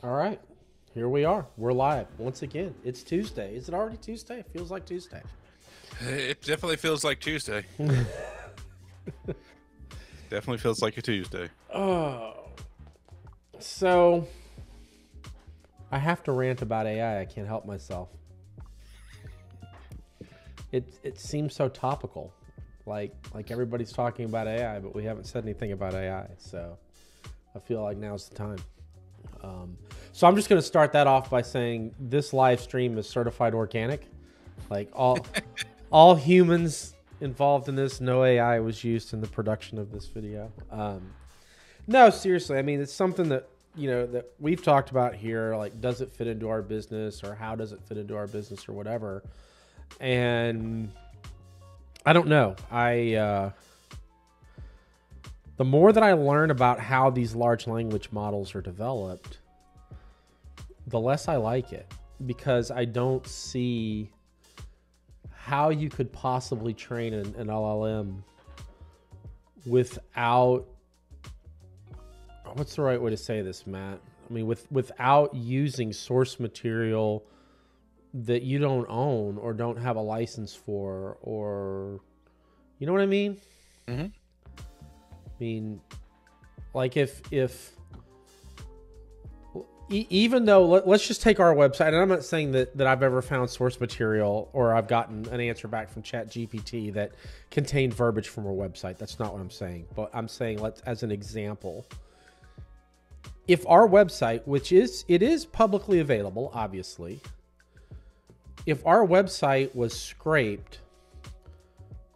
All right, here we are. We're live once again. It's Tuesday. Is it already Tuesday? It feels like Tuesday. It definitely feels like Tuesday. Definitely feels like a Tuesday. Oh, so I have to rant about AI. I can't help myself. It seems so topical, like everybody's talking about AI, but we haven't said anything about AI. So I feel like now's the time. So I'm just going to start that off by saying this live stream is certified organic. Like all humans involved in this, no AI was used in the production of this video. No, seriously. I mean, it's something that, you know, that we've talked about here, like, does it fit into our business or how does it fit into our business or whatever? And I don't know. The more that I learn about how these large language models are developed, the less I like it, because I don't see how you could possibly train an LLM without, what's the right way to say this, Matt? I mean, without using source material that you don't own or don't have a license for, or, you know what I mean? Mm-hmm. I mean, like even though, let's just take our website, and I'm not saying that I've ever found source material or I've gotten an answer back from ChatGPT that contained verbiage from our website. That's not what I'm saying, but I'm saying, let's, as an example, if our website, which is, it is publicly available, obviously, if our website was scraped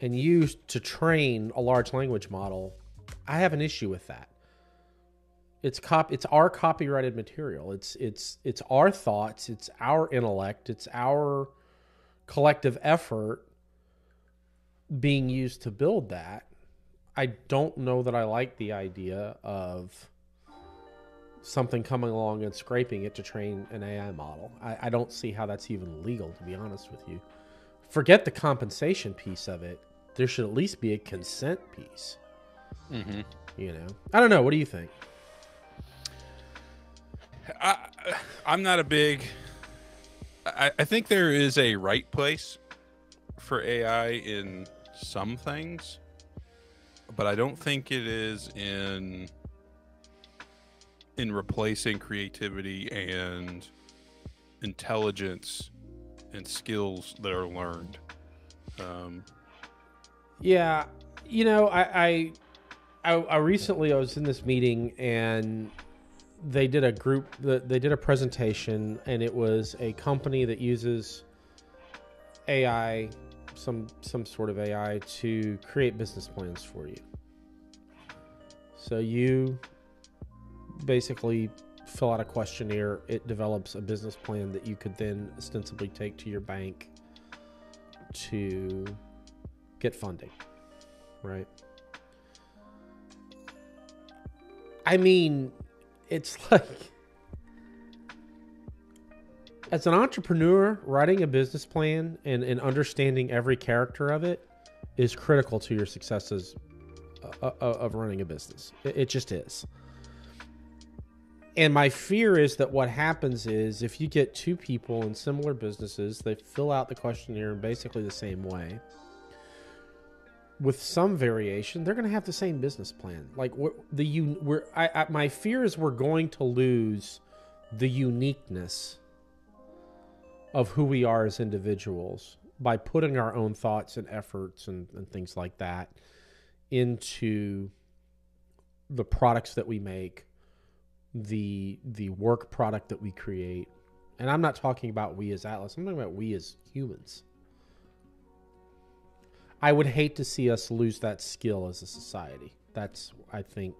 and used to train a large language model, I have an issue with that. It's our copyrighted material. It's our thoughts. It's our intellect. It's our collective effort being used to build that. I don't know that I like the idea of something coming along and scraping it to train an AI model. I don't see how that's even legal, to be honest with you. forget the compensation piece of it. There should at least be a consent piece. Mm-hmm. You know, I don't know. What do you think? I'm not a big. I think there is a right place for AI in some things, but I don't think it is in replacing creativity and intelligence and skills that are learned. Yeah, you know, I recently, I was in this meeting and they did a group, they did a presentation, and it was a company that uses AI, some sort of AI to create business plans for you. So you basically fill out a questionnaire. It develops a business plan that you could then ostensibly take to your bank to get funding, right? I mean, it's like, as an entrepreneur, writing a business plan and understanding every character of it is critical to your successes of running a business. It just is. And my fear is that what happens is if you get two people in similar businesses, they fill out the questionnaire in basically the same way. With some variation, they're going to have the same business plan. Like my fear is we're going to lose the uniqueness of who we are as individuals by putting our own thoughts and efforts and things like that into the products that we make, the work product that we create. And I'm not talking about we as Atlas. I'm talking about we as humans. I would hate to see us lose that skill as a society. That's, I think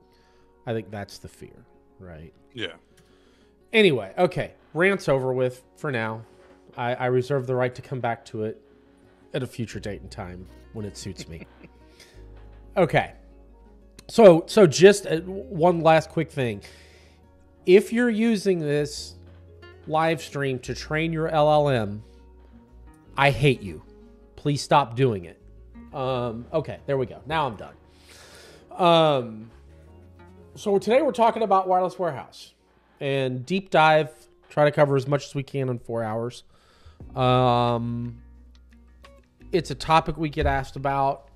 that's the fear, right? Yeah. Anyway, okay. Rant's over with for now. I reserve the right to come back to it at a future date and time when it suits me. Okay. So just one last quick thing. If you're using this live stream to train your LLM, I hate you. Please stop doing it. Okay, there we go. Now I'm done. So today we're talking about Wireless Warehouse and deep dive, try to cover as much as we can in 4 hours. It's a topic we get asked about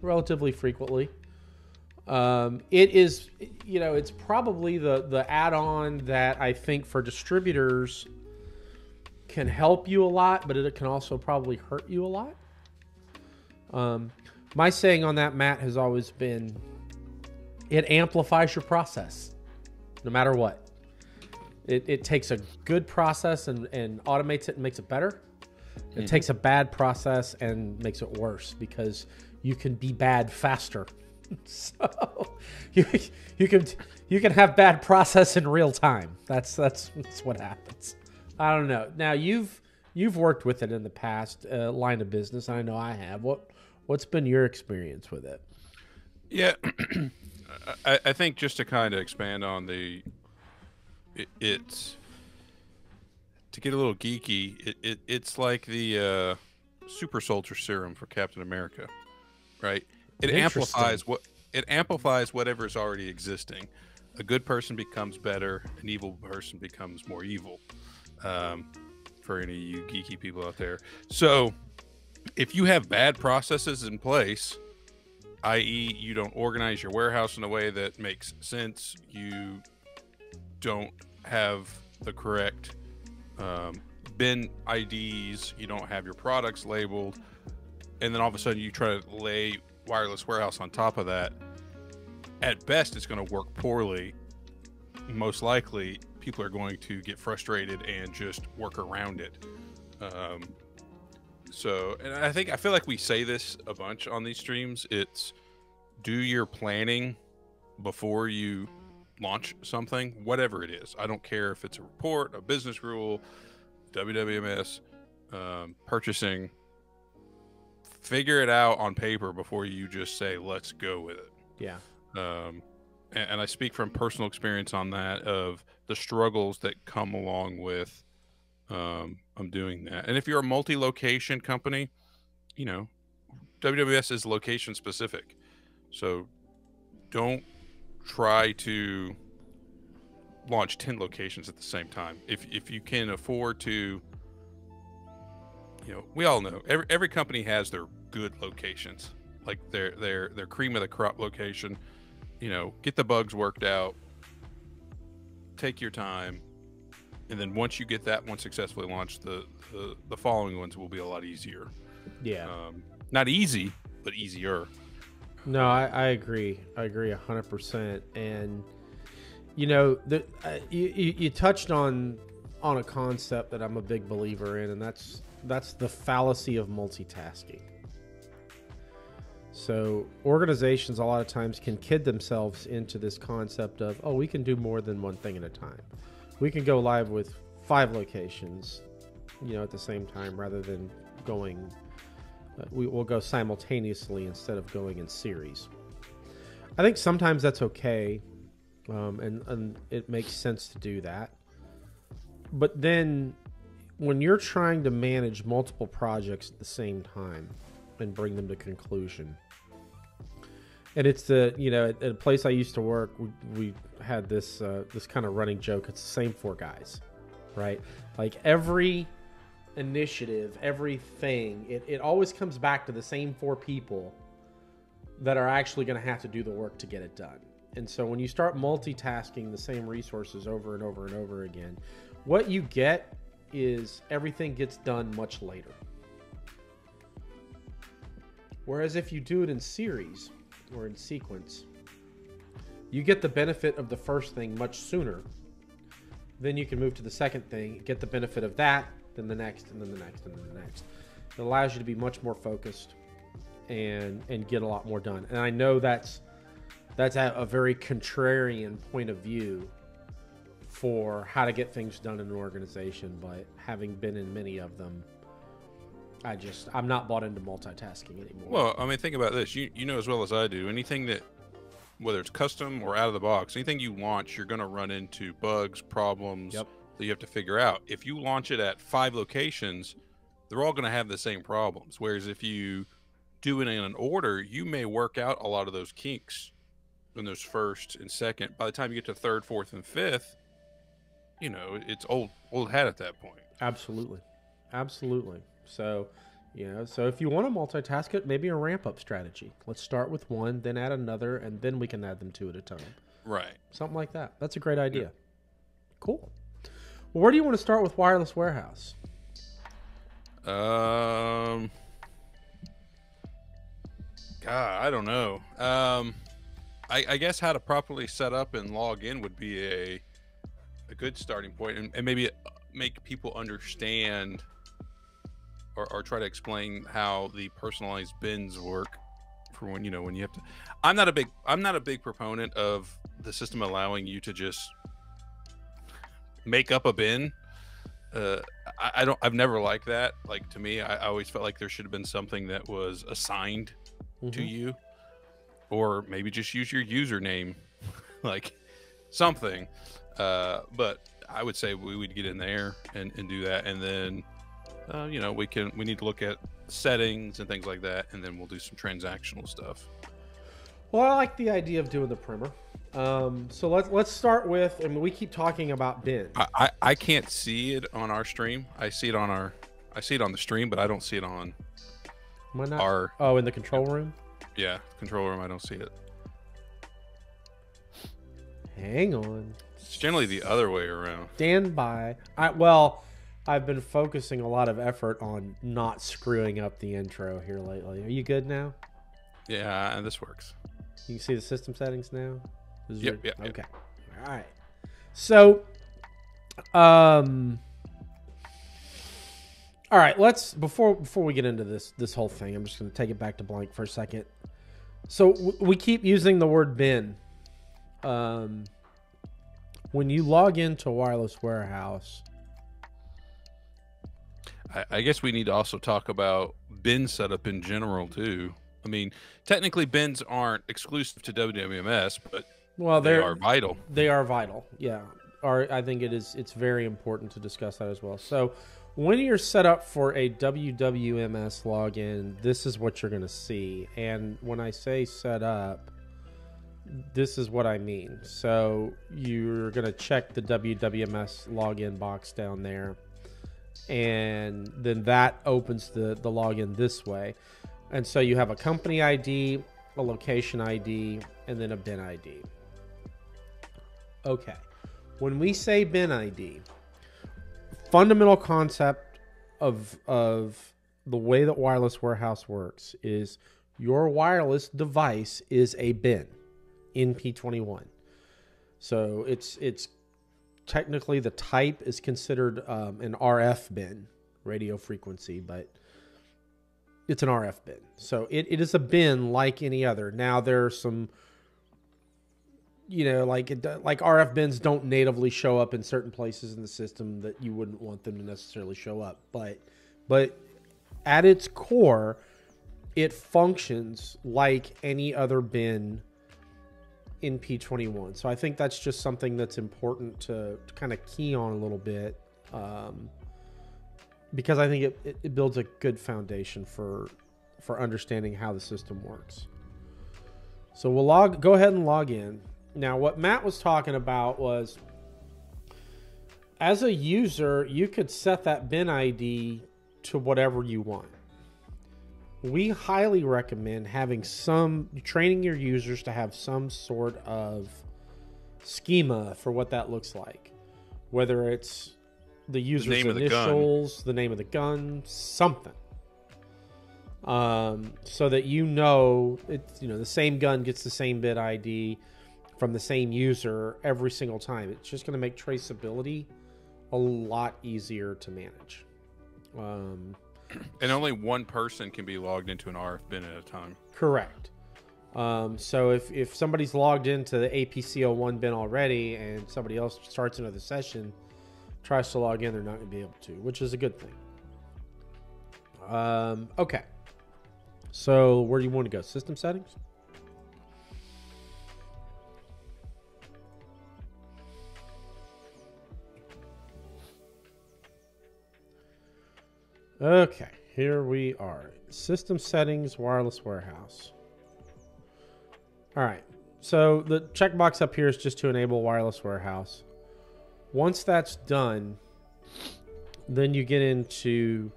relatively frequently. It is, you know, it's probably the add-on that I think for distributors can help you a lot, but it can also probably hurt you a lot. My saying on that, Matt, has always been, it amplifies your process, no matter what. It takes a good process and automates it and makes it better. It takes a bad process and makes it worse, because you can be bad faster. So you can have bad process in real time. That's what happens. I don't know. Now you've worked with it in the past line of business. I know I have. What's been your experience with it? Yeah, I think just to kind of expand on the, it's to get a little geeky. It's like the super soldier serum for Captain America, right? It amplifies whatever is already existing. A good person becomes better. An evil person becomes more evil. For any of you geeky people out there. So if you have bad processes in place, i.e. you don't organize your warehouse in a way that makes sense, you don't have the correct bin IDs, you don't have your products labeled, and then all of a sudden you try to lay Wireless Warehouse on top of that, at best it's going to work poorly. Most likely people are going to get frustrated and just work around it. And I feel like we say this a bunch on these streams. It's do your planning before you launch something, whatever it is. I don't care if it's a report, a business rule, WWMS, purchasing. Figure it out on paper before you just say, let's go with it. Yeah. And I speak from personal experience on that, of the struggles that come along with I'm doing that. And if you're a multi-location company, you know, WWMS is location specific. So don't try to launch 10 locations at the same time. If you can afford to, you know, we all know every company has their good locations, like their cream of the crop location. You know, get the bugs worked out, take your time, and then once you get that one successfully launched, the following ones will be a lot easier. Yeah. Not easy, but easier. No, I agree. I agree 100%. And you know, you touched on a concept that I'm a big believer in, and that's the fallacy of multitasking. So organizations a lot of times can kid themselves into this concept of, oh, we can do more than one thing at a time. We can go live with 5 locations, you know, at the same time, rather than going, we'll go simultaneously instead of going in series. I think sometimes that's okay. And it makes sense to do that. But then when you're trying to manage multiple projects at the same time and bring them to conclusion, and it's the, you know, at a place I used to work, we had this this kind of running joke. It's the same 4 guys, right? Like every initiative, everything, it always comes back to the same 4 people that are actually going to have to do the work to get it done. And so when you start multitasking the same resources over and over and over again, what you get is everything gets done much later. Whereas if you do it in series or in sequence, you get the benefit of the first thing much sooner. Then you can move to the second thing, get the benefit of that, then the next, and then the next, and then the next. It allows you to be much more focused and get a lot more done. And I know that's a very contrarian point of view for how to get things done in an organization, but having been in many of them, I'm not bought into multitasking anymore. Well, I mean, think about this. You know as well as I do, anything that, whether it's custom or out of the box, anything you launch, you're going to run into bugs, problems, yep, that you have to figure out. If you launch it at 5 locations, they're all going to have the same problems. Whereas if you do it in an order, you may work out a lot of those kinks in those first and second. By the time you get to third, fourth, and fifth, you know, it's old hat at that point. Absolutely. Absolutely. So, you know, so if you want to multitask it, maybe a ramp-up strategy. Let's start with one, then add another, and then we can add them 2 at a time. Right. Something like that. That's a great idea. Yeah. Cool. Well, where do you want to start with Wireless Warehouse? God, I don't know. I guess how to properly set up and log in would be a good starting point, and maybe make people understand or try to explain how the personalized bins work for when, you know, when you have to. I'm not a big proponent of the system allowing you to just make up a bin. I've never liked that. Like, to me, I always felt like there should have been something that was assigned to you. Or maybe just use your username, like something. But I would say we would get in there and do that. And then, you know, we need to look at settings and things like that. And then we'll do some transactional stuff. Well, I like the idea of doing the primer. So let's start with, I mean, we keep talking about bins. I can't see it on our stream. I see it on the stream, but I don't see it on our, oh, in the control room. Yeah, control room, I don't see it. Hang on. It's generally the other way around. Stand by. Well, I've been focusing a lot of effort on not screwing up the intro here lately. Are you good now? Yeah, this works. You can see the system settings now? Yep, yeah. Okay. Yep. All right. So, all right, let's, before we get into this whole thing, I'm just going to take it back to blank for a second. So we keep using the word bin. When you log into Wireless Warehouse, I guess we need to also talk about bin setup in general too. I mean, technically bins aren't exclusive to WWMS, but well, they are vital. They are vital. Yeah. are, I think it is, it's very important to discuss that as well. So when you're set up for a WWMS login, this is what you're going to see. And when I say set up, this is what I mean. So you're going to check the WWMS login box down there, and then that opens the login this way. And so you have a company ID, a location ID, and then a bin ID. Okay, when we say bin ID, fundamental concept of the way that wireless warehouse works is your wireless device is a bin in P21. So it's technically the type is considered an RF bin, radio frequency, but it's an RF bin. So it is a bin like any other. Now there are some, you know, like RF bins don't natively show up in certain places in the system that you wouldn't want them to necessarily show up. But at its core, it functions like any other bin in P21. So I think that's just something that's important to kind of key on a little bit, because I think it builds a good foundation for understanding how the system works. So we'll go ahead and log in. Now, what Matt was talking about was, as a user, you could set that bin ID to whatever you want. We highly recommend having training your users to have some sort of schema for what that looks like, whether it's the user's initials, the name of the gun, something. So that you know, the same gun gets the same bin ID from the same user every single time. It's just going to make traceability a lot easier to manage. And only one person can be logged into an RF bin at a time. Correct. So if somebody's logged into the APC01 bin already and somebody else starts another session, tries to log in, they're not going to be able to, which is a good thing. Okay. So where do you want to go? System settings? Okay, here we are. System settings, wireless warehouse. All right, so the checkbox up here is just to enable wireless warehouse. Once that's done, then you get into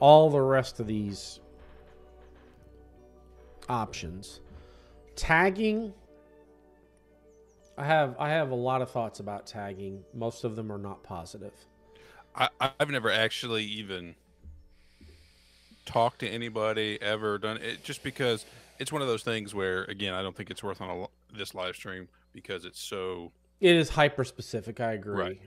all the rest of these options. Tagging, I have a lot of thoughts about tagging. Most of them are not positive. I've never actually even talked to anybody, ever done it, just because it's one of those things where, again, I don't think it's worth on this live stream because it's so... It is hyper specific. I agree. Right.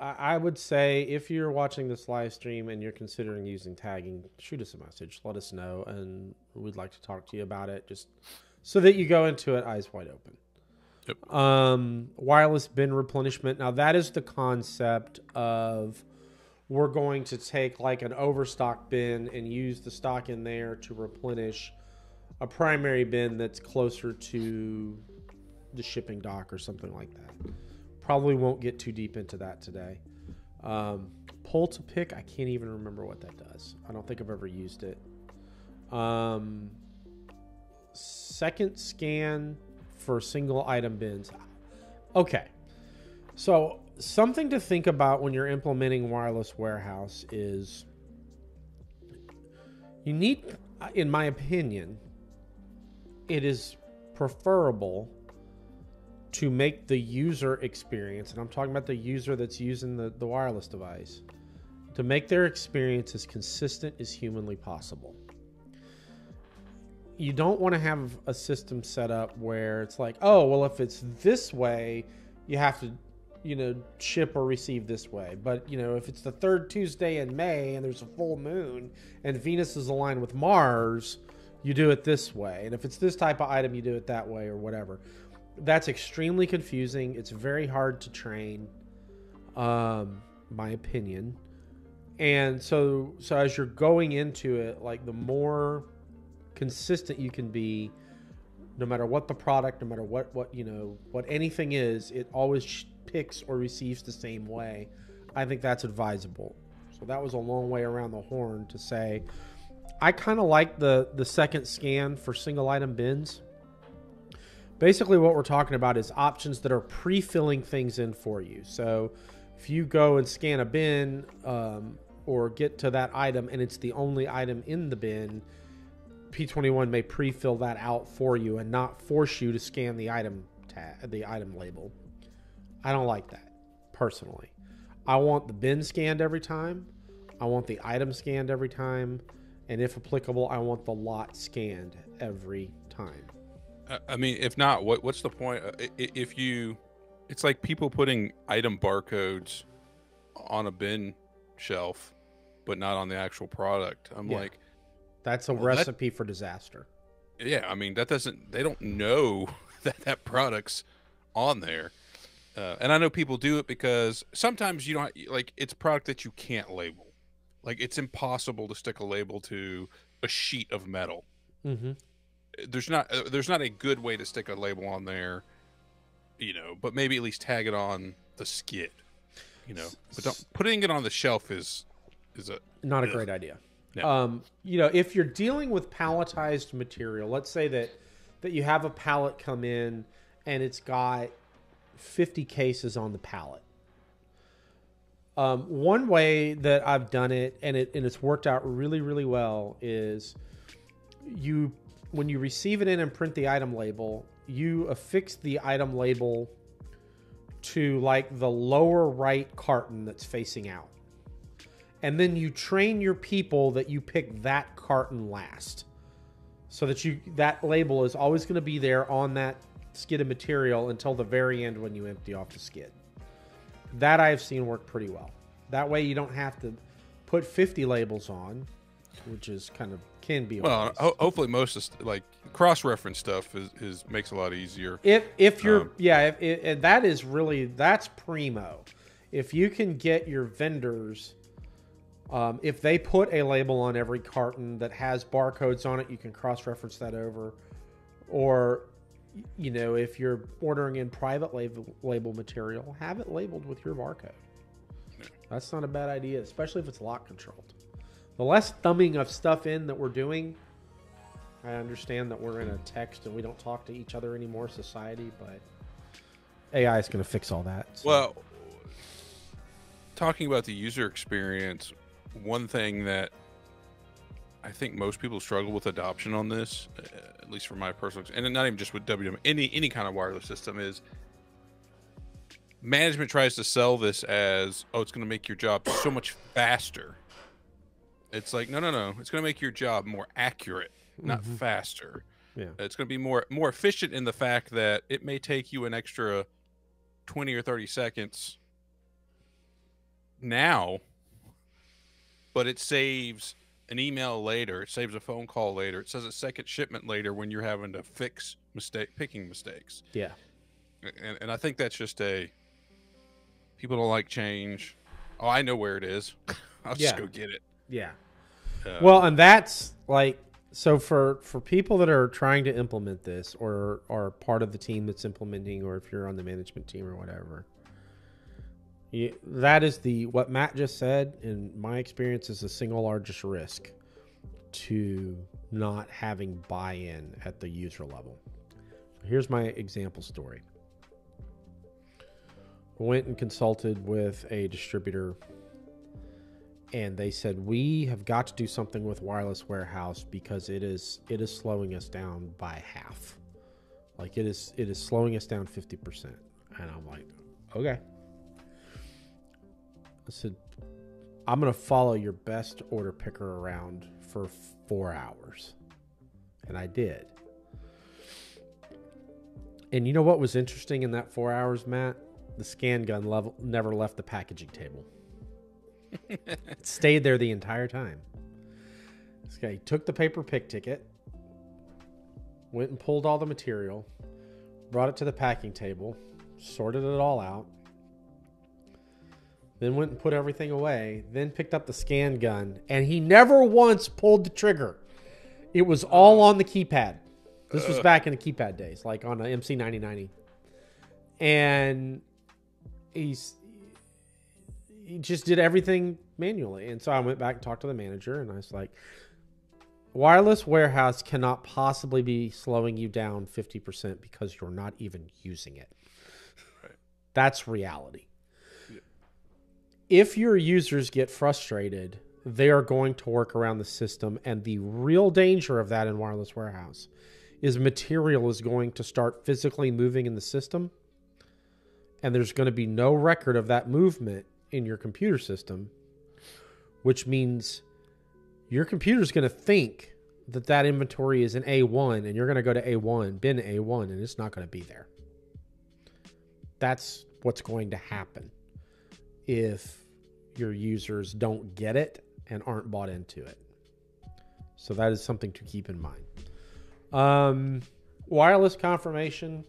I would say if you're watching this live stream and you're considering using tagging, shoot us a message, let us know, and we'd like to talk to you about it, just so that you go into it eyes wide open. Yep. Wireless bin replenishment. Now that is the concept of, we're going to take like an overstock bin and use the stock in there to replenish a primary bin that's closer to the shipping dock or something like that. Probably won't get too deep into that today. Pull to pick, I can't even remember what that does. I don't think I've ever used it. Second scan for single item bins. Okay, so something to think about when you're implementing wireless warehouse is you need, in my opinion, it is preferable to make the user experience, and I'm talking about the user that's using the wireless device, to make their experience as consistent as humanly possible. You don't want to have a system set up where it's like, oh, well, if it's this way, you have to, ship or receive this way. But, if it's the third Tuesday in May and there's a full moon and Venus is aligned with Mars, you do it this way. And if it's this type of item, you do it that way or whatever. That's extremely confusing. It's very hard to train, my opinion. And so as you're going into it, like, the more consistent you can be, no matter what the product, no matter what anything is, it always picks or receives the same way. I think that's advisable. So that was a long way around the horn to say, I kind of like the second scan for single item bins. Basically what we're talking about is options that are pre-filling things in for you. So if you go and scan a bin or get to that item and it's the only item in the bin, P21 may pre-fill that out for you and not force you to scan the item tag, the item label. I don't like that personally. I want the bin scanned every time. I want the item scanned every time. And if applicable, I want the lot scanned every time. I mean, if not, what's the point? If you, it's like people putting item barcodes on a bin shelf, but not on the actual product. I'm like, that's a recipe for disaster. Yeah. I mean, that doesn't, they don't know that that product's on there. And I know people do it because sometimes you don't, like, it's product that you can't label. Like, it's impossible to stick a label to a sheet of metal. Mm-hmm. There's not a good way to stick a label on there, you know, but maybe at least tag it on the skid, you know, but don't, putting it on the shelf is not a great idea. No. You know, if you're dealing with palletized material, let's say that you have a pallet come in and it's got 50 cases on the pallet. One way that I've done it and it's worked out really, really well is when you receive it in and print the item label, you affix the item label to like the lower right carton that's facing out. And then you train your people that you pick that carton last so that that label is always going to be there on that skid of material until the very end when you empty off the skid. That I have seen work pretty well. That way you don't have to put 50 labels on, which is kind of can be. Well, hopefully most of like cross-reference stuff makes a lot easier. If you're, and that is really, that's primo. If you can get your vendors, if they put a label on every carton that has barcodes on it, you can cross-reference that over. Or, you know, if you're ordering in private label material, have it labeled with your barcode. That's not a bad idea, especially if it's lot controlled. The less thumbing of stuff in that we're doing, I understand that we're in a text and we don't talk to each other anymore, society, but AI is going to fix all that. So. Well, talking about the user experience, one thing that I think most people struggle with adoption on this, at least from my personal experience, and not even just with WWMS, any kind of wireless system, is management tries to sell this as, oh, it's going to make your job so much faster. It's like, no. It's going to make your job more accurate, not faster. Yeah. It's going to be more efficient in the fact that it may take you an extra 20 or 30 seconds now, but it saves an email later. It saves a phone call later. It says a second shipment later when you're having to fix picking mistakes. Yeah. And I think that's just people don't like change. Oh, I know where it is. I'll just go get it. Yeah. Well, and that's like, so for people that are trying to implement this or are part of the team that's implementing, or if you're on the management team or whatever, that is what Matt just said, in my experience, is the single largest risk to not having buy-in at the user level. Here's my example story. I went and consulted with a distributor, and they said, we have got to do something with Wireless Warehouse because it is slowing us down by half. Like it is slowing us down 50%. And I'm like, okay. I said, I'm going to follow your best order picker around for 4 hours. And I did. And you know what was interesting in that 4 hours, Matt? The scan gun level never left the packaging table. It stayed there the entire time. This guy took the paper pick ticket, went and pulled all the material, brought it to the packing table, sorted it all out, then went and put everything away, then picked up the scan gun, and he never once pulled the trigger. It was all on the keypad. This was back in the keypad days, like on the MC9090. And he just did everything manually. And so I went back and talked to the manager, and I was like, wireless warehouse cannot possibly be slowing you down 50% because you're not even using it. Right. That's reality. Yeah. If your users get frustrated, they are going to work around the system. And the real danger of that in wireless warehouse is material is going to start physically moving in the system. And there's going to be no record of that movement in your computer system, which means your computer's going to think that that inventory is in A1, and you're going to go to A1, bin A1, and it's not going to be there. That's what's going to happen if your users don't get it and aren't bought into it. So that is something to keep in mind. Wireless confirmation,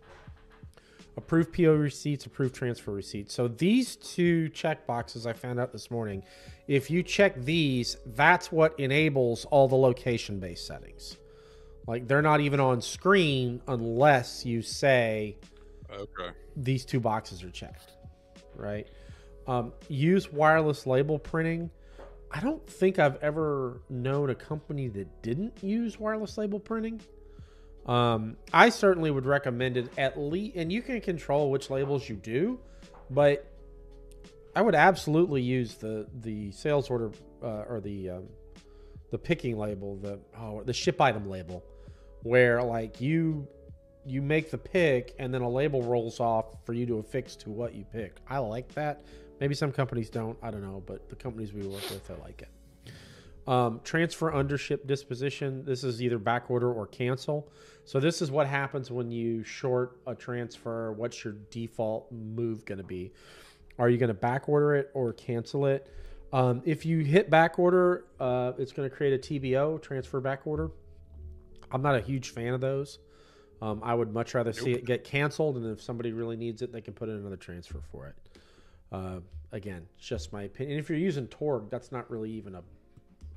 approved PO receipts, approved transfer receipts. So these two check boxes I found out this morning, if you check these, that's what enables all the location-based settings. Like, they're not even on screen unless you say, okay, these two boxes are checked, right? Use wireless label printing. I don't think I've ever known a company that didn't use wireless label printing. I certainly would recommend it at least, and you can control which labels you do, but I would absolutely use the sales order, or the picking label, the ship item label, where like you make the pick and then a label rolls off for you to affix to what you pick. I like that. Maybe some companies don't, I don't know, but the companies we work with, I like it. Transfer undership disposition. This is either back order or cancel. So this is what happens when you short a transfer. What's your default move going to be? Are you going to back order it or cancel it? If you hit back order, it's going to create a TBO, transfer back order. I'm not a huge fan of those. I would much rather see it get canceled, and if somebody really needs it, they can put in another transfer for it. Again, it's just my opinion. And if you're using Torg, that's not really even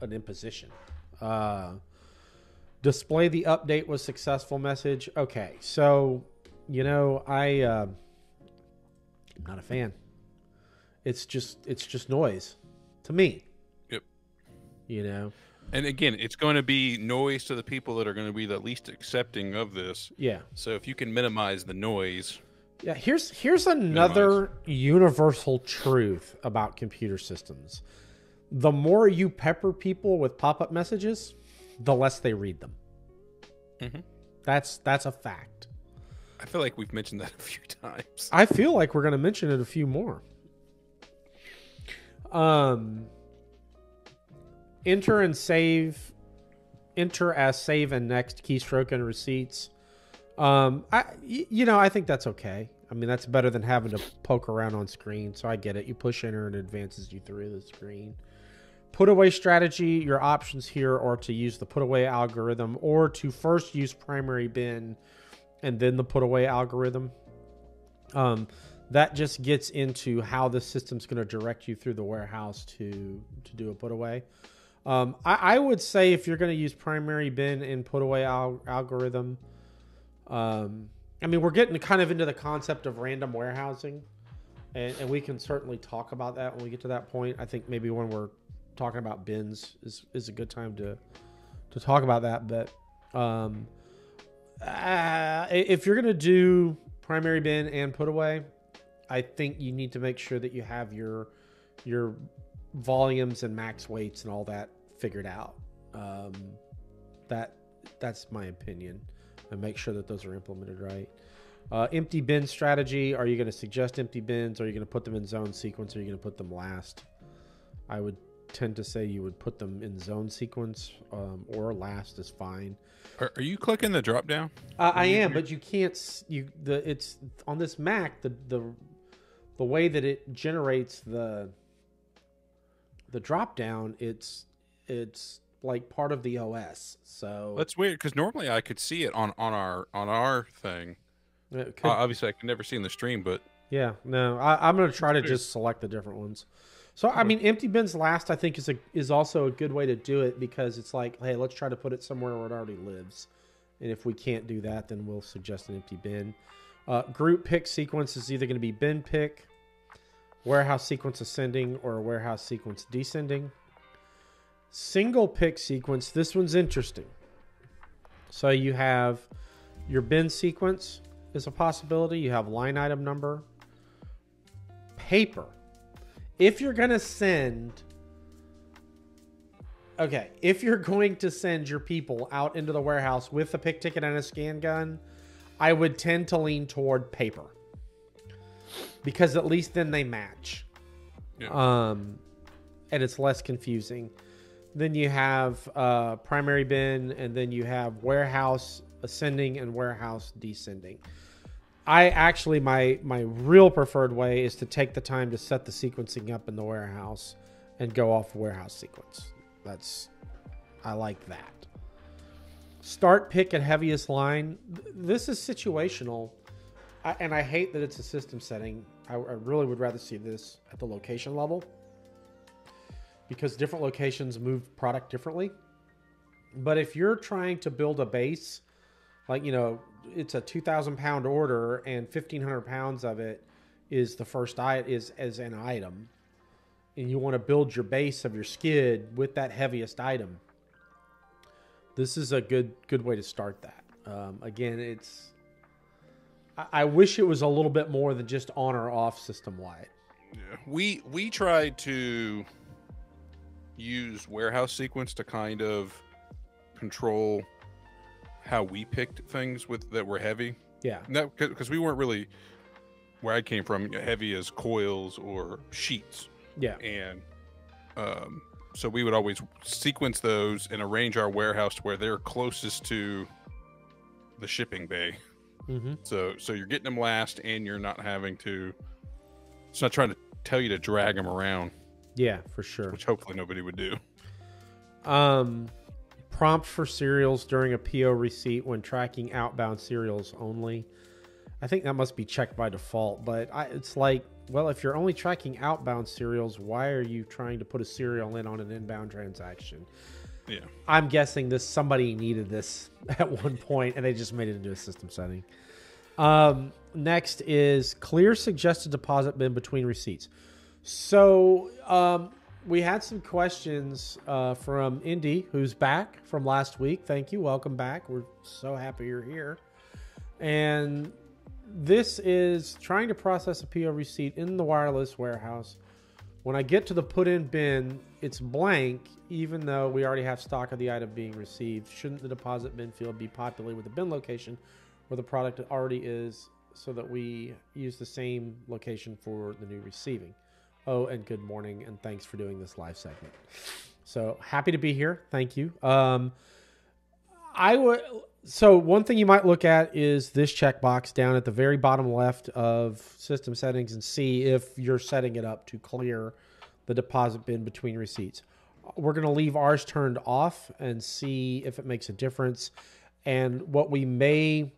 an imposition. Display the update was successful message. Okay, so, you know, I'm not a fan. It's just noise to me. Yep. You know? And again, it's going to be noise to the people that are going to be the least accepting of this. Yeah. So if you can minimize the noise. Yeah. Here's another universal truth about computer systems. The more you pepper people with pop-up messages, the less they read them. Mm-hmm. That's a fact. I feel like we've mentioned that a few times. I feel like we're going to mention it a few more. Enter and save, enter as save and next keystroke and receipts. I think that's okay. I mean, that's better than having to poke around on screen. So I get it. You push enter and it advances you through the screen. Put away strategy. Your options here are to use the put away algorithm or to first use primary bin and then the put away algorithm. That just gets into how the system's going to direct you through the warehouse to do a put away. I would say if you're going to use primary bin and put away algorithm, I mean, we're getting kind of into the concept of random warehousing, and we can certainly talk about that when we get to that point. I think maybe when we're talking about bins is a good time to talk about that. But if you're going to do primary bin and put away, I think you need to make sure that you have your volumes and max weights and all that figured out. That's my opinion. And make sure that those are implemented right. Empty bin strategy. Are you going to suggest empty bins? Are you going to put them in zone sequence? Or are you going to put them last? I would tend to say you would put them in zone sequence, or last is fine. Are you clicking the drop down? I am, but you can't. It's on this Mac. The way that it generates the drop down, it's like part of the OS. So that's weird, because normally I could see it on our thing. Obviously, I could never see in the stream, but yeah, no, I'm gonna try to just select the different ones. So, I mean, empty bins last, I think, is also a good way to do it, because it's like, hey, let's try to put it somewhere where it already lives. And if we can't do that, then we'll suggest an empty bin. Group pick sequence is either going to be bin pick warehouse sequence ascending or a warehouse sequence descending. Single pick sequence, this one's interesting. So you have your bin sequence is a possibility. You have line item number. Paper. If you're going to send... Okay, if you're going to send your people out into the warehouse with a pick ticket and a scan gun, I would tend to lean toward paper. Because at least then they match. Yeah. And it's less confusing. Then you have primary bin, and then you have warehouse ascending and warehouse descending. I actually, my real preferred way is to take the time to set the sequencing up in the warehouse and go off warehouse sequence. I like that. Start pick at heaviest line. This is situational, and I hate that it's a system setting. I really would rather see this at the location level, because different locations move product differently. But if you're trying to build a base, like, you know, it's a 2,000-pound order and 1,500 pounds of it is the first is an item, and you want to build your base of your skid with that heaviest item, this is a good way to start that. Again, it's... I wish it was a little bit more than just on or off system-wide. Yeah. We tried to use warehouse sequence to kind of control how we picked things with that were heavy. Yeah. Because we weren't really, where I came from, heavy as coils or sheets. Yeah. And so we would always sequence those and arrange our warehouse to where they're closest to the shipping bay. Mm-hmm. So you're getting them last, and you're not having to, it's not trying to tell you to drag them around. Yeah, for sure. Which hopefully nobody would do. Prompt for serials during a PO receipt when tracking outbound serials only. I think that must be checked by default, but it's like, well, if you're only tracking outbound serials, why are you trying to put a serial in on an inbound transaction? Yeah. I'm guessing somebody needed this at one point, and they just made it into a system setting. Next is clear suggested deposit bin between receipts. So we had some questions from Indy, who's back from last week. Thank you. Welcome back. We're so happy you're here. And this is trying to process a PO receipt in the wireless warehouse. When I get to the put-in bin, it's blank, even though we already have stock of the item being received. Shouldn't the deposit bin field be populated with the bin location where the product already is, so that we use the same location for the new receiving? Oh, and good morning, and thanks for doing this live segment. So happy to be here. Thank you. So one thing you might look at is this checkbox down at the very bottom left of system settings, and see if you're setting it up to clear the deposit bin between receipts. We're going to leave ours turned off and see if it makes a difference. And what we may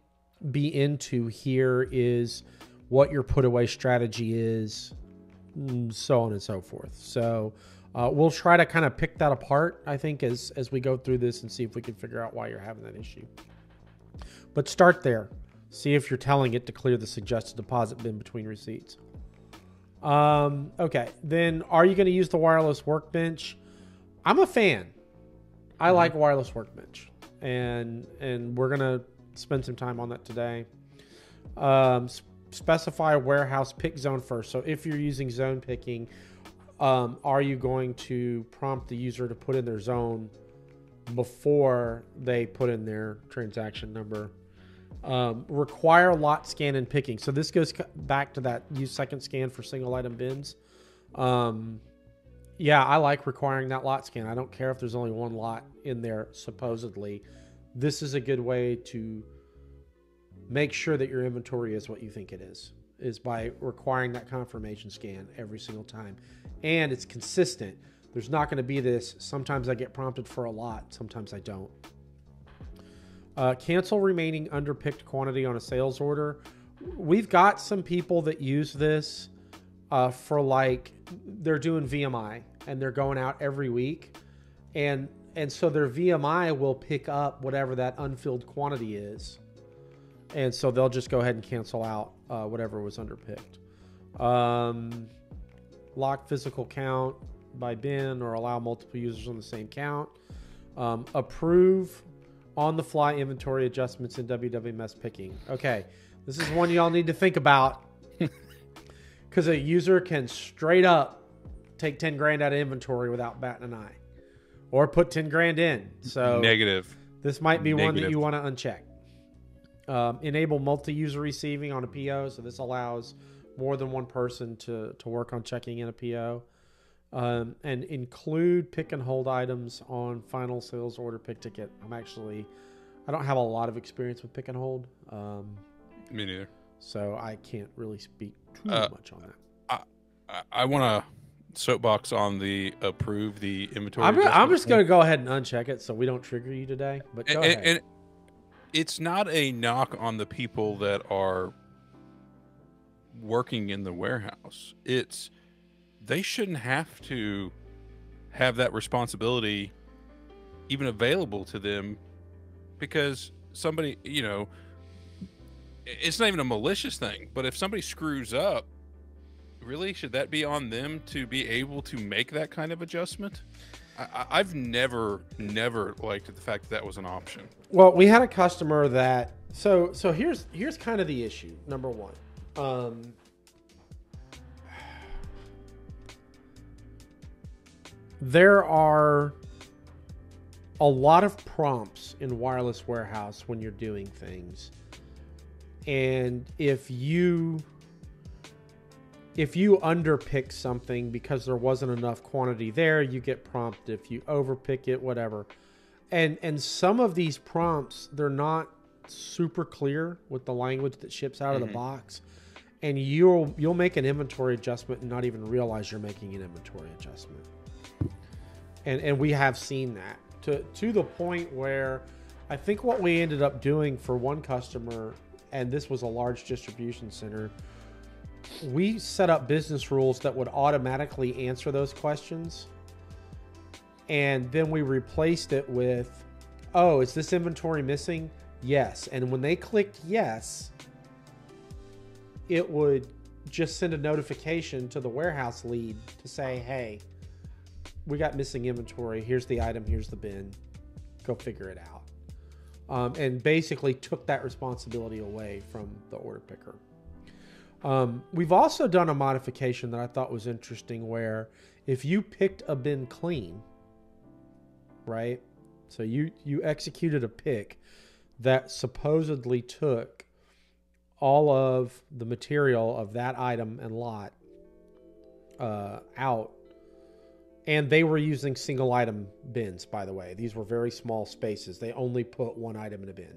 be into here is what your put away strategy is, so on and so forth. So we'll try to kind of pick that apart, I think, as we go through this, and see if we can figure out why you're having that issue. But start there. See if you're telling it to clear the suggested deposit bin between receipts. Okay, then are you going to use the wireless workbench? I'm a fan. I like wireless workbench, and we're going to spend some time on that today. Specify warehouse pick zone first. So if you're using zone picking, are you going to prompt the user to put in their zone before they put in their transaction number? Require lot scan and picking. So this goes back to that use second scan for single item bins. Yeah, I like requiring that lot scan. I don't care if there's only one lot in there, supposedly. This is a good way to make sure that your inventory is what you think it is by requiring that confirmation scan every single time. And it's consistent. There's not going to be this, sometimes I get prompted for a lot, sometimes I don't. Cancel remaining underpicked quantity on a sales order. We've got some people that use this for, like, they're doing VMI and they're going out every week. And so their VMI will pick up whatever that unfilled quantity is. And so they'll just go ahead and cancel out whatever was underpicked. lock physical count by bin or allow multiple users on the same count, approve on-the-fly inventory adjustments in WWMS picking. Okay, this is one y'all need to think about because a user can straight up take 10 grand out of inventory without batting an eye or put 10 grand in. So negative. This might be negative. One that you want to uncheck. Enable multi-user receiving on a PO. So this allows more than one person to work on checking in a PO. And include pick and hold items on final sales order pick ticket. I don't have a lot of experience with pick and hold. Me neither. So I can't really speak too much on that. I want to soapbox on the approve the inventory. I'm just going to go ahead and uncheck it so we don't trigger you today. But go ahead. And it's not a knock on the people that are working in the warehouse. It's they shouldn't have to have that responsibility even available to them, because somebody, you know, it's not even a malicious thing, but if somebody screws up, really, should that be on them to be able to make that kind of adjustment? I've never liked the fact that that was an option. Well, we had a customer that, so here's kind of the issue. Number one, there are a lot of prompts in Wireless Warehouse when you're doing things. And if you underpick something because there wasn't enough quantity there, you get prompted. If you overpick it, whatever. And some of these prompts, they're not super clear with the language that ships out of the box. And you'll make an inventory adjustment and not even realize you're making an inventory adjustment. And we have seen that to the point where I think what we ended up doing for one customer, and this was a large distribution center, we set up business rules that would automatically answer those questions. And then we replaced it with, oh, is this inventory missing? Yes. And when they clicked yes, it would just send a notification to the warehouse lead to say, hey, we got missing inventory. Here's the item. Here's the bin. Go figure it out. And basically took that responsibility away from the order picker. We've also done a modification that I thought was interesting where if you picked a bin clean, right? So you executed a pick that supposedly took all of the material of that item and lot out. And they were using single item bins, by the way. These were very small spaces. They only put one item in a bin.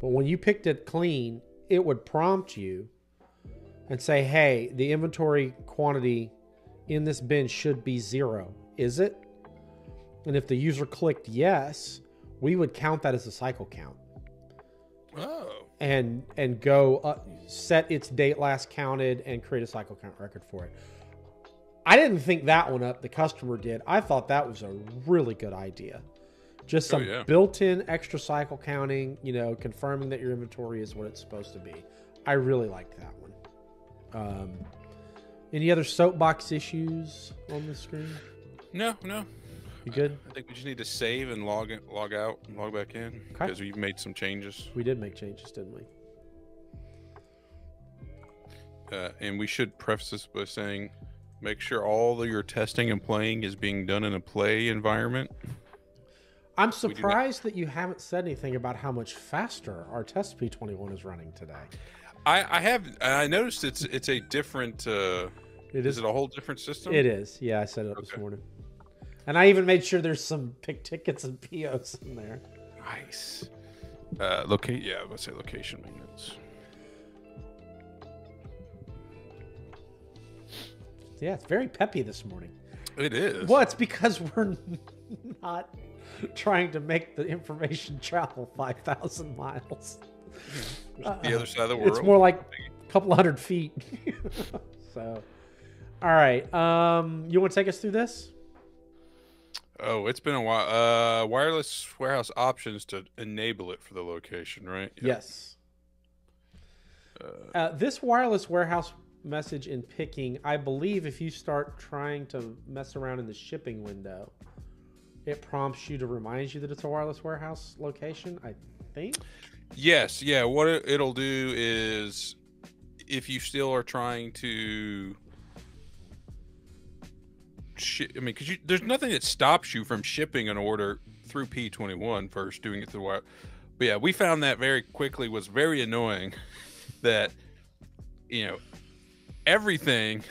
But when you picked it clean, it would prompt you and say, hey, the inventory quantity in this bin should be zero. Is it? And if the user clicked yes, we would count that as a cycle count. Oh. And go set its date last counted and create a cycle count record for it. I didn't think that one up. The customer did. I thought that was a really good idea. Just some built-in extra cycle counting, you know, confirming that your inventory is what it's supposed to be. I really liked that one. Any other soapbox issues on the screen? No. You good? I think we just need to save and log out, and log back in because we've made some changes. We did make changes, didn't we? And we should preface this by saying, make sure all of your testing and playing is being done in a play environment. I'm surprised that you haven't said anything about how much faster our test P21 is running today. I have. I noticed it's a different. Is it a whole different system? It is. Yeah, I set it up this morning, and I even made sure there's some pick tickets and POs in there. Nice. Yeah, let's say location maintenance. Yeah, it's very peppy this morning. It is. Well, it's because we're not trying to make the information travel 5,000 miles. The other side of the world. It's more like a couple 100 feet. So, all right. You want to take us through this? Oh, it's been a while. Wireless Warehouse options to enable it for the location, right? Yeah. Yes. This Wireless Warehouse message in picking. I believe if you start trying to mess around in the shipping window, it prompts you to remind you that it's a wireless warehouse location, I think. Yes. Yeah. What it'll do is if you still are trying to ship, I mean, because there's nothing that stops you from shipping an order through P21 first, doing it through wire. But yeah, we found that very quickly was very annoying that, you know, everything,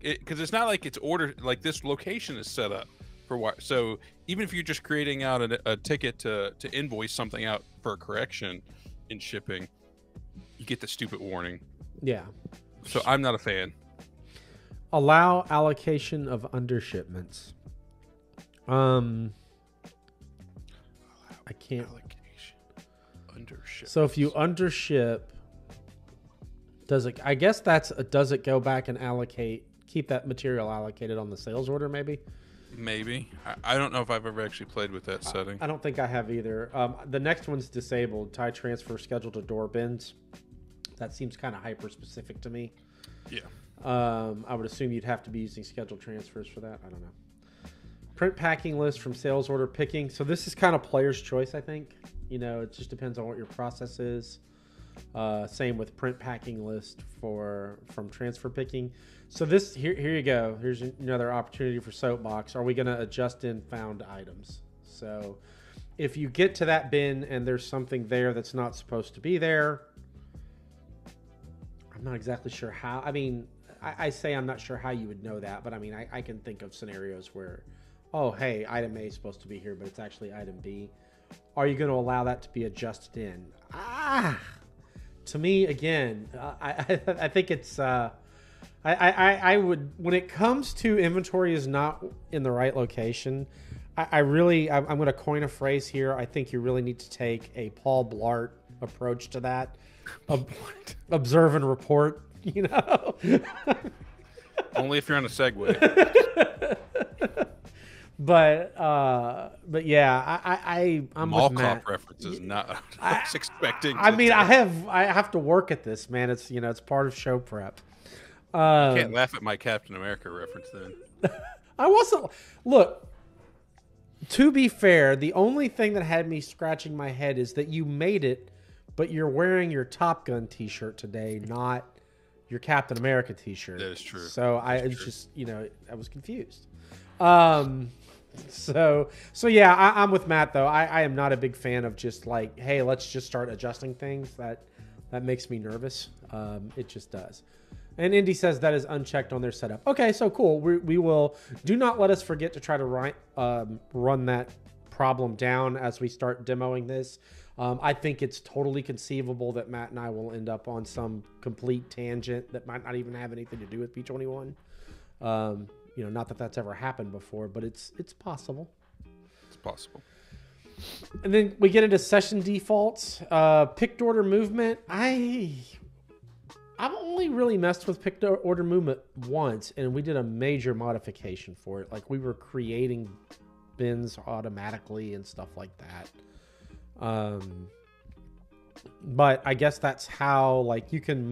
because it's not like it's ordered, like this location is set up for wire. So even if you're just creating out a ticket to invoice something out for a correction in shipping, you get the stupid warning. Yeah. So I'm not a fan. Allow allocation of undershipments. I can't. Allocation. Undership. So if you undership, does it? I guess that's. Does it go back and allocate? Keep that material allocated on the sales order, maybe. Maybe. I don't know if I've ever actually played with that setting. I don't think I have either. The next one's disabled. Tie transfer scheduled to door bins. That seems kind of hyper specific to me. Yeah. I would assume you'd have to be using scheduled transfers for that. I don't know. Print packing list from sales order picking. So this is kind of player's choice, I think. You know, it just depends on what your process is. Same with print packing list from transfer picking. So this here you go. Here's another opportunity for soapbox. Are we going to adjust in found items? So if you get to that bin and there's something there that's not supposed to be there, I'm not exactly sure how. I mean, I say I'm not sure how you would know that, but I mean, I can think of scenarios where, oh, hey, item A is supposed to be here, but it's actually item B. Are you going to allow that to be adjusted in? To me, again, I think it's, I would, when it comes to inventory is not in the right location, I'm going to coin a phrase here. I think you really need to take a Paul Blart approach to that. Observe and report, you know. Only if you're on a Segway. But yeah, I'm mall with cop references. Not I was expecting. I mean, talk. I have to work at this, man. It's, you know, it's part of show prep. You can't laugh at my Captain America reference then. I wasn't. Look, to be fair, the only thing that had me scratching my head is that you made it, but you're wearing your Top Gun t-shirt today, not your Captain America t-shirt. That is true. So it's just, you know, I was confused. So yeah, I'm with Matt though. I am not a big fan of just like, hey, let's just start adjusting things. That makes me nervous. It just does. And Indy says that is unchecked on their setup. Okay, so cool. We will. Do not let us forget to try to run that problem down as we start demoing this. I think it's totally conceivable that Matt and I will end up on some complete tangent that might not even have anything to do with P21. You know, not that that's ever happened before, but it's possible. It's possible. And then we get into session defaults. Picked order movement. I've only really messed with picked order movement once, and we did a major modification for it. Like we were creating bins automatically and stuff like that. But I guess that's how, like, you can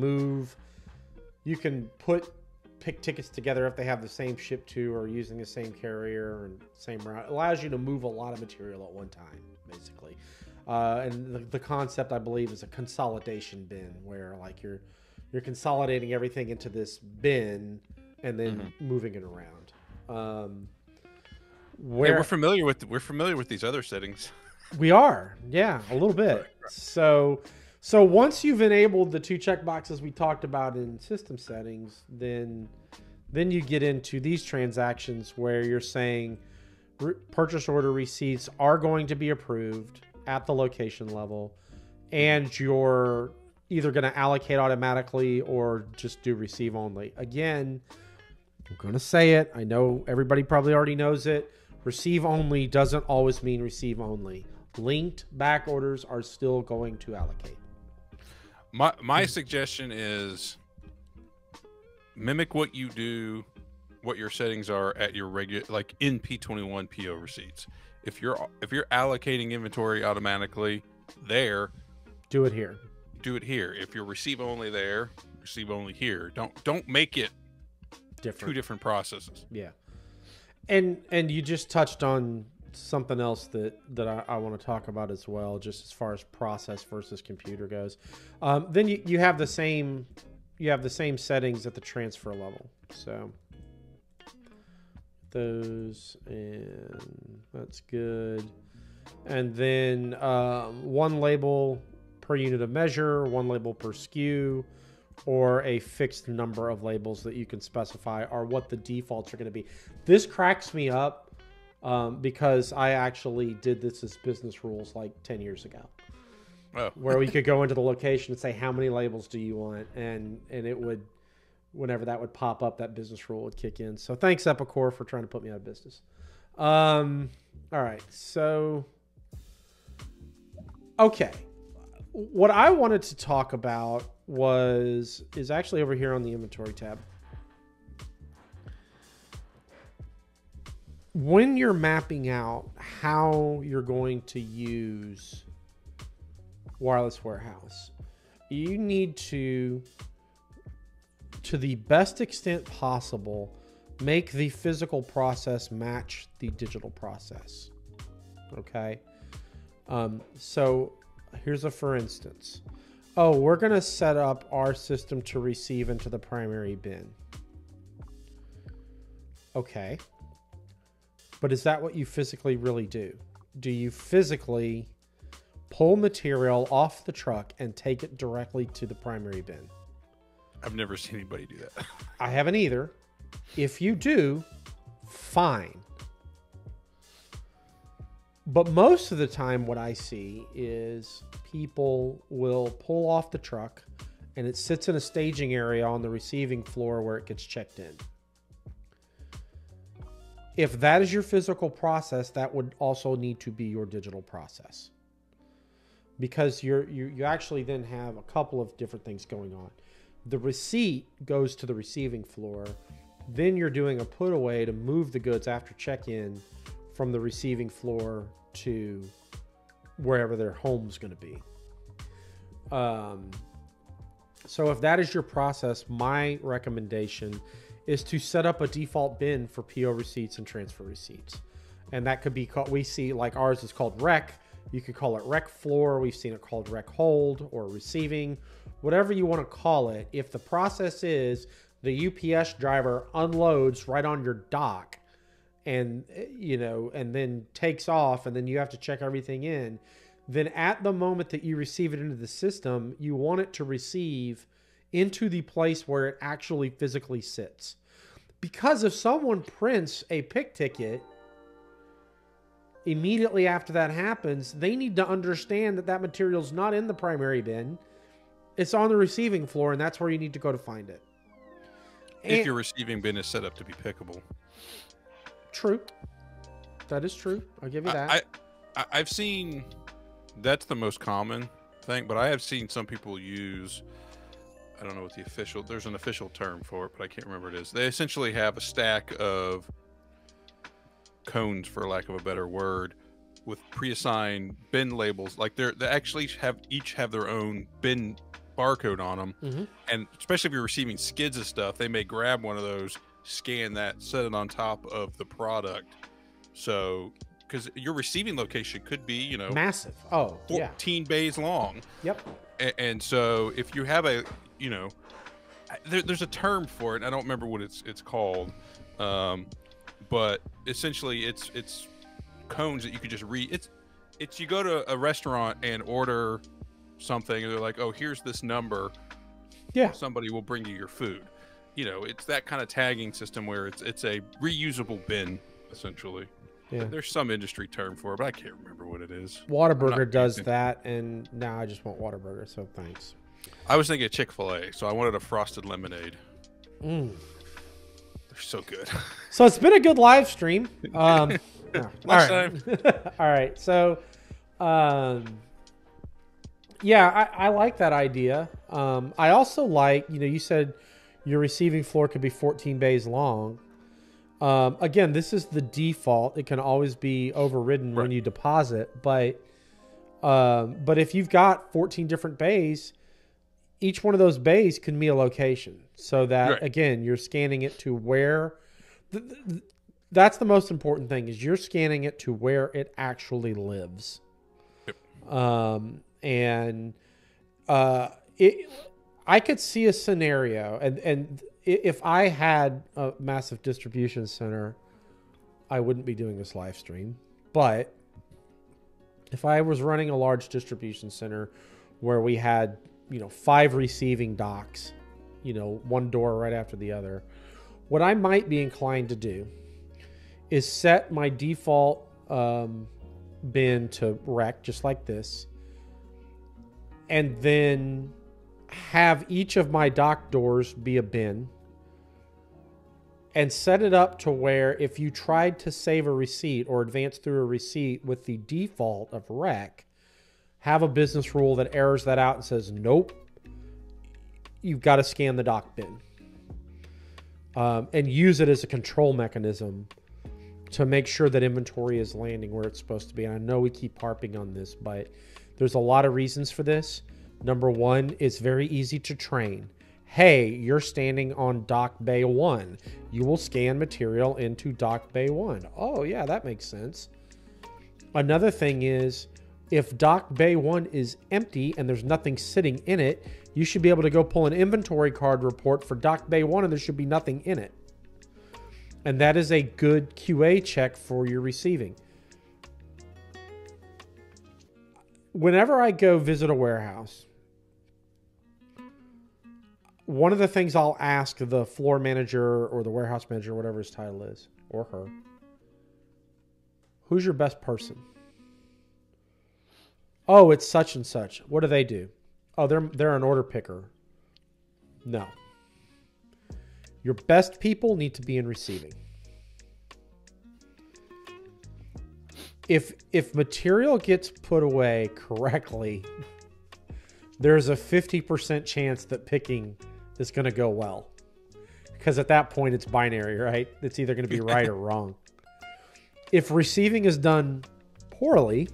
put pick tickets together if they have the same ship to or using the same carrier and same route. It allows you to move a lot of material at one time, basically. And the concept, I believe, is a consolidation bin where, like, you're consolidating everything into this bin and then moving it around. Yeah, we're familiar with these other settings. We are, yeah, a little bit. Right. So once you've enabled the two checkboxes we talked about in system settings, then you get into these transactions where you're saying purchase order receipts are going to be approved at the location level, and you're either going to allocate automatically or just do receive only. Again, I'm going to say it. I know everybody probably already knows it. Receive only doesn't always mean receive only. Linked back orders are still going to allocate. My suggestion is mimic what you do, what your settings are at your regular, like in P21 PO receipts. If you're allocating inventory automatically there, do it here. If you're receive only there, receive only here. Don't make it different. Two different processes. Yeah. And you just touched on something else that I want to talk about as well, just as far as process versus computer goes. Then you have the same settings at the transfer level. So those, and that's good. And then one label per unit of measure, one label per SKU, or a fixed number of labels that you can specify are what the defaults are going to be. This cracks me up because I actually did this as business rules like 10 years ago. Oh. Where we could go into the location and say, how many labels do you want? And it would, whenever that would pop up, that business rule would kick in. So thanks, Epicor, for trying to put me out of business. All right. So, okay. What I wanted to talk about is actually over here on the inventory tab. When you're mapping out how you're going to use Wireless Warehouse, you need to the best extent possible, make the physical process match the digital process. Okay. So here's a, for instance, oh, we're going to set up our system to receive into the primary bin. Okay. But is that what you physically really do? Do you physically pull material off the truck and take it directly to the primary bin? I've never seen anybody do that. I haven't either. If you do, fine. But most of the time what I see is people will pull off the truck and it sits in a staging area on the receiving floor where it gets checked in. If that is your physical process, that would also need to be your digital process. Because you actually then have a couple of different things going on. The receipt goes to the receiving floor. Then you're doing a put away to move the goods after check-in from the receiving floor to wherever their home's going to be. So if that is your process, my recommendation is to set up a default bin for PO receipts and transfer receipts. And that could be called, we see like ours is called rec. You could call it rec floor. We've seen it called rec hold or receiving, whatever you want to call it. If the process is the UPS driver unloads right on your dock and, you know, and then takes off and then you have to check everything in, then at the moment that you receive it into the system, you want it to receive into the place where it actually physically sits. Because if someone prints a pick ticket, immediately after that happens, they need to understand that that material's not in the primary bin. It's on the receiving floor, and that's where you need to go to find it. If your receiving bin is set up to be pickable. True. That is true. I'll give you that. I've seen, that's the most common thing, but I have seen some people use, I don't know what the official, there's an official term for it, but I can't remember what it is. They essentially have a stack of cones, for lack of a better word, with pre-assigned bin labels. Like they actually have their own bin barcode on them. Mm-hmm. And especially if you're receiving skids of stuff, they may grab one of those, scan that, set it on top of the product. So, because your receiving location could be, you know, massive. Oh, 14 yeah. bays long. Yep. And so if you have a, you know, there's a term for it. And I don't remember what it's called. But essentially it's cones that you could just read. It's you go to a restaurant and order something and they're like, oh, here's this number. Yeah. Somebody will bring you your food. You know, it's that kind of tagging system where it's a reusable bin, essentially. Yeah. There's some industry term for it, but I can't remember what it is. Whataburger does that, and now I just want Whataburger, so thanks. I was thinking of Chick-fil-A, so I wanted a frosted lemonade. Mm. So good. So it's been a good live stream. No. All right. All right. So, yeah, I like that idea. I also like, you know, you said your receiving floor could be 14 bays long. Again, this is the default. It can always be overridden right. when you deposit, but if you've got 14 different bays, each one of those bays can be a location, so that again, you're scanning it to where that's the most important thing, is you're scanning it to where it actually lives. Yep. I could see a scenario, and if I had a massive distribution center, I wouldn't be doing this live stream. But if I was running a large distribution center where we had, you know, 5 receiving docks, you know, one door right after the other, what I might be inclined to do is set my default bin to rec, just like this, and then have each of my dock doors be a bin, and set it up to where if you tried to save a receipt or advance through a receipt with the default of rec, have a business rule that errors that out and says, nope, you've got to scan the dock bin, and use it as a control mechanism to make sure that inventory is landing where it's supposed to be. And I know we keep harping on this, but there's a lot of reasons for this. Number one, it's very easy to train. Hey, you're standing on dock bay 1. You will scan material into dock bay 1. Oh yeah, that makes sense. Another thing is, if dock bay 1 is empty and there's nothing sitting in it, you should be able to go pull an inventory card report for dock bay 1 and there should be nothing in it. And that is a good QA check for your receiving. Whenever I go visit a warehouse, one of the things I'll ask the floor manager or the warehouse manager, whatever his title is, or her, who's your best person? Oh, it's such and such. What do they do? Oh, they're an order picker. No. Your best people need to be in receiving. If material gets put away correctly, there's a 50% chance that picking is going to go well, because at that point it's binary, right? It's either going to be right or wrong. If receiving is done poorly,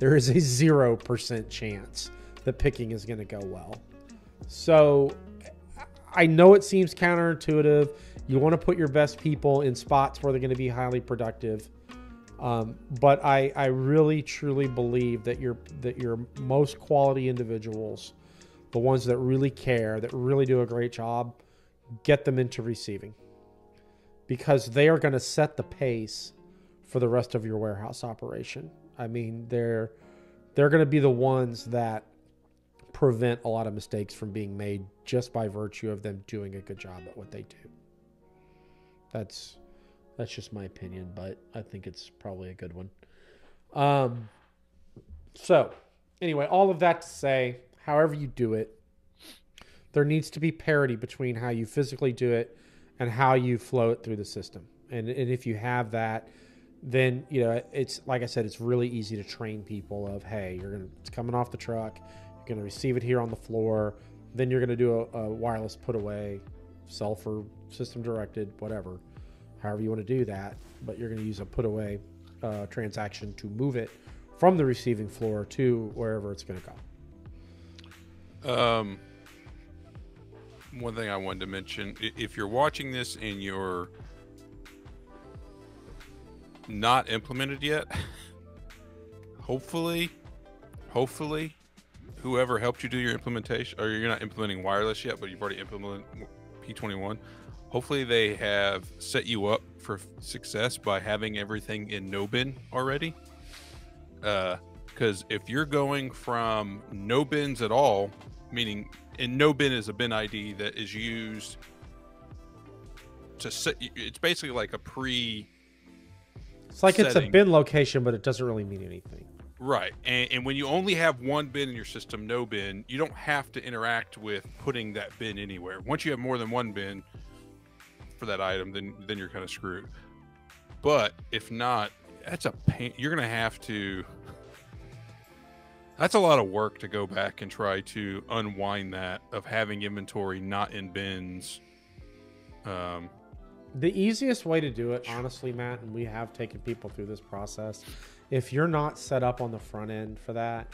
there is a 0% chance that picking is going to go well. So I know it seems counterintuitive. You want to put your best people in spots where they're going to be highly productive. But I really truly believe that your most quality individuals, the ones that really care, that really do a great job, get them into receiving, because they are going to set the pace for the rest of your warehouse operation. I mean, they're going to be the ones that prevent a lot of mistakes from being made just by virtue of them doing a good job at what they do. That's just my opinion, but I think it's probably a good one. So anyway, all of that to say, however you do it, there needs to be parity between how you physically do it and how you flow it through the system. And if you have that, then, you know, it's like I said, it's really easy to train people of, hey, it's coming off the truck, you're going to receive it here on the floor, then you're going to do a wireless put away, self or system directed, whatever. However you want to do that, but you're going to use a put away transaction to move it from the receiving floor to wherever it's going to go. One thing I wanted to mention, if you're watching this and you're not implemented yet, hopefully whoever helped you do your implementation, or you're not implementing wireless yet, but you've already implemented P21, hopefully they have set you up for success by having everything in no bin already. Because if you're going from no bins at all, meaning in no bin is a bin ID that is used to set, it's basically like a pre. It's like setting. It's a bin location, but it doesn't really mean anything. Right. And when you only have one bin in your system, no bin, you don't have to interact with putting that bin anywhere. Once you have more than one bin for that item, then you're kind of screwed. But if not, that's a pain. You're gonna have to, that's a lot of work to go back and try to unwind that of having inventory not in bins. The easiest way to do it, honestly, Matt, and we have taken people through this process, if you're not set up on the front end for that,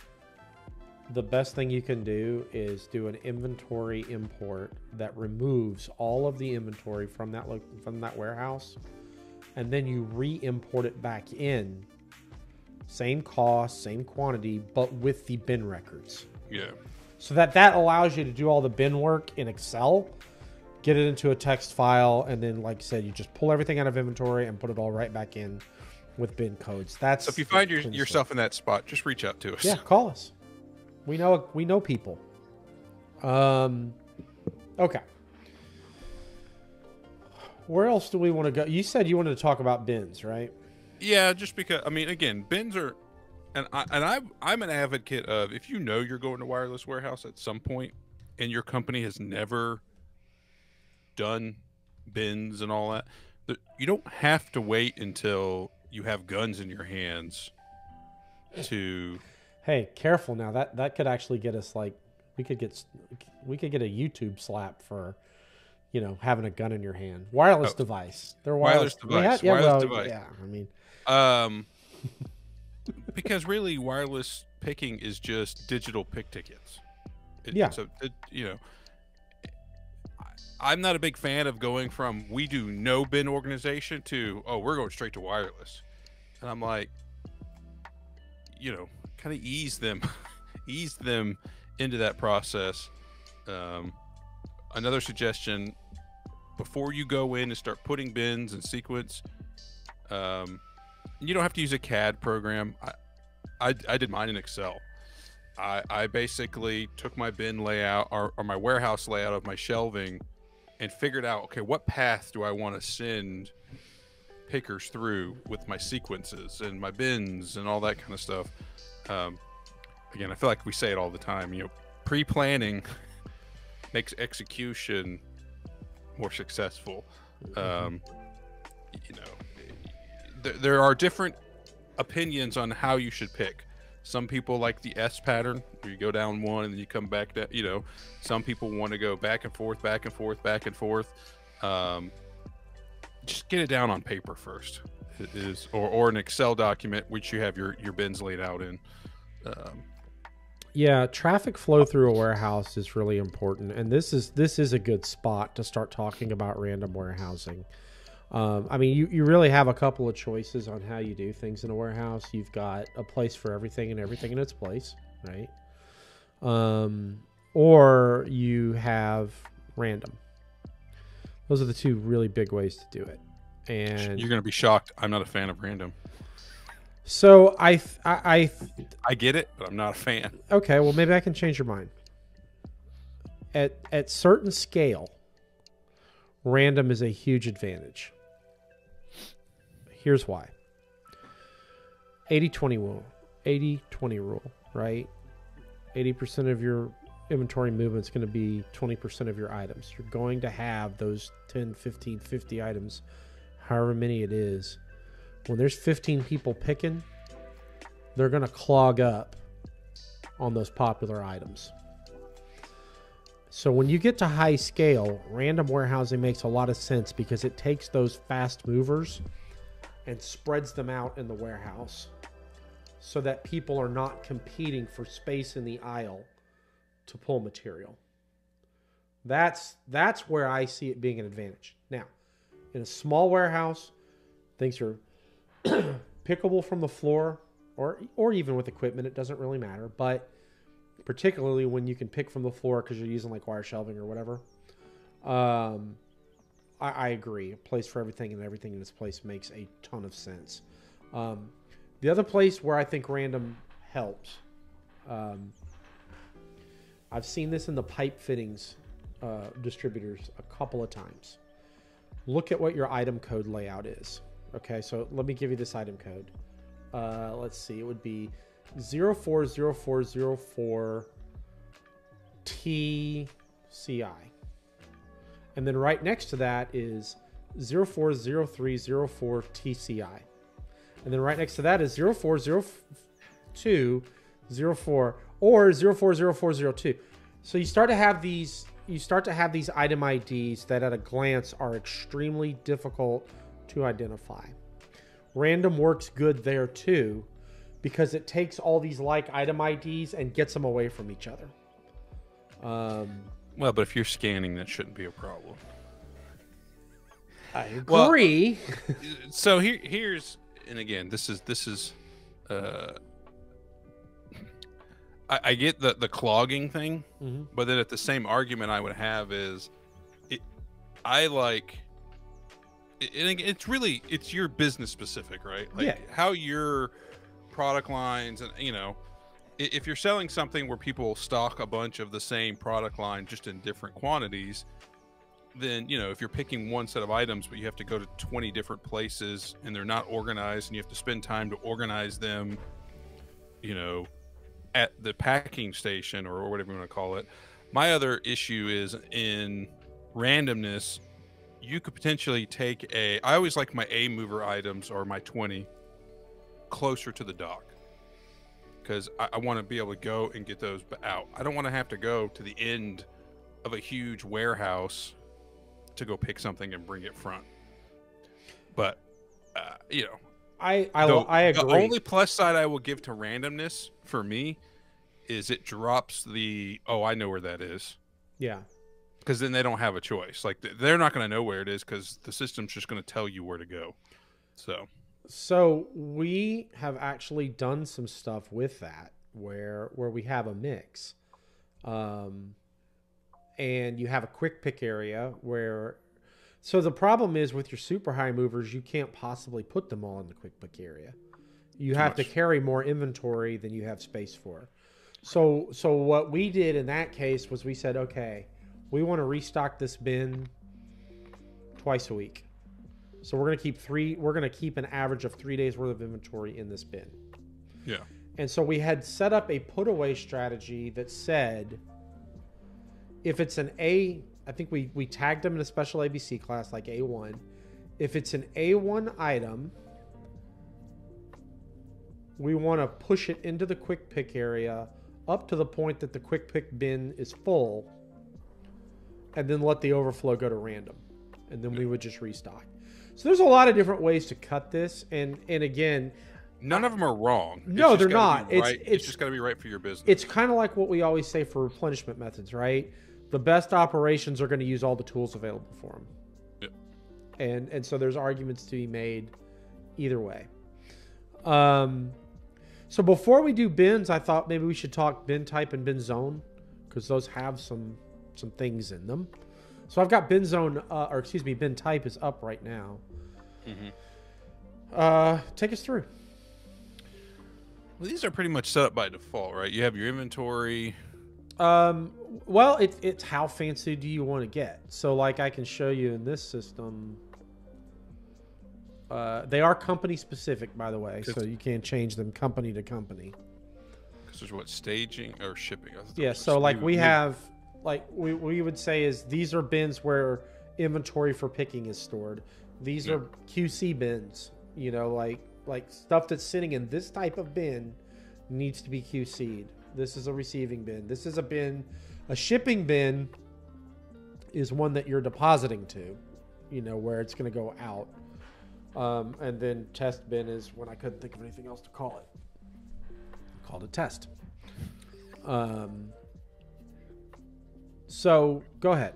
the best thing you can do is do an inventory import that removes all of the inventory from that warehouse, and then you re-import it back in. Same cost, same quantity, but with the bin records. Yeah. So that allows you to do all the bin work in Excel, get it into a text file, and then, like I said, you just pull everything out of inventory and put it all right back in with bin codes. That's so if you find yourself in that spot, just reach out to us. Yeah, call us. We know people. Okay. Where else do we want to go? You said you wanted to talk about bins, right? Yeah, just because, I mean, again, bins are, and I'm an advocate of, if you know you're going to wireless warehouse at some point and your company has never done bins and all that, you don't have to wait until you have guns in your hands to... Hey, careful now. That could actually get us, like, we could get a YouTube slap for... You know, having a gun in your hand. Wireless device. They're wireless device. Yeah, wireless device. Yeah, I mean, because really, wireless picking is just digital pick tickets. Yeah. So you know, I'm not a big fan of going from we do no bin organization to we're going straight to wireless, and I'm like, you know, kind of ease them into that process. Another suggestion before you go in and start putting bins in sequence, you don't have to use a CAD program. I did mine in Excel. I basically took my bin layout or my warehouse layout of my shelving and figured out, okay, what path do I want to send pickers through with my sequences and my bins and all that kind of stuff. Again, I feel like we say it all the time, you know, pre-planning makes execution more successful. You know, there are different opinions on how you should pick. Some people like the S pattern, where you go down one and then you come back down. You know, some people want to go back and forth, back and forth, back and forth. Just get it down on paper first, or an Excel document which you have your bins laid out in. Yeah, traffic flow through a warehouse is really important, and this is a good spot to start talking about random warehousing. I mean, you really have a couple of choices on how you do things in a warehouse. You've got a place for everything and everything in its place, right? Or you have random. Those are the two really big ways to do it. And you're going to be shocked. I'm not a fan of random. So I get it, but I'm not a fan. Okay, well, maybe I can change your mind. At certain scale, random is a huge advantage. Here's why. 80-20 rule. 80-20 rule, right? 80% of your inventory movement is going to be 20% of your items. You're going to have those 10, 15, 50 items, however many it is. When there's 15 people picking, they're going to clog up on those popular items. So when you get to high scale, random warehousing makes a lot of sense because it takes those fast movers and spreads them out in the warehouse so that people are not competing for space in the aisle to pull material. That's where I see it being an advantage. Now, in a small warehouse, things are pickable from the floor or even with equipment, it doesn't really matter, but particularly when you can pick from the floor because you're using like wire shelving or whatever, I agree, a place for everything and everything in its place makes a ton of sense. The other place where I think random helps, I've seen this in the pipe fittings distributors a couple of times. Look at what your item code layout is. Okay, so let me give you this item code. Let's see, it would be 040404TCI. And then right next to that is 040304TCI. And then right next to that is 040204 or 040402. So you start to have these item IDs that at a glance are extremely difficult to identify. Random works good there too, because it takes all these like item IDs and gets them away from each other. Well, but if you're scanning, that shouldn't be a problem. I agree. Well, so here's, and again, I get the clogging thing, mm-hmm. but then at the same argument I would have is, it's your business specific, right? Like yeah. how your product lines, and you know, if you're selling something where people stock a bunch of the same product line just in different quantities, then, you know, if you're picking one set of items, but you have to go to 20 different places and they're not organized and you have to spend time to organize them, you know, at the packing station or whatever you want to call it. My other issue is in randomness, you could potentially take I always like my A mover items or my 20 closer to the dock, because I want to be able to go and get those out. I don't want to have to go to the end of a huge warehouse to go pick something and bring it front. But you know, I agree. The only plus side I will give to randomness for me is it drops the, oh, I know where that is. Yeah. Because then they don't have a choice. Like they're not going to know where it is because the system's just going to tell you where to go. So we have actually done some stuff with that where we have a mix. And you have a quick pick area where, so the problem is with your super high movers, you can't possibly put them all in the quick pick area. You have to carry more inventory than you have space for. So what we did in that case was we said, okay, we want to restock this bin twice a week. So we're going to keep an average of 3 days worth of inventory in this bin. Yeah. And so we had set up a put away strategy that said, if it's an A, I think we tagged them in a special ABC class, like A1. If it's an A1 item, we want to push it into the quick pick area up to the point that the quick pick bin is full, and then let the overflow go to random. And then we would just restock. So there's a lot of different ways to cut this. And again, none of them are wrong. No, they're not. It's just got to be right for your business. It's kind of like what we always say for replenishment methods, right? The best operations are going to use all the tools available for them. Yep. And so there's arguments to be made either way. So before we do bins, I thought maybe we should talk bin type and bin zone, because those have some things in them. So I've got bin zone, or excuse me, bin type is up right now. Mm-hmm. Take us through. Well, these are pretty much set up by default, right? You have your inventory. Well, it's how fancy do you want to get? So like I can show you in this system, they are company specific, by the way, so you can change them company to company. Because there's what, staging or shipping? Yeah. So like we have, like we would say is these are bins where inventory for picking is stored. These are QC bins, you know, like stuff that's sitting in this type of bin needs to be QC'd. This is a receiving bin. This is a bin. A shipping bin is one that you're depositing to, you know, where it's going to go out. And then test bin is when I couldn't think of anything else to call it. I called it test. So go ahead.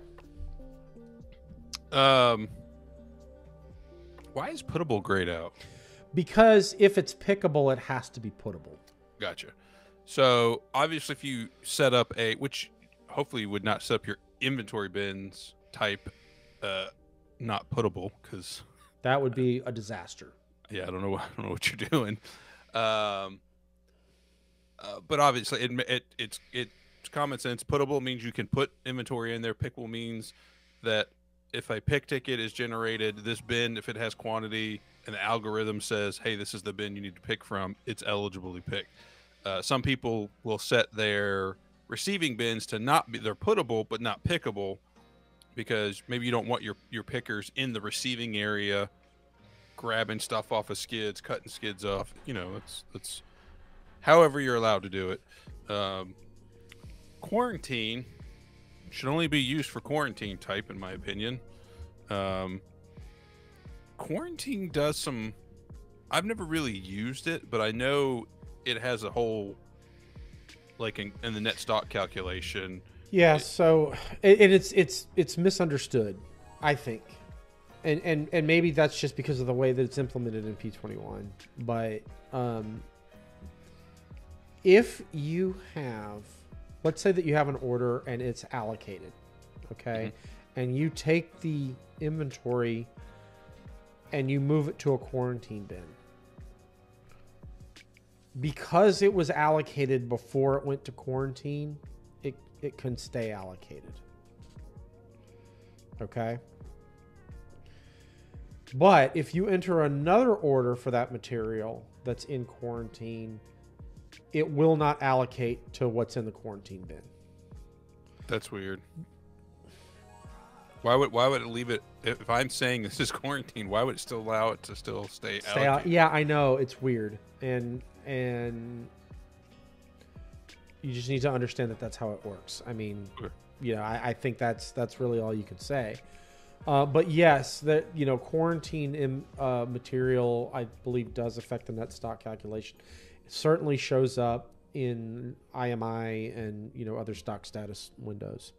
Why is puttable grayed out? Because if it's pickable, it has to be puttable. Gotcha. So obviously if you set up a, which hopefully would not set up your inventory bins type, not puttable, because that would be a disaster. Yeah. I don't know what you're doing. But obviously it's common sense. Puttable means you can put inventory in there. Pickable means that if a pick ticket is generated, this bin, if it has quantity, and the algorithm says, hey, this is the bin you need to pick from, it's eligible to pick. Some people will set their receiving bins to not be, they're puttable, but not pickable, because maybe you don't want your pickers in the receiving area, grabbing stuff off of skids, cutting skids off, you know, it's however you're allowed to do it. Quarantine should only be used for quarantine type, in my opinion. Quarantine does some, I've never really used it, but I know it has a whole, like in the net stock calculation. Yeah, so it's misunderstood, I think, and maybe that's just because of the way that it's implemented in P21. But if you have, let's say that you have an order and it's allocated, okay, mm-hmm. and you take the inventory and you move it to a quarantine bin. Because it was allocated before it went to quarantine, it can stay allocated. Okay. But if you enter another order for that material that's in quarantine, it will not allocate to what's in the quarantine bin. That's weird. Why would it leave it? If I'm saying this is quarantine, why would it still allow it to still stay out? Yeah, I know, it's weird. And you just need to understand that that's how it works. I mean, okay. You know, I think that's really all you could say. But yes, that, you know, quarantine material, I believe, does affect the net stock calculation. It certainly shows up in IMI and, you know, other stock status windows.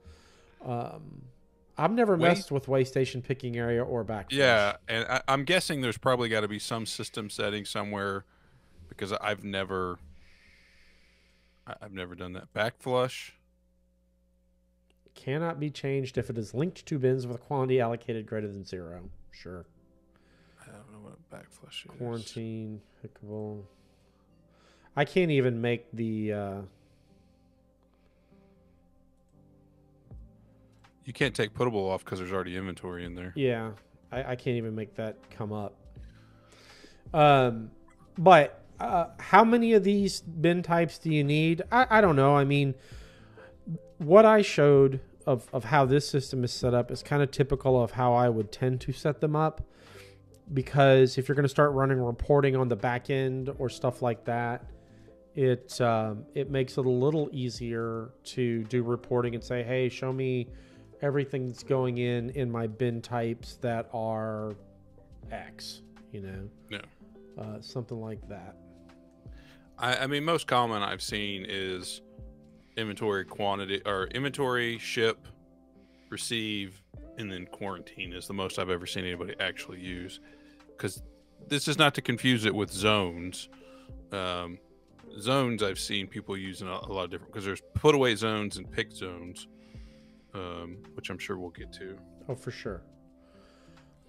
I've never messed with waystation, picking area, or backflash. Yeah, and I'm guessing there's probably got to be some system setting somewhere, because I've never done that. Backflush cannot be changed if it is linked to bins with a quantity allocated greater than 0. Sure. I don't know what a backflush is. Quarantine, pickable. I can't even make the... You can't take puttable off because there's already inventory in there. Yeah, I can't even make that come up. But how many of these bin types do you need? I don't know. I mean, what I showed of how this system is set up is kind of typical of how I would tend to set them up. Because if you're going to start running reporting on the back end or stuff like that, it makes it a little easier to do reporting and say, hey, show me everything that's going in my bin types that are X, you know? Yeah. Something like that. I mean, most common I've seen is inventory, quantity, or inventory, ship, receive, and then quarantine is the most I've ever seen anybody actually use. Because this is not to confuse it with zones. Zones I've seen people using a lot of different, because there's put away zones and pick zones. Which I'm sure we'll get to. Oh, for sure.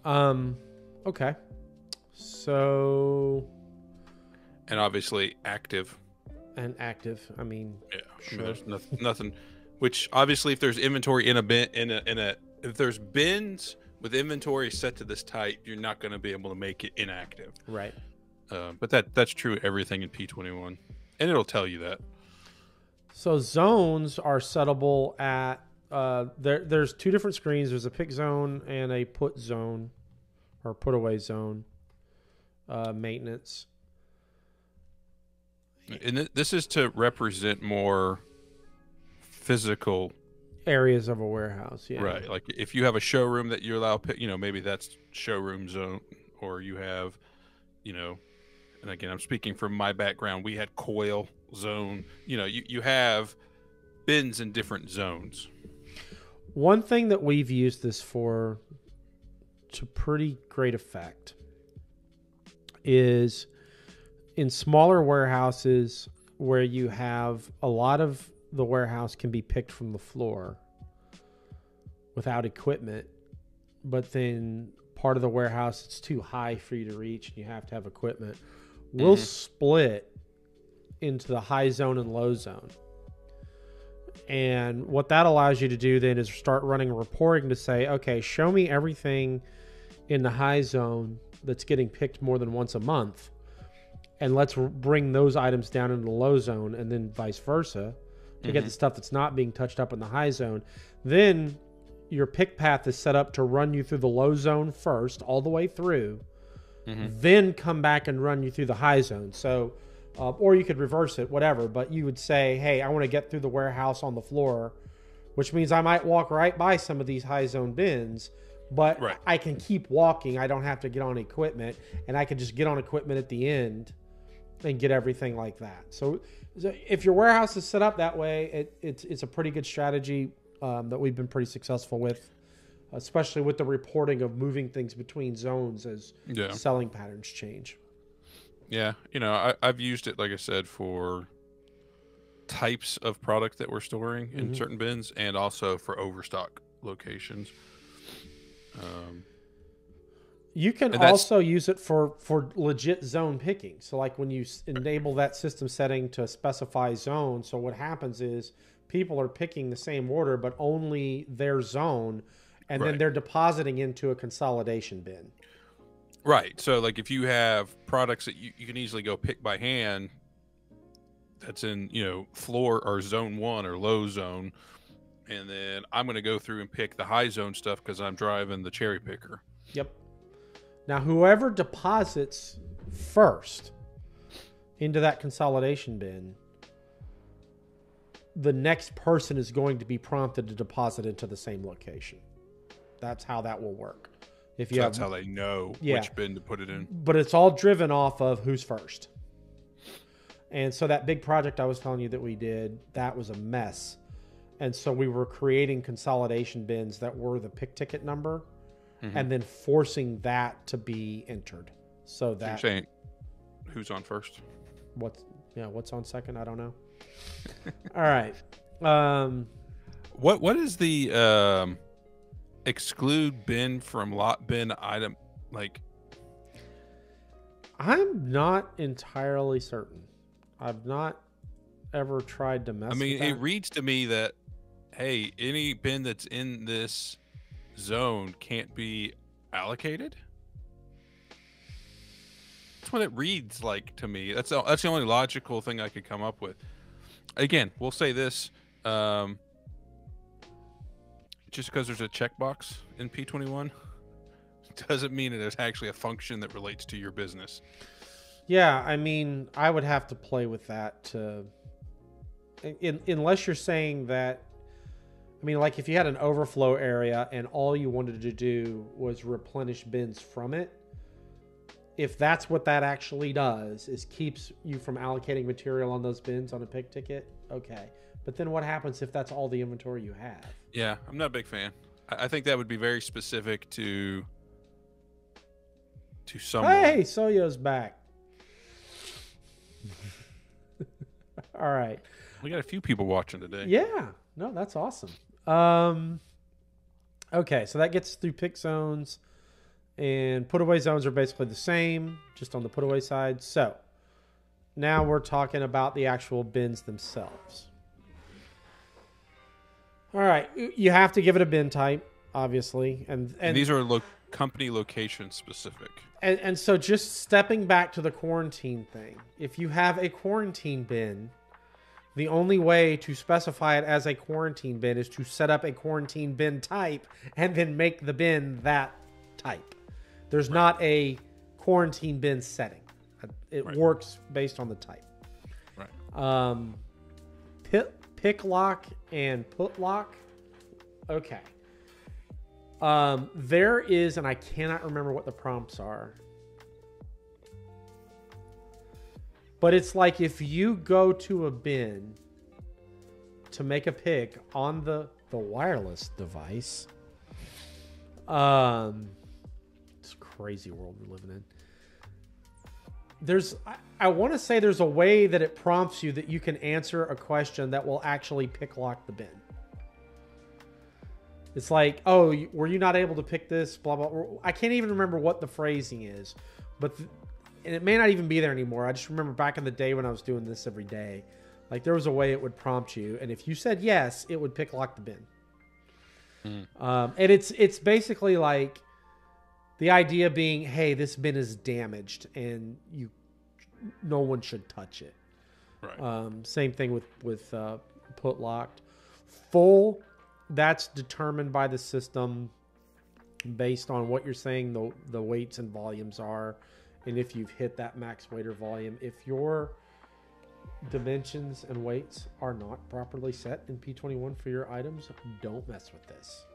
Okay. So. And obviously active. And active. I mean. Yeah. Sure. I mean, there's nothing. Which obviously, if there's inventory in a bin, if there's bins with inventory set to this type, you're not going to be able to make it inactive. Right. But that's true of everything in P21, and it'll tell you that. So zones are settable at. There's two different screens. There's a pick zone and a put zone, or put away zone, maintenance. And this is to represent more physical areas of a warehouse. Yeah. Right. Like if you have a showroom that you allow, you know, maybe that's showroom zone, or you have, you know, and again, I'm speaking from my background, we had coil zone, you know, you have bins in different zones. One thing that we've used this for to pretty great effect is in smaller warehouses where you have a lot of the warehouse can be picked from the floor without equipment, but then part of the warehouse, it's too high for you to reach and you have to have equipment. Mm-hmm. We'll split into the high zone and low zone. And what that allows you to do then is start running reporting to say, okay, show me everything in the high zone that's getting picked more than once a month. And let's bring those items down into the low zone, and then vice versa to mm-hmm. get the stuff that's not being touched up in the high zone. Then your pick path is set up to run you through the low zone first, all the way through, mm-hmm. then come back and run you through the high zone. So, or you could reverse it, whatever, but you would say, hey, I want to get through the warehouse on the floor, which means I might walk right by some of these high zone bins, but right. I can keep walking. I don't have to get on equipment, and I can just get on equipment at the end and get everything like that. So if your warehouse is set up that way, it's a pretty good strategy that we've been pretty successful with, especially with the reporting of moving things between zones as selling patterns change. Yeah, you know, I've used it, like I said, for types of product that we're storing in certain bins, and also for overstock locations. You can also use it for legit zone picking. So like when you enable that system setting to specify zone, so what happens is people are picking the same order, but only their zone, and then they're depositing into a consolidation bin. Right. So like if you have products that you can easily go pick by hand, that's in, you know, floor or zone one or low zone. And then I'm going to go through and pick the high zone stuff because I'm driving the cherry picker. Yep. Now, whoever deposits first into that consolidation bin, the next person is going to be prompted to deposit into the same location. That's how that will work. If you that's how they know which bin to put it in. But it's all driven off of who's first. And so that big project I was telling you that we did, that was a mess. And so we were creating consolidation bins that were the pick ticket number. And then forcing that to be entered, so that you're saying who's on first, what's on second, I don't know. All right, what is the exclude bin from lot bin item? Like, I'm not entirely certain. I've not ever tried to mess with that. I mean, it reads to me that, hey, any bin that's in this zone can't be allocated. That's what it reads like to me. That's the only logical thing I could come up with. Again, we'll say this, just because there's a checkbox in P21 doesn't mean that there's actually a function that relates to your business. Yeah, I mean, I would have to play with that to, unless you're saying that, I mean, like if you had an overflow area and all you wanted to do was replenish bins from it, if that's what that actually does, is keeps you from allocating material on those bins on a pick ticket, okay. But then what happens if that's all the inventory you have? Yeah, I'm not a big fan. I think that would be very specific to someone. Hey, Soyo's back. All right. We got a few people watching today. Yeah. No, that's awesome. Okay, so that gets through pick zones, and put away zones are basically the same, just on the put away side. So now we're talking about the actual bins themselves. All right, you have to give it a bin type, obviously, and these are company location specific. And so just stepping back to the quarantine thing, if you have a quarantine bin, the only way to specify it as a quarantine bin is to set up a quarantine bin type and then make the bin that type. There's not a quarantine bin setting. It works based on the type. Right. Pick lock and put lock. Okay. There is, and I cannot remember what the prompts are, but it's like if you go to a bin to make a pick on the wireless device, it's a crazy world we're living in. There's, I want to say there's a way that it prompts you that you can answer a question that will actually pick lock the bin. It's like, oh, were you not able to pick this? Blah, blah. I can't even remember what the phrasing is, but and it may not even be there anymore. I just remember back in the day when I was doing this every day, like there was a way it would prompt you, and if you said yes, it would pick lock the bin. And it's basically like the idea being, hey, this bin is damaged and no one should touch it. Right. Same thing with put locked. Full, that's determined by the system based on what you're saying the weights and volumes are. And if you've hit that max weight or volume, if your dimensions and weights are not properly set in P21 for your items, don't mess with this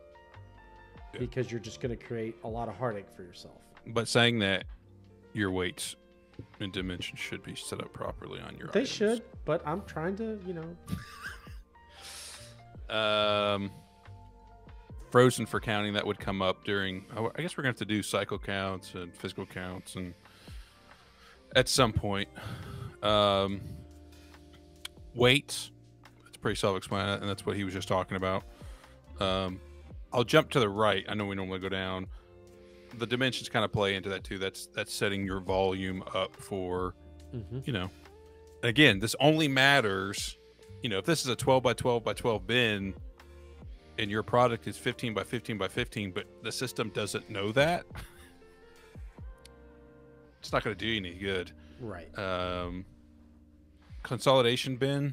because you're just going to create a lot of heartache for yourself. But saying that your weights And dimensions should be set up properly on your items. They should, but I'm trying to, you know. Frozen for counting, that would come up during, I guess we're going to have to do cycle counts and physical counts and at some point. Weights, that's pretty self-explanatory, and that's what he was just talking about. I'll jump to the right. I know we normally go down. The dimensions kind of play into that too. That's setting your volume up for, you know, again, this only matters, you know, if this is a 12 by 12 by 12 bin and your product is 15 by 15 by 15, but the system doesn't know that, it's not going to do you any good. Right. Consolidation bin.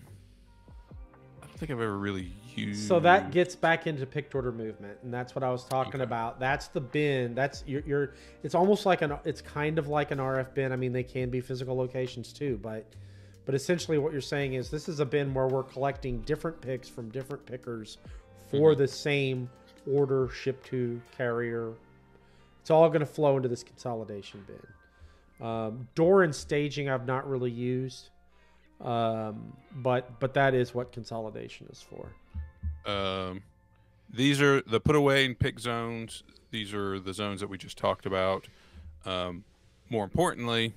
I don't think I've ever really used. So that gets back into picked order movement, and that's what I was talking about. That's the bin. That's your. It's almost like an. It's kind of like an RF bin. I mean, they can be physical locations too, but essentially what you're saying is this is a bin where we're collecting different picks from different pickers for the same order, ship to carrier. It's all going to flow into this consolidation bin. Door and staging I've not really used. But that is what consolidation is for. These are the put away and pick zones. These are the zones that we just talked about. More importantly,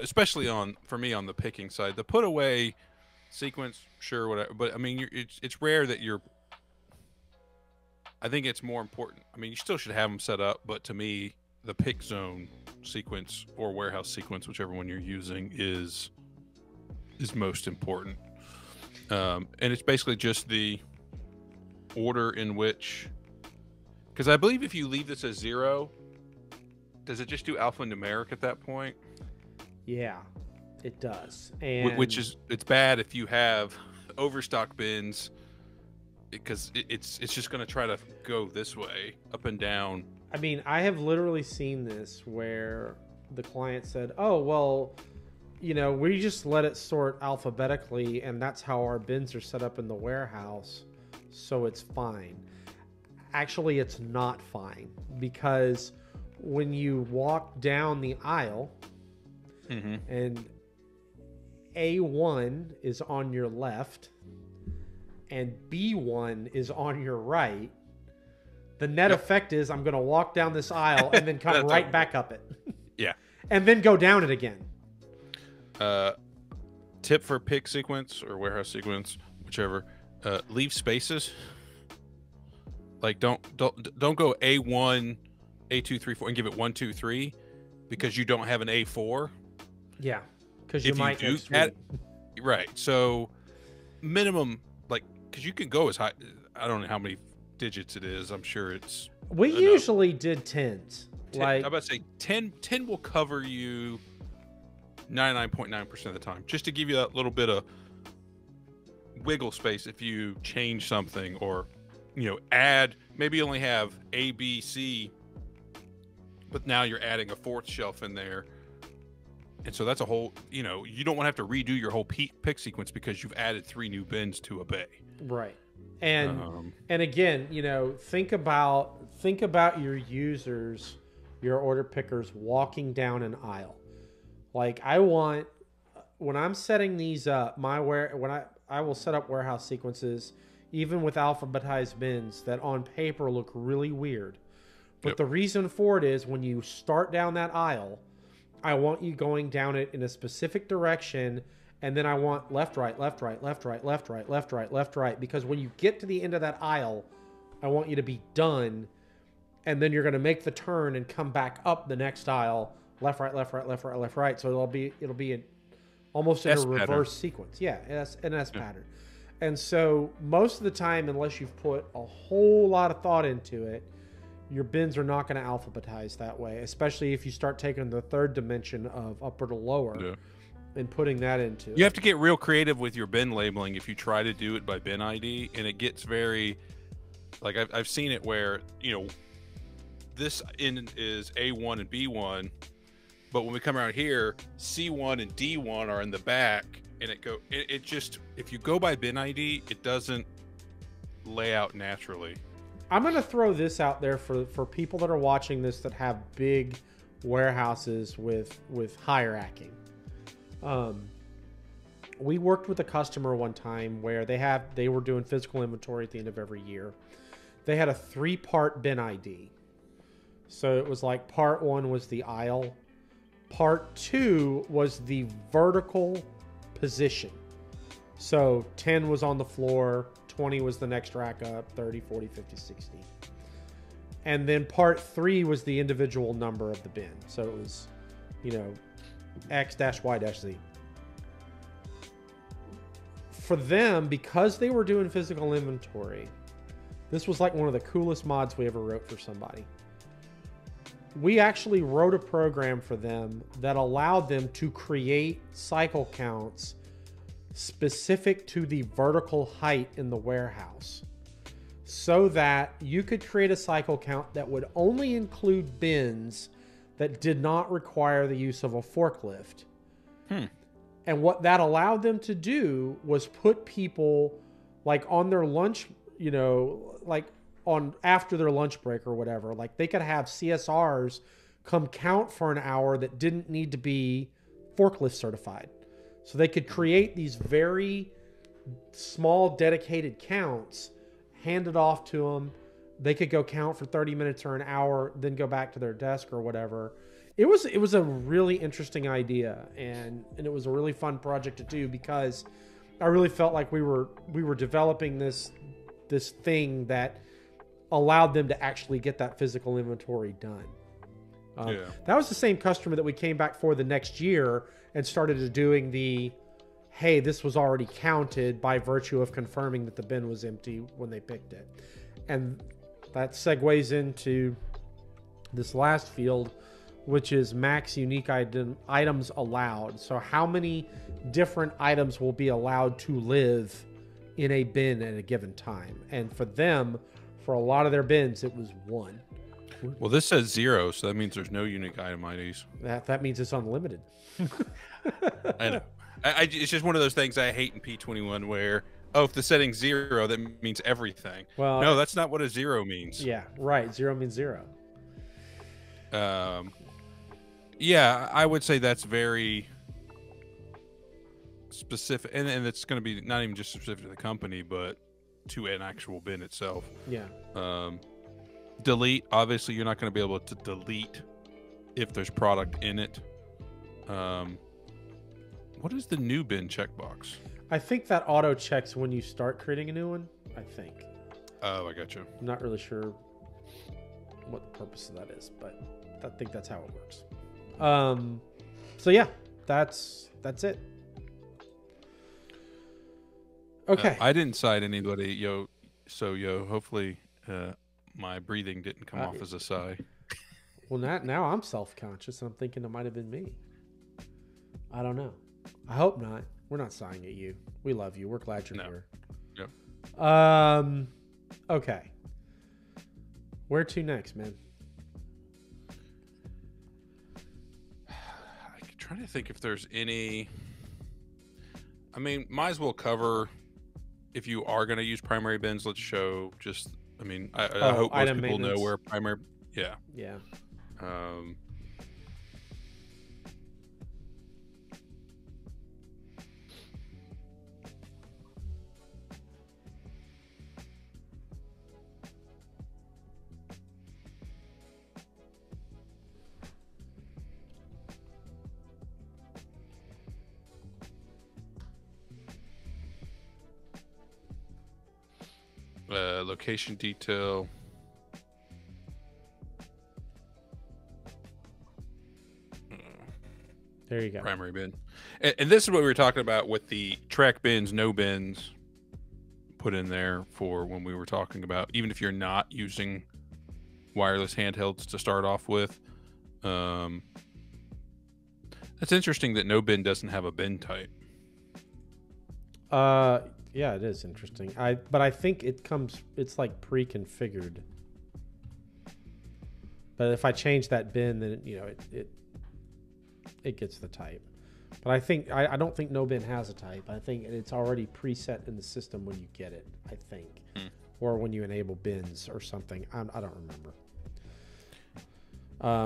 especially for me on the picking side, the put away sequence, sure, whatever. But I mean, it's rare that you're. I think it's more important. I mean, you still should have them set up, but to me, the pick zone sequence or warehouse sequence, whichever one you're using, is most important. And it's basically just the order in which, because I believe if you leave this as 0, does it just do alphanumeric at that point? Yeah, it does. And which is, it's bad if you have overstock bins, because it's just going to try to go this way up and down. I mean, I have literally seen this where the client said, oh, well, you know, we just let it sort alphabetically, and that's how our bins are set up in the warehouse, so it's fine. Actually, it's not fine, because when you walk down the aisle and A1 is on your left and B1 is on your right, the net effect is I'm going to walk down this aisle and then come right back up it. Yeah. And then go down it again. Tip for pick sequence or warehouse sequence, whichever, leave spaces. Like don't go A1, A2, 3, 4 and give it 1, 2, 3, because you don't have an A4. Yeah. Cause you might do that. Right. So minimum, like, cause you can go as high. I don't know how many digits it is. I'm sure it's, we enough. Usually did 10s. Like I'm about to say 10 will cover you 99.9% of the time, just to give you that little bit of wiggle space if you change something, or, you know, add, maybe you only have ABC, but now you're adding a 4th shelf in there, and so that's a whole, you know, you don't want to have to redo your whole pick sequence because you've added 3 new bins to a bay. Right. And and again, you know, think about your users, your order pickers walking down an aisle. Like I want, when I'm setting these up, when I will set up warehouse sequences, even with alphabetized bins that on paper look really weird. But the reason for it is when you start down that aisle, I want you going down it in a specific direction. And then I want left, right, left, right, left, right, left, right, left, right, left, right. Because when you get to the end of that aisle, I want you to be done. And then you're going to make the turn and come back up the next aisle. Left, right, left, right, left, right, left, right. So it'll be almost in a reverse sequence. Yeah, an S pattern. And so most of the time, unless you've put a whole lot of thought into it, your bins are not going to alphabetize that way, especially if you start taking the third dimension of upper to lower and putting that into it. You have to get real creative with your bin labeling if you try to do it by bin ID, and it gets very, like I've seen it where, you know, this in is A1 and B1, but when we come around here, C1 and D1 are in the back, and it just, if you go by bin ID, it doesn't lay out naturally. I'm going to throw this out there for people that are watching this that have big warehouses with high racking. We worked with a customer one time where they were doing physical inventory at the end of every year. They had a 3-part bin ID. So it was like part 1 was the aisle. Part 2 was the vertical position. So 10 was on the floor, 20 was the next rack up, 30, 40, 50, 60. And then part 3 was the individual number of the bin. So it was, you know, X-Y-Z. For them, because they were doing physical inventory, this was like one of the coolest mods we ever wrote for somebody. We actually wrote a program for them that allowed them to create cycle counts specific to the vertical height in the warehouse, so that you could create a cycle count that would only include bins that did not require the use of a forklift. And what that allowed them to do was put people like on their lunch, you know, like on after their lunch break or whatever, like they could have CSRs come count for an hour that didn't need to be forklift certified. So they could create these very small dedicated counts, hand it off to them. They could go count for 30 minutes or an hour, then go back to their desk or whatever. It was a really interesting idea, and it was a really fun project to do, because I really felt like we were developing this thing that allowed them to actually get that physical inventory done. That was the same customer that we came back for the next year and started doing the, hey, this was already counted by virtue of confirming that the bin was empty when they picked it. And that segues into this last field, which is max unique items allowed. So how many different items will be allowed to live in a bin at a given time? And for them, for a lot of their bins, it was 1. Well, this says 0, so that means there's no unique item IDs. That means it's unlimited. I know. It's just one of those things I hate in P21 where, oh, if the setting's 0, that means everything. Well, no, that's not what a 0 means. Yeah, right. 0 means 0. Yeah, I would say that's very specific, and it's going to be not even just specific to the company, but to an actual bin itself. Yeah. Delete, obviously you're not going to be able to delete if there's product in it. What is the new bin checkbox? I think that auto checks when you start creating a new one, I think. Oh, I got you. I'm not really sure what the purpose of that is, but I think that's how it works. So yeah, that's it. Okay. I didn't side anybody, yo. So yo, hopefully my breathing didn't come off as a sigh. Well, now I'm self-conscious, and I'm thinking it might have been me. I don't know. I hope not. We're not sighing at you. We love you. We're glad you're here. Yep. Okay. Where to next, man? I'm trying to think if there's any. I mean, might as well cover, if you are going to use primary bins, let's show just, I mean, I hope most people know where primary, yeah. Yeah. Location detail. There you go. Primary bin. And this is what we were talking about with the track bins, no bins put in there for when we were talking about, even if you're not using wireless handhelds to start off with. That's interesting that no bin doesn't have a bin type. Yeah, it is interesting. But I think it's like pre-configured. But if I change that bin, then it gets the type. But I think I don't think no bin has a type. I think it's already preset in the system when you get it, I think. Or when you enable bins or something. I don't remember.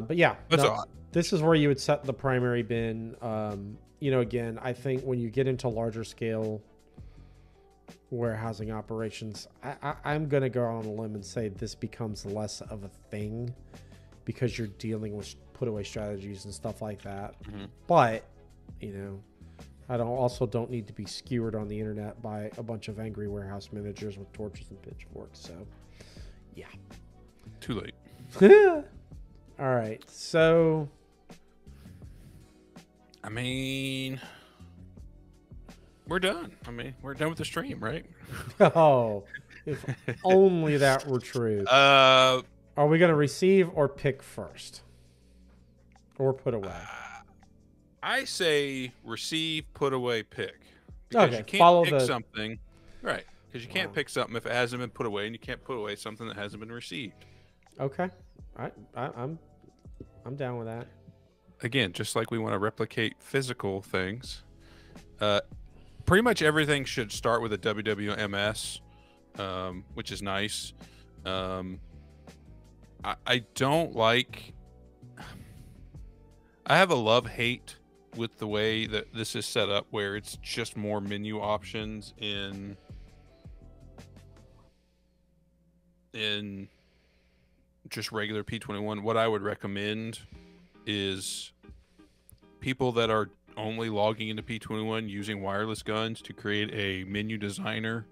But yeah. That's odd. This is where you would set the primary bin. You know, again, I think when you get into larger scale warehousing operations, I'm going to go on a limb and say this becomes less of a thing because you're dealing with put away strategies and stuff like that. Mm-hmm. But, you know, I also don't need to be skewered on the internet by a bunch of angry warehouse managers with torches and pitchforks. So, yeah. Too late. Yeah. All right. So, I mean, we're done. I mean, we're done with the stream, right? Oh, if only that were true. Are we going to receive or pick first? Or put away? I say receive, put away, pick. Because okay, you can't follow pick something. Right. Because you can't pick something if it hasn't been put away, and you can't put away something that hasn't been received. Okay. I'm down with that. Again, just like we want to replicate physical things, pretty much everything should start with a WWMS, which is nice. I don't like... I have a love-hate with the way that this is set up, where it's just more menu options in just regular P21. What I would recommend is people that are only logging into P21 using wireless guns to create a menu designer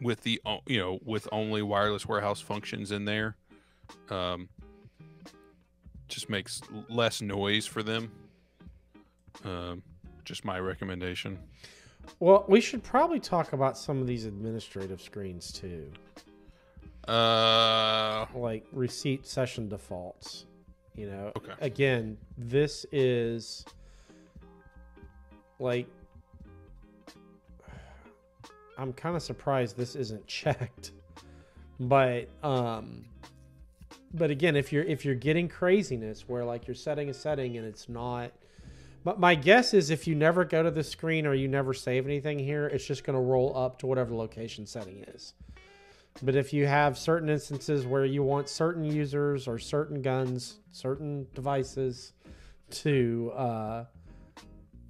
with the, you know, with only wireless warehouse functions in there. Just makes less noise for them. Just my recommendation. Well, we should probably talk about some of these administrative screens too. Like receipt session defaults. You know, okay. Again, this is like, I'm kind of surprised this isn't checked, but again, if you're getting craziness where like you're setting a setting and it's not, but my guess is if you never go to the screen or you never save anything here, it's just going to roll up to whatever location setting is. But if you have certain instances where you want certain users or certain guns, certain devices to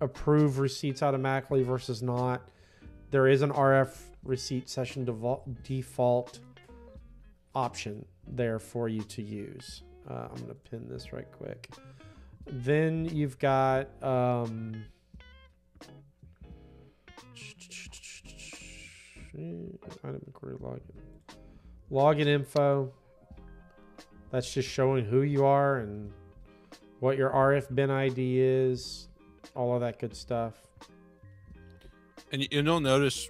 approve receipts automatically versus not, there is an RF receipt session default option there for you to use. I'm going to pin this right quick. Then you've got item inquiry login info. That's just showing who you are and what your RF bin ID is, all of that good stuff. And you'll notice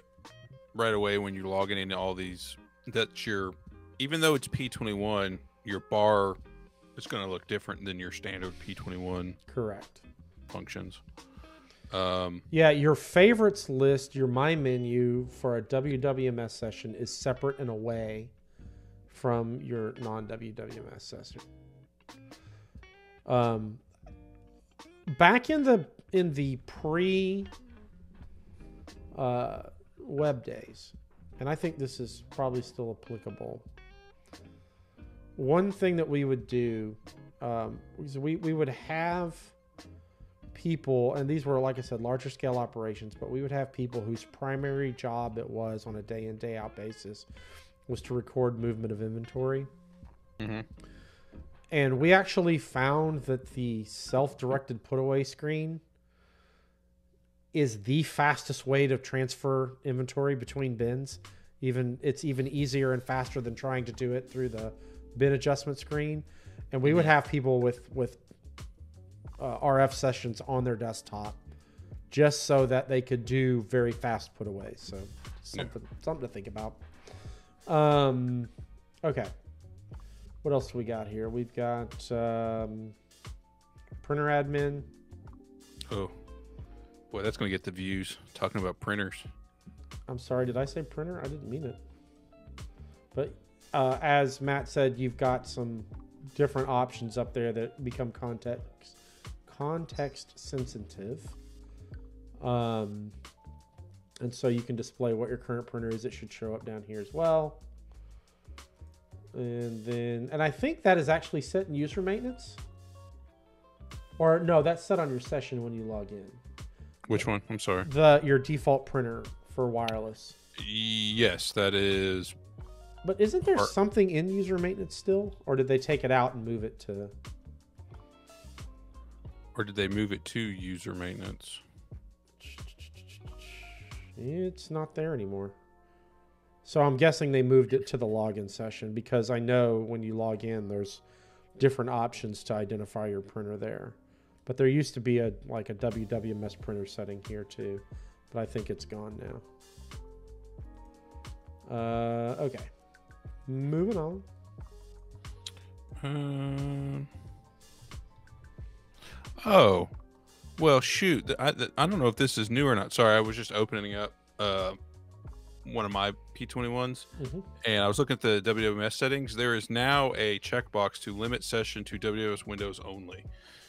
right away when you're logging into all these that your, even though it's P21, your bar is going to look different than your standard P21. Correct. Functions. Yeah, your favorites list, your My Menu for a WWMS session is separate and away from your non-WWMS session. Back in the pre web days, and I think this is probably still applicable, one thing that we would do is we would have people, and these were, like I said, larger scale operations, but we would have people whose primary job it was on a day in, day out basis was to record movement of inventory. Mm-hmm. And we actually found that the self-directed put away screen is the fastest way to transfer inventory between bins. It's even easier and faster than trying to do it through the bin adjustment screen. And we mm-hmm. would have people with RF sessions on their desktop just so that they could do very fast put away. So something to think about. Okay. What else do we got here? We've got printer admin. Oh, boy, that's going to get the views talking about printers. I'm sorry. Did I say printer? I didn't mean it. But as Matt said, you've got some different options up there that become context sensitive, and so you can display what your current printer is. It should show up down here as well. And I think that is actually set in user maintenance. Or no, that's set on your session when you log in. Which one? I'm sorry. Your default printer for wireless. Yes, that is. But isn't there something in user maintenance still? Or did they take it out and move it to? Or did they move it to user maintenance? It's not there anymore. So I'm guessing they moved it to the login session, because I know when you log in, there's different options to identify your printer there. But there used to be a like a WWMS printer setting here too, but I think it's gone now. Okay, moving on. Oh, well, shoot. I don't know if this is new or not. Sorry, I was just opening up one of my P21s, and I was looking at the WWMS settings. There is now a checkbox to limit session to WWMS windows only.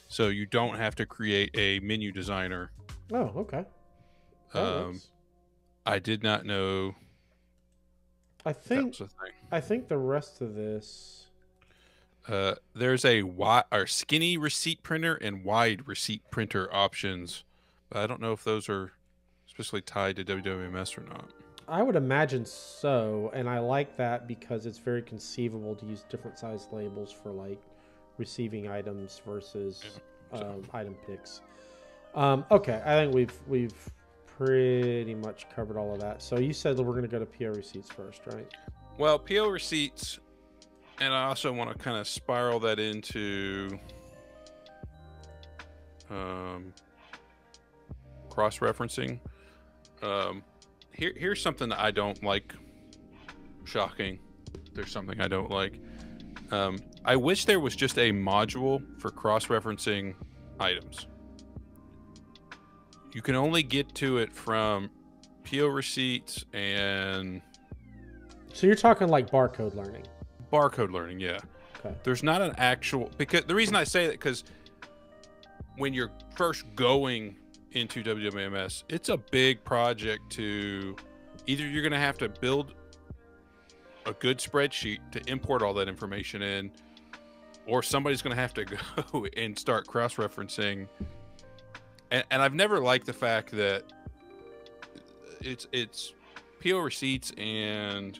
So you don't have to create a menu designer. Oh, okay. I did not know. I think the rest of this. There's a skinny receipt printer and wide receipt printer options, but I don't know if those are especially tied to WWMS or not. I would imagine so, and I like that because it's very conceivable to use different size labels for like receiving items versus item picks. Okay, I think we've pretty much covered all of that. So you said that we're going to go to PO receipts first, right? Well, PO receipts. And I also want to kind of spiral that into cross-referencing. Here's something that I don't like. Shocking. There's something I don't like. I wish there was just a module for cross-referencing items. You can only get to it from PO receipts and... So you're talking like barcode learning. Barcode learning, yeah. Okay. There's not an actual, because the reason I say that, because when you're first going into WWMS, it's a big project to either you're going to have to build a good spreadsheet to import all that information in, or somebody's going to have to go and start cross-referencing. And I've never liked the fact that it's PO receipts and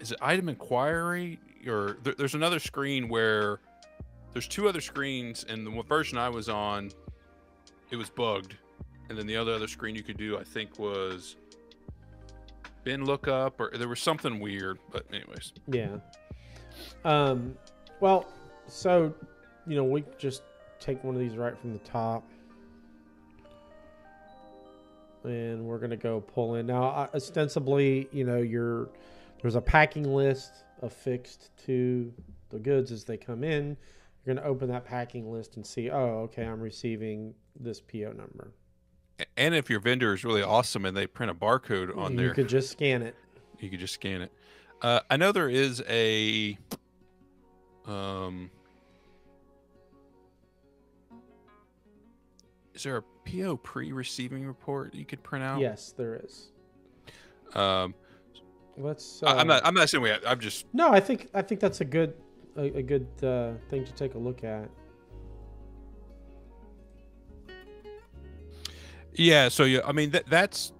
is it item inquiry, or there's another screen where there's two other screens, and the version I was on, it was bugged. And then the other screen you could do, I think, was bin lookup, or there was something weird, but anyways. Yeah. Well, so, you know, we just take one of these right from the top. And we're going to go pull in. Now, ostensibly, you know, there's a packing list affixed to the goods as they come in. You're going to open that packing list and see, oh, okay, I'm receiving this PO number. And if your vendor is really awesome and they print a barcode on there, you could just scan it. You could just scan it. I know there is a is there a PO pre-receiving report you could print out? Yes, there is. Let's I'm not saying we have, I'm just no, I think that's a good thing to take a look at. Yeah, so yeah, I mean that's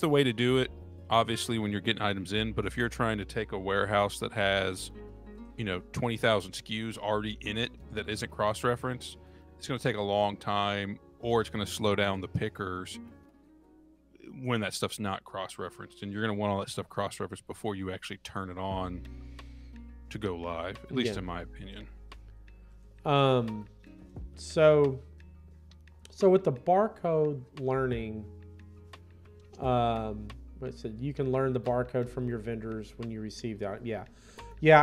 the way to do it, obviously, when you're getting items in. But if you're trying to take a warehouse that has, you know, 20,000 SKUs already in it that isn't cross-referenced, it's going to take a long time, or it's going to slow down the pickers when that stuff's not cross-referenced, and you're going to want all that stuff cross-referenced before you actually turn it on to go live, at least in my opinion. So with the barcode learning, I said you can learn the barcode from your vendors when you receive that. Yeah.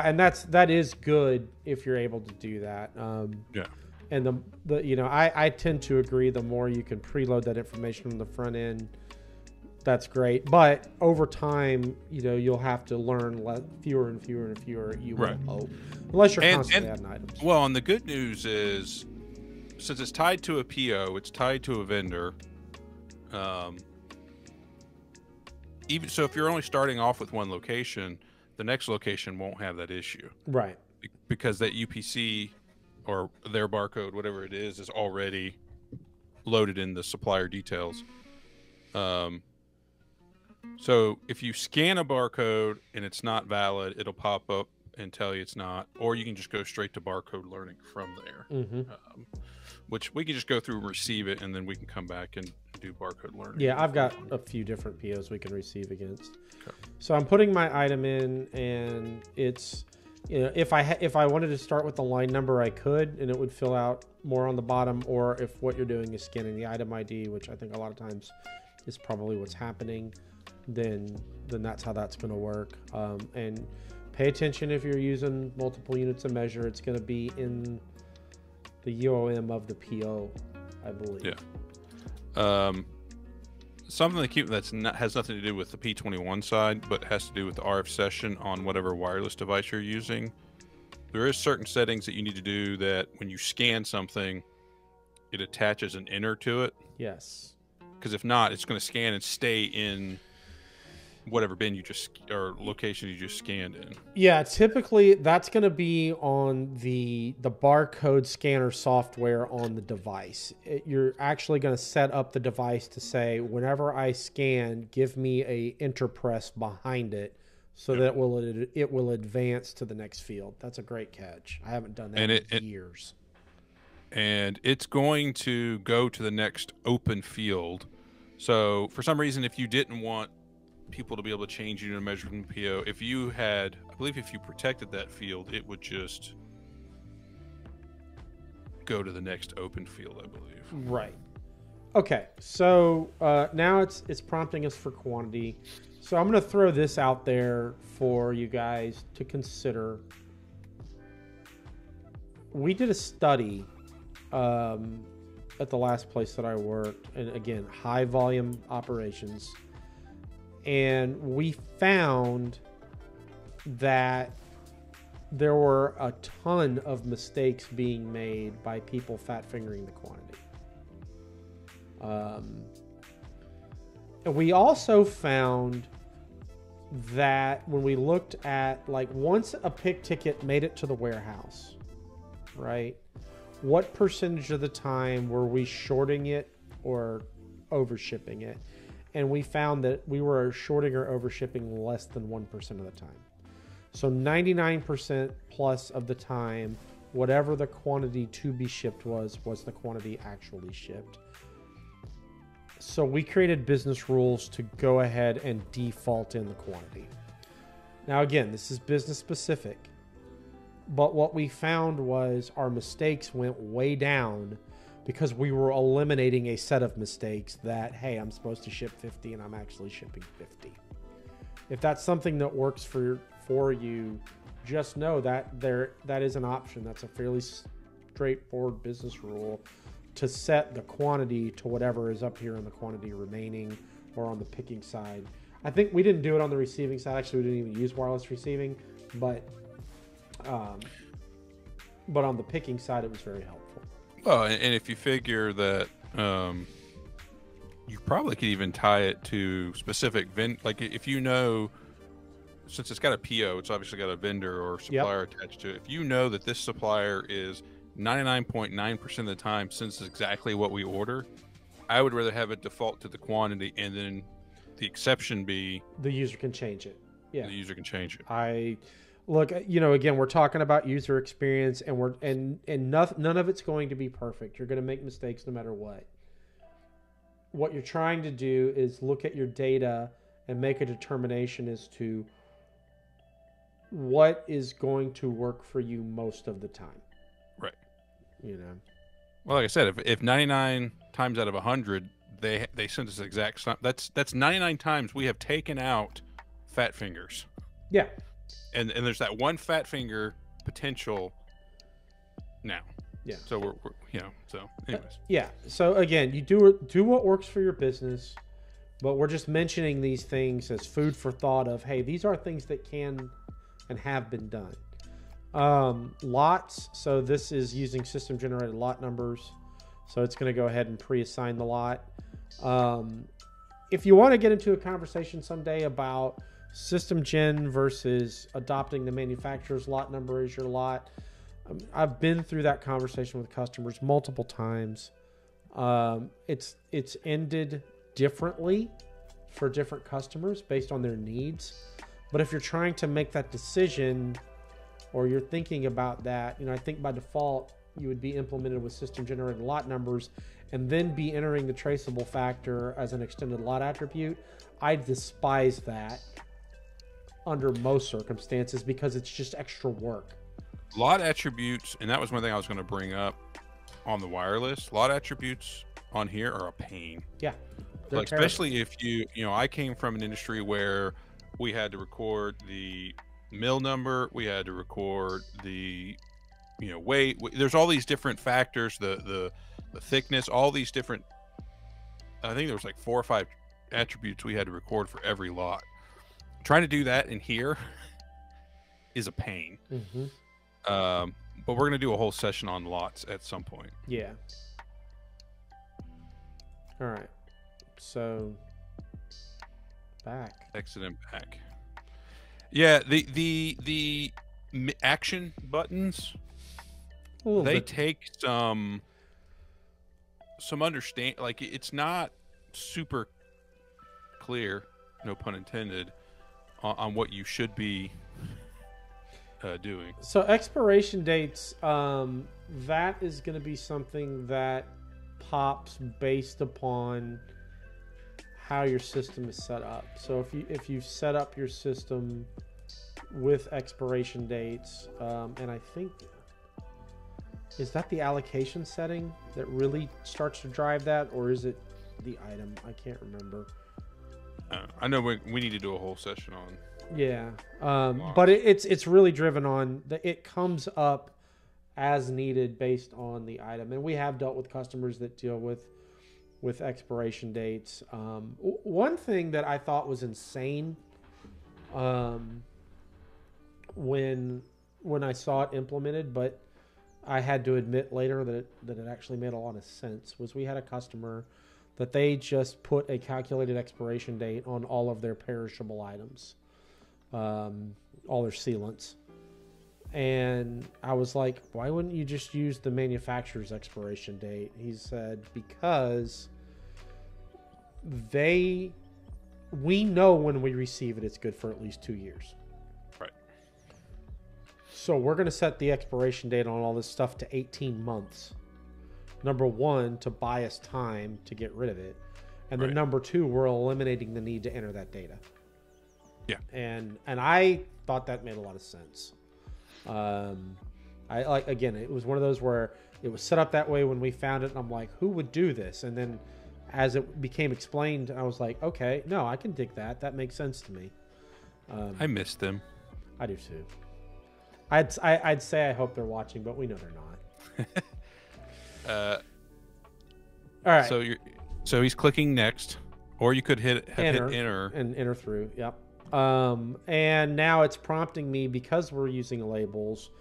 And that is good if you're able to do that. Yeah. And the you know, I tend to agree, the more you can preload that information from the front end, that's great. But over time, you know, you'll have to learn fewer and fewer and fewer. You will hope, unless you're constantly adding items. Well, and the good news is, since it's tied to a PO, it's tied to a vendor. Even so, if you're only starting off with one location, the next location won't have that issue, right? Because that UPC or their barcode, whatever it is already loaded in the supplier details. So if you scan a barcode and it's not valid, it'll pop up and tell you it's not, or you can just go straight to barcode learning from there, which we can just go through and receive it, and then we can come back and do barcode learning. Yeah, I've got a few different POs we can receive against. Okay. So I'm putting my item in, and it's, you know, if I wanted to start with the line number, I could, and it would fill out more on the bottom, or if what you're doing is scanning the item ID, which I think a lot of times is probably what's happening, then that's how that's going to work. And pay attention if you're using multiple units of measure, it's going to be in the UOM of the PO, I believe. Yeah. Something to keep has nothing to do with the P21 side, but has to do with the RF session on whatever wireless device you're using. There is certain settings that you need to do that when you scan something, it attaches an inner to it. Yes. Because if not, it's going to scan and stay in whatever bin you just, or location you just scanned in. Yeah, typically that's going to be on the barcode scanner software on the device. You're actually going to set up the device to say, whenever I scan, give me a enter press behind it, so that it will advance to the next field. That's a great catch. I haven't done that in years. And it's going to go to the next open field. So for some reason, if you didn't want people to be able to change unit of measure from the PO, if you had, I believe if you protected that field, it would just go to the next open field, I believe. Right. Okay. So now it's prompting us for quantity. So I'm going to throw this out there for you guys to consider. We did a study at the last place that I worked, and again, high volume operations. And we found that there were a ton of mistakes being made by people fat fingering the quantity. And we also found that when we looked at, like, once a pick ticket made it to the warehouse, right? What percentage of the time were we shorting it or overshipping it? And we found that we were shorting or overshipping less than 1% of the time. So 99% plus of the time, whatever the quantity to be shipped was the quantity actually shipped. So we created business rules to go ahead and default in the quantity. Now, again, this is business specific, but what we found was our mistakes went way down, because we were eliminating a set of mistakes that, hey, I'm supposed to ship 50 and I'm actually shipping 50. If that's something that works for you, just know that that is an option. That's a fairly straightforward business rule to set the quantity to whatever is up here in the quantity remaining or on the picking side. I think we didn't do it on the receiving side. Actually, we didn't even use wireless receiving, but on the picking side, it was very helpful. Well, and if you figure that you probably could even tie it to specific like if you know, since it's got a PO, it's obviously got a vendor or supplier attached to it. If you know that this supplier is 99.9% of the time sends exactly what we order, I would rather have it default to the quantity and then the exception be the user can change it. Yeah, the user can change it. Look, you know, again, we're talking about user experience, and none of it's going to be perfect. You're going to make mistakes no matter what. What you're trying to do is look at your data and make a determination as to what is going to work for you most of the time. Right. You know. Well, like I said, if 99 times out of 100 they send us the exact sum, that's 99 times we have taken out fat fingers. Yeah. And there's that one fat finger potential now. Yeah. So we're you know, so anyways. Yeah. So again, you do what works for your business, but we're just mentioning these things as food for thought of, hey, these are things that can and have been done. Lots. So this is using system generated lot numbers. So it's going to go ahead and pre-assign the lot. If you want to get into a conversation someday about system gen versus adopting the manufacturer's lot number as your lot, I've been through that conversation with customers multiple times. It's ended differently for different customers based on their needs. But if you're trying to make that decision or you're thinking about that, you know, I think by default, you would be implemented with system generated lot numbers and then be entering the traceable factor as an extended lot attribute. I despise that under most circumstances because it's just extra work. Lot attributes, and that was one thing I was going to bring up on the wireless, lot attributes on here are a pain. Yeah. Like, especially if you know, I came from an industry where we had to record the mill number, we had to record the, you know, weight. There's all these different factors, the thickness, all these different, I think there was like 4 or 5 attributes we had to record for every lot. Trying to do that in here is a pain. Mm-hmm. But we're going to do a whole session on lots at some point. Yeah. All right. So back. Exit and back. Yeah. The action buttons, they take some understand, like it's not super clear, no pun intended, on what you should be doing. So expiration dates, that is going to be something that pops based upon how your system is set up. So if you set up your system with expiration dates, and I think, is that the allocation setting that really starts to drive that, or is it the item? I can't remember. I know we need to do a whole session on. Yeah, but it's really driven on the, it comes up as needed based on the item, and we have dealt with customers that deal with expiration dates. One thing that I thought was insane, when I saw it implemented, but I had to admit later that it actually made a lot of sense, was we had a customer that they just put a calculated expiration date on all of their perishable items, all their sealants. And I was like, why wouldn't you just use the manufacturer's expiration date? He said, because we know when we receive it, it's good for at least 2 years. So we're going to set the expiration date on all this stuff to 18 months. Number one, to buy us time to get rid of it. And then number two, we're eliminating the need to enter that data. Yeah. And I thought that made a lot of sense. I like, again, it was one of those where it was set up that way when we found it. And I'm like, who would do this? And then as it became explained, I was like, okay, no, I can dig that. That makes sense to me. I miss them. I do too. I'd say I hope they're watching, but we know they're not. All right. So he's clicking next, or you could hit enter through. Yep. And now it's prompting me, because we're using labels,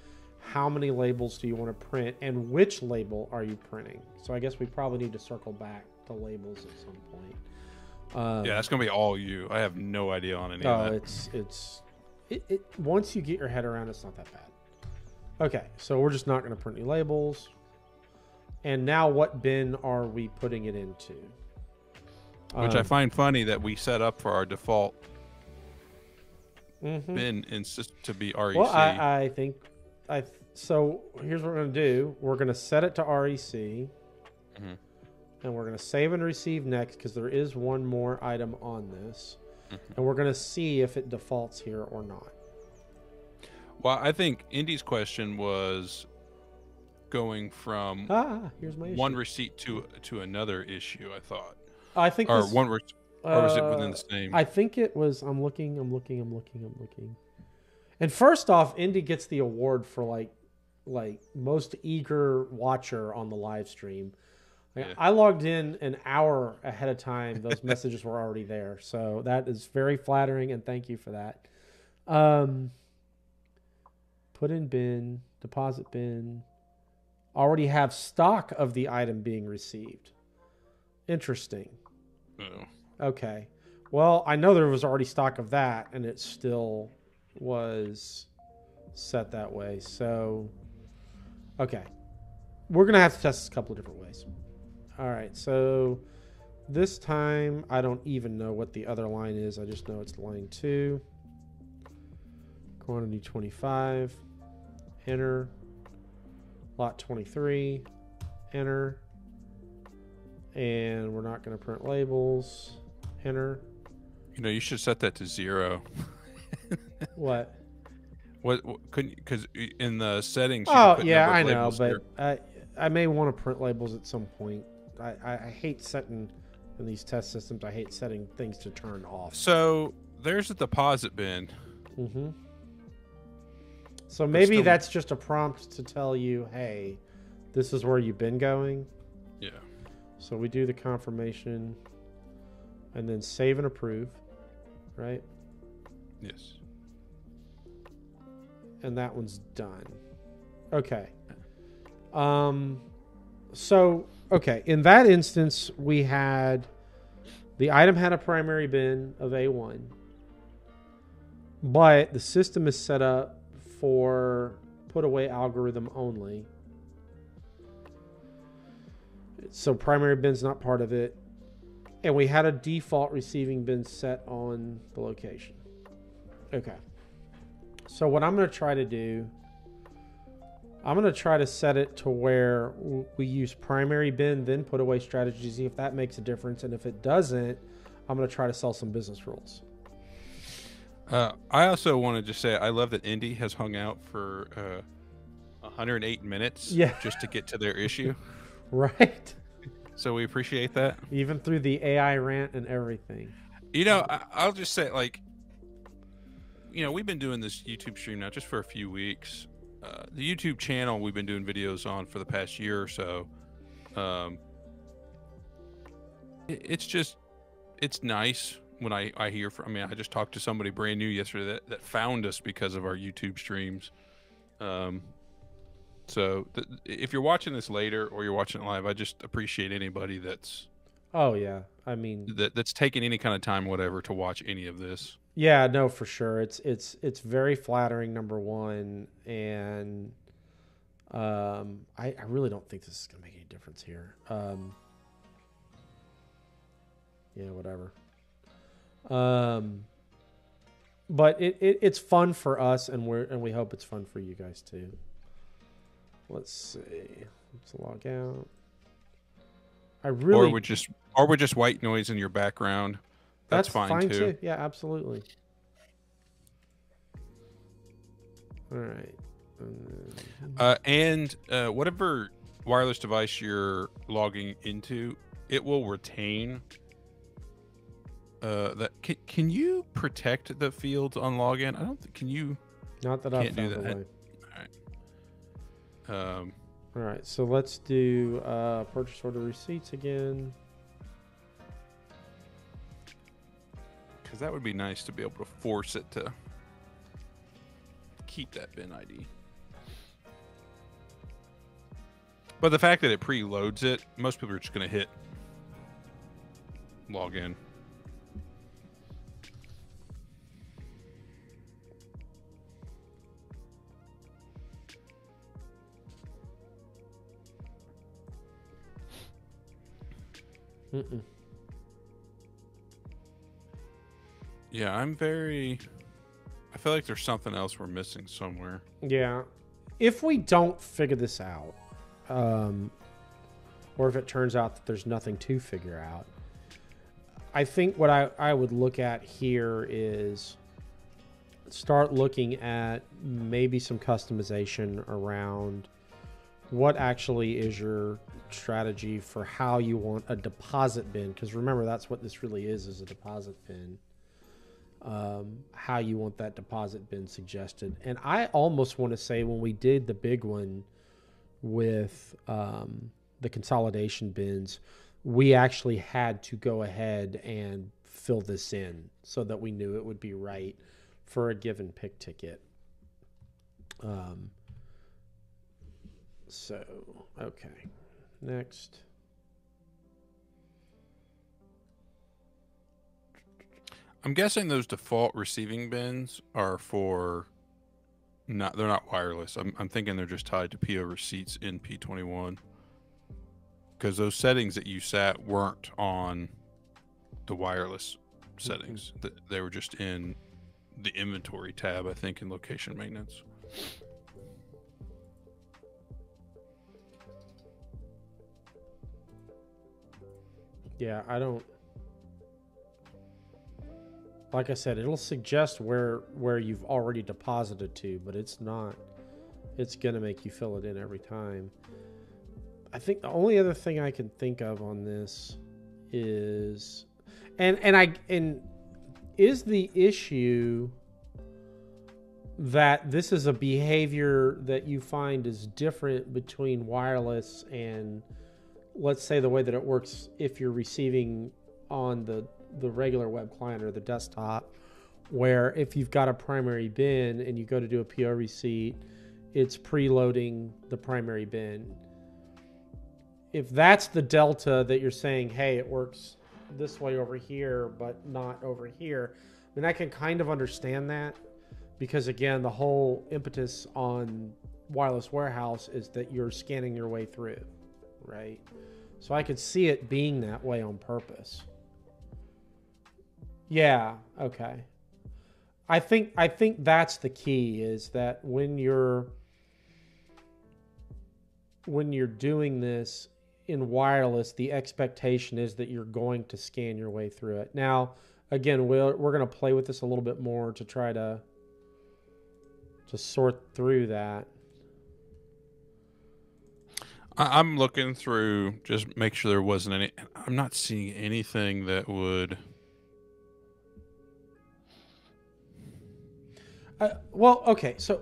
how many labels do you want to print and which label are you printing? So I guess we probably need to circle back to labels at some point. Yeah, that's going to be all you. I have no idea on any of that. It once you get your head around, it's not that bad. Okay, so we're just not going to print any labels. And now what bin are we putting it into? Which I find funny that we set up for our default bin to be REC. Well, so here's what we're going to do. We're going to set it to REC. And we're going to save and receive next, because there is one more item on this. And we're going to see if it defaults here or not. Well, I think Indy's question was going from here's my one receipt to another issue, I thought. I think, or this, one, or was it within the same? I think it was. I'm looking. And first off, Indy gets the award for like most eager watcher on the live stream. Yeah. I logged in an hour ahead of time. Those messages were already there. So that is very flattering, and thank you for that. Put in bin, deposit bin. Already have stock of the item being received. Interesting. Oh. Okay. Well, I know there was already stock of that, and it still was set that way. So Okay. We're going to have to test this a couple of different ways. All right. So this time I don't even know what the other line is. I just know it's line 2. Quantity 25. Enter. Lot 23. Enter. And we're not going to print labels. Enter. You know, you should set that to 0. What? What couldn't, because in the settings? Oh yeah, I know, but I may want to print labels at some point. I hate setting in these test systems. I hate setting things to turn off. So there's a deposit bin. Mm-hmm. So maybe that's just a prompt to tell you, hey, this is where you've been going. Yeah. So we do the confirmation, and then save and approve, right? Yes. And that one's done. Okay. So, okay. In that instance, we had the item had a primary bin of A1, but the system is set up for put away algorithm only. So primary bin's not part of it. And we had a default receiving bin set on the location. Okay. So what I'm going to try to do, I'm going to try to set it to where we use primary bin, then put away strategy, see if that makes a difference. And if it doesn't, I'm going to try to sell some business rules. I also want to just say, I love that Indy has hung out for 108 minutes just to get to their issue. Right. So we appreciate that. Even through the AI rant and everything. You know, I'll just say, like, you know, we've been doing this YouTube stream now just for a few weeks. The YouTube channel we've been doing videos on for the past year or so. It's just, it's nice when I hear from, I mean, I just talked to somebody brand new yesterday that found us because of our YouTube streams. So if you're watching this later or you're watching it live, I just appreciate anybody that's. Oh yeah. I mean, that's taking any kind of time, whatever, to watch any of this. Yeah, no, for sure. It's very flattering, number one, and I really don't think this is gonna make any difference here. Yeah, whatever. But it's fun for us, and we hope it's fun for you guys too. Let's see. Let's log out. I really or we're just white noise in your background. That's fine too. Yeah, absolutely. All right. And whatever wireless device you're logging into, it will retain that. Can you protect the fields on login? I don't think, can you? Not that I found a way. All right. All right. So let's do purchase order receipts again. Because that would be nice to be able to force it to keep that bin ID. But the fact that it preloads it, most people are just going to hit login. Mm-mm. Yeah, I feel like there's something else we're missing somewhere. Yeah. If we don't figure this out, or if it turns out that there's nothing to figure out, I think what I would look at here is start looking at maybe some customization around what actually is your strategy for how you want a deposit bin. Because remember, that's what this really is a deposit bin. How you want that deposit bin suggested. And I almost want to say when we did the big one with the consolidation bins, we actually had to go ahead and fill this in so that we knew it would be right for a given pick ticket. So, okay, next. I'm guessing those default receiving bins are for Not, they're not wireless. I'm thinking they're just tied to PO receipts in P21. Because those settings that you sat weren't on the wireless settings. They were just in the inventory tab, I think, in location maintenance. Yeah, I don't... Like I said, it'll suggest where you've already deposited to, but it's not. It's going to make you fill it in every time. I think the only other thing I can think of on this is, and is the issue that this is a behavior that you find is different between wireless and, let's say, the way that it works if you're receiving on the regular web client or the desktop, where if you've got a primary bin and you go to do a PO receipt, it's preloading the primary bin. If that's the delta that you're saying, hey, it works this way over here, but not over here, I mean, I can kind of understand that, because again, the whole impetus on wireless warehouse is that you're scanning your way through, right? So I could see it being that way on purpose. Yeah, okay. I think that's the key, is that when you're doing this in wireless, the expectation is that you're going to scan your way through it. Now, again, we're going to play with this a little bit more to try to sort through that. I'm looking through, just make sure there wasn't any, I'm not seeing anything that would... well, okay, so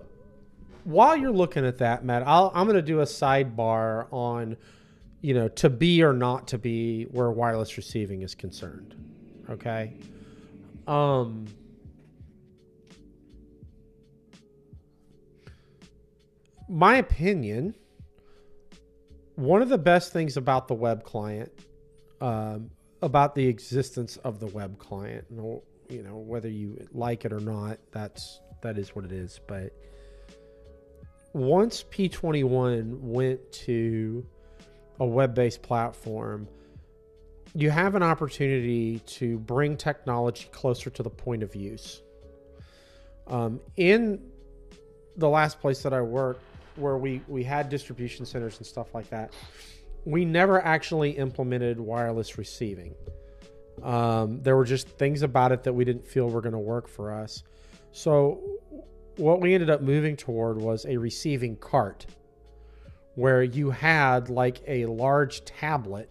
while you're looking at that, Matt, I'm going to do a sidebar on, you know, to be or not to be where wireless receiving is concerned, okay? My opinion, one of the best things about the web client, about the existence of the web client, you know, whether you like it or not, that is what it is. But once P21 went to a web-based platform, you have an opportunity to bring technology closer to the point of use. In the last place that I worked, where we had distribution centers and stuff like that, we never actually implemented wireless receiving. There were just things about it that we didn't feel were going to work for us. So what we ended up moving toward was a receiving cart, where you had like a large tablet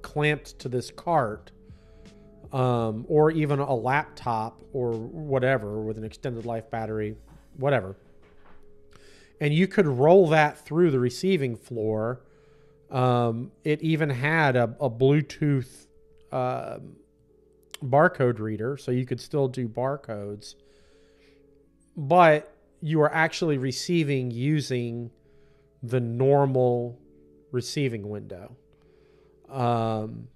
clamped to this cart, or even a laptop or whatever with an extended life battery, whatever. And you could roll that through the receiving floor. It even had a Bluetooth barcode reader, so you could still do barcodes, but you are actually receiving using the normal receiving window. And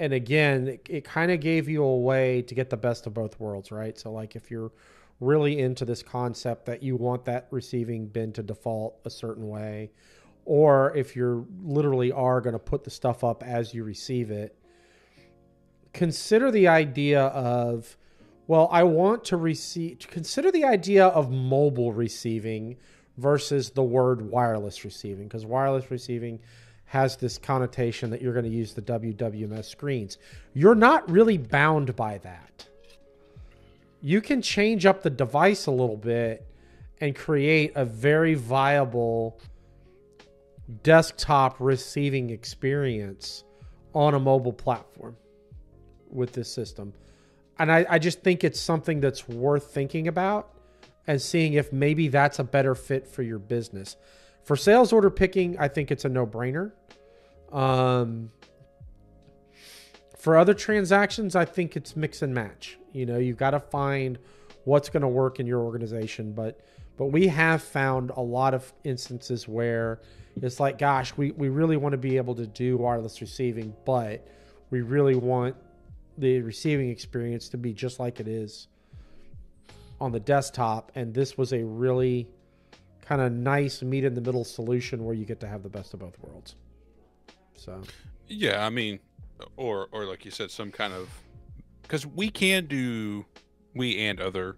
again, it kind of gave you a way to get the best of both worlds, right? So like, if you're really into this concept that you want that receiving bin to default a certain way, or if you're literally are going to put the stuff up as you receive it, consider the idea of, well, I want to receive, consider the idea of mobile receiving versus the word wireless receiving, because wireless receiving has this connotation that you're going to use the WWMS screens. You're not really bound by that. You can change up the device a little bit and create a very viable desktop receiving experience on a mobile platform with this system. And I just think it's something that's worth thinking about and seeing if maybe that's a better fit for your business. For sales order picking, I think it's a no-brainer. For other transactions, I think it's mix and match. You know, you've got to find what's going to work in your organization. But we have found a lot of instances where it's like, gosh, we really want to be able to do wireless receiving, but we really want the receiving experience to be just like it is on the desktop, and this was a really kind of nice meet in the middle solution where you get to have the best of both worlds. So yeah, I mean, or like you said, some kind of, because we can do, we and other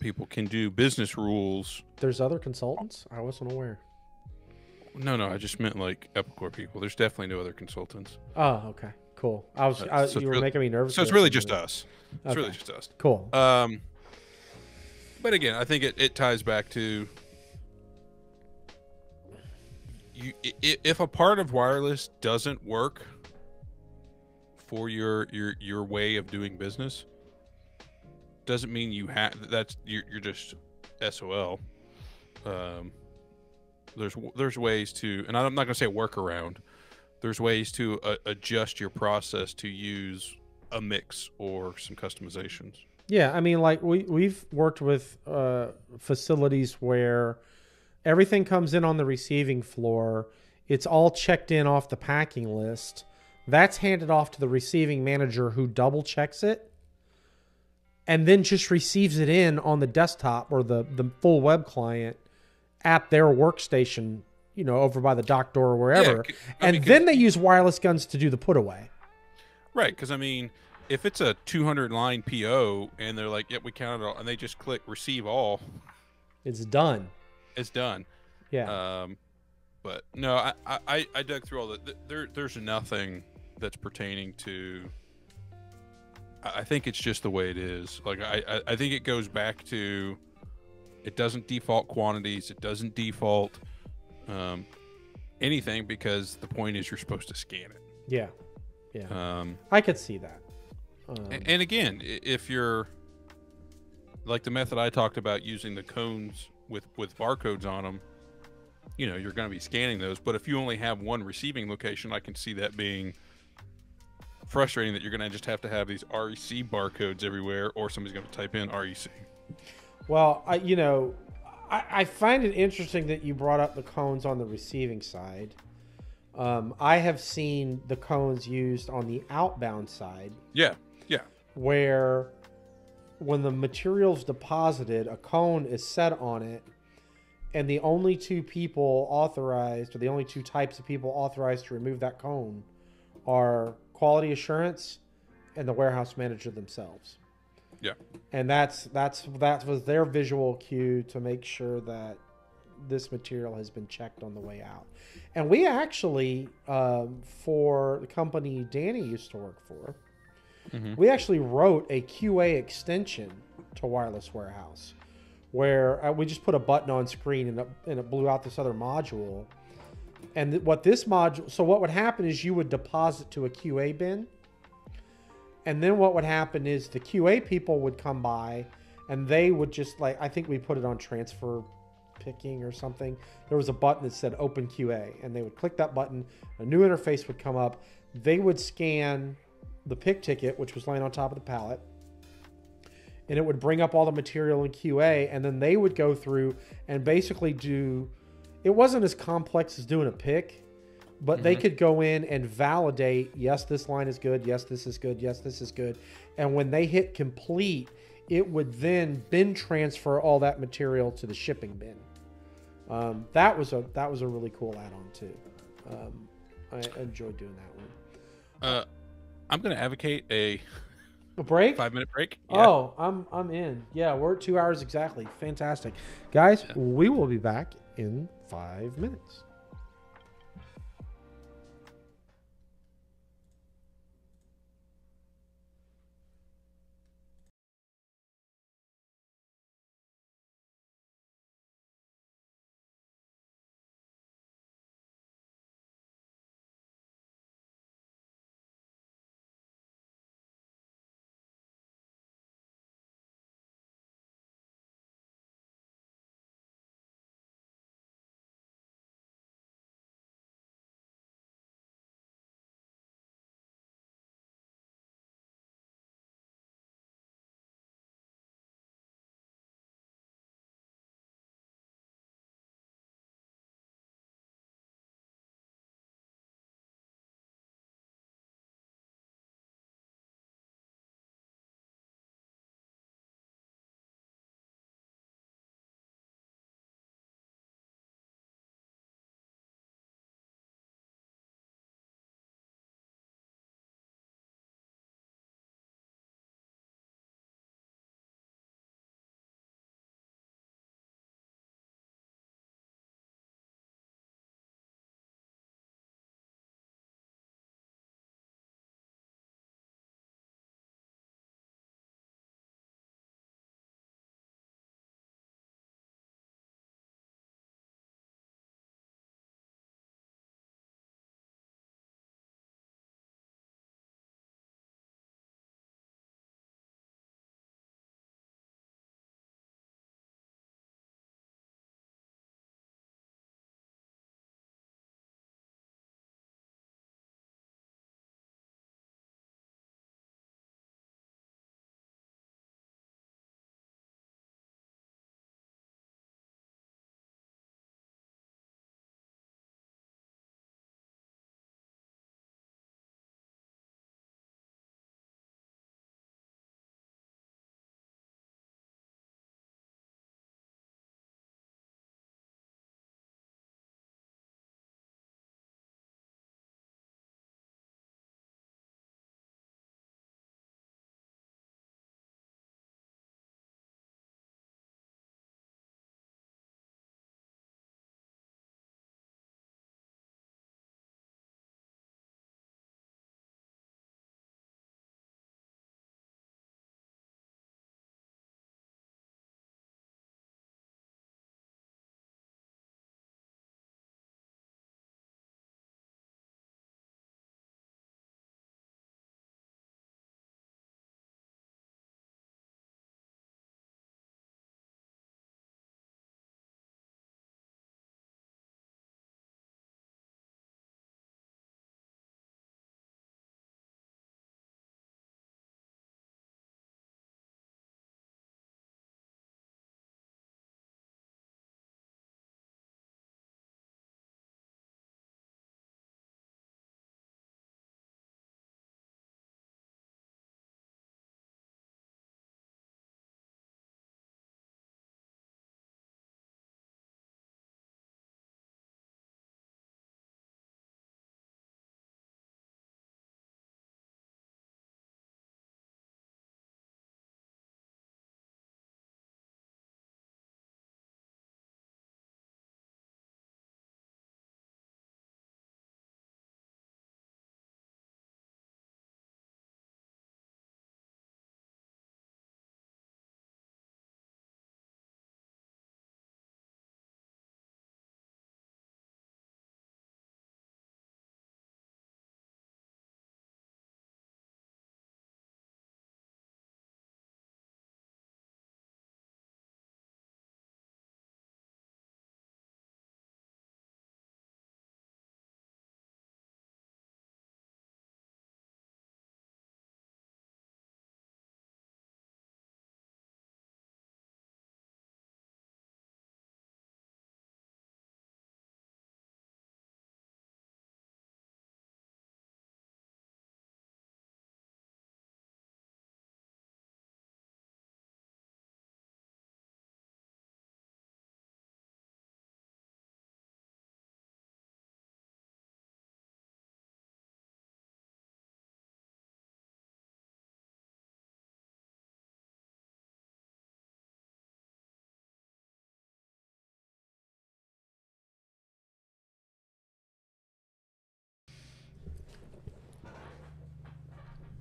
people can do business rules. There's other consultants? I wasn't aware. No, I just meant like Epicor people. There's definitely no other consultants. Oh, okay, cool. I was so you were really making me nervous. So it's really just us. It's really just us. Cool. But again, I think it ties back to you. If a part of wireless doesn't work for your way of doing business, doesn't mean you have. That's you're just SOL. There's ways to, and I'm not going to say workaround. There's ways to adjust your process to use a mix or some customizations. Yeah, I mean, like we've worked with facilities where everything comes in on the receiving floor. It's all checked in off the packing list. That's handed off to the receiving manager, who double checks it and then just receives it in on the desktop or the full web client at their workstation, you know, over by the dock door or wherever. Yeah, and then they use wireless guns to do the put away. Right. Because I mean, if it's a 200 line PO and they're like, yep, we counted all, and they just click receive all, it's done. It's done. Yeah. But no, I dug through all the, there's nothing that's pertaining to, I think it's just the way it is. Like, I think it goes back to, it doesn't default quantities. It doesn't default anything, because the point is you're supposed to scan it. Yeah. Yeah. I could see that. And again, if you're like the method I talked about, using the cones with barcodes on them, you know, you're going to be scanning those. But if you only have one receiving location, I can see that being frustrating, that you're going to just have to have these REC barcodes everywhere, or somebody's going to type in REC. Well, I find it interesting that you brought up the cones on the receiving side. I have seen the cones used on the outbound side. Yeah, yeah. Where when the material's deposited, a cone is set on it, and the only two people authorized, or the only two types of people authorized to remove that cone, are quality assurance and the warehouse manager themselves. Yeah, and that was their visual cue to make sure that this material has been checked on the way out. And we actually, for the company Danny used to work for, we actually wrote a QA extension to Wireless Warehouse, where we just put a button on screen and it blew out this other module. And what would happen is you would deposit to a QA bin. And then what would happen is the QA people would come by, and they would just, like, I think we put it on transfer picking or something. There was a button that said open QA, and they would click that button. A new interface would come up. They would scan the pick ticket, which was laying on top of the pallet, and it would bring up all the material in QA. And then they would go through and basically do, it wasn't as complex as doing a pick, but they could go in and validate, yes, this line is good, yes, this is good, yes, this is good. And when they hit complete, it would then bin transfer all that material to the shipping bin. That was a really cool add-on too. I enjoyed doing that one. I'm going to advocate a break? 5-minute break. Yeah. Oh, I'm in. Yeah, we're at 2 hours exactly. Fantastic. Guys, we will be back in 5 minutes.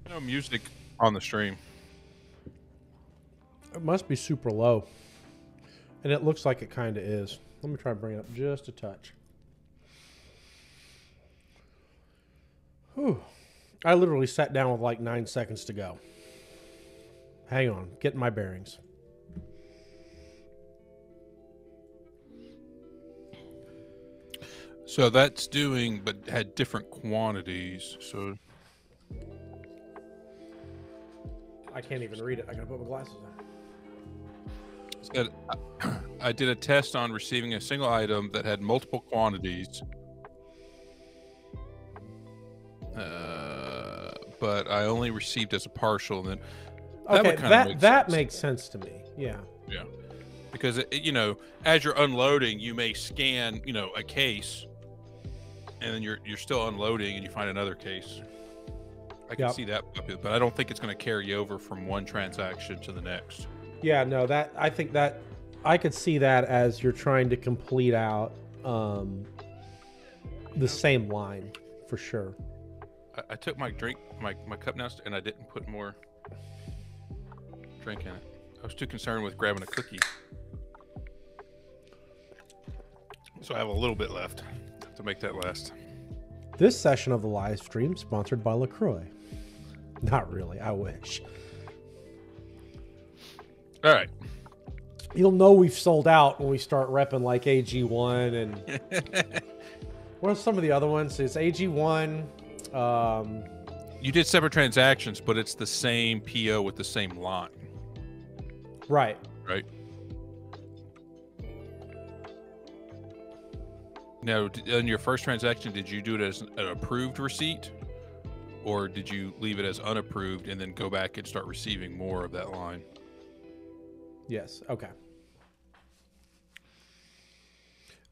No music on the stream. It must be super low. And it looks like it kind of is. Let me try and bring it up just a touch. Whew. I literally sat down with like 9 seconds to go. Hang on, getting my bearings. So that's doing, but had different quantities, so. I can't even read it. I gotta put my glasses on. Said, I did a test on receiving a single item that had multiple quantities, but I only received as a partial. And then that okay, that makes sense to me. Yeah. Yeah, because it, you know, as you're unloading, you may scan, you know, a case, and then you're still unloading, and you find another case. I can see that, but I don't think it's going to carry over from one transaction to the next. Yeah, no, that I think that I could see that as you're trying to complete out the same line for sure. I took my drink, my cup now, and I didn't put more drink in it. I was too concerned with grabbing a cookie, so I have a little bit left to make that last. This session of the live stream sponsored by LaCroix. Not really. I wish. All right. You'll know we've sold out when we start repping like AG1 and what are some of the other ones? It's AG1. You did separate transactions, but it's the same PO with the same line. Right. Right. Now, on your first transaction, did you do it as an approved receipt, or did you leave it as unapproved and then go back and start receiving more of that line? Yes. Okay.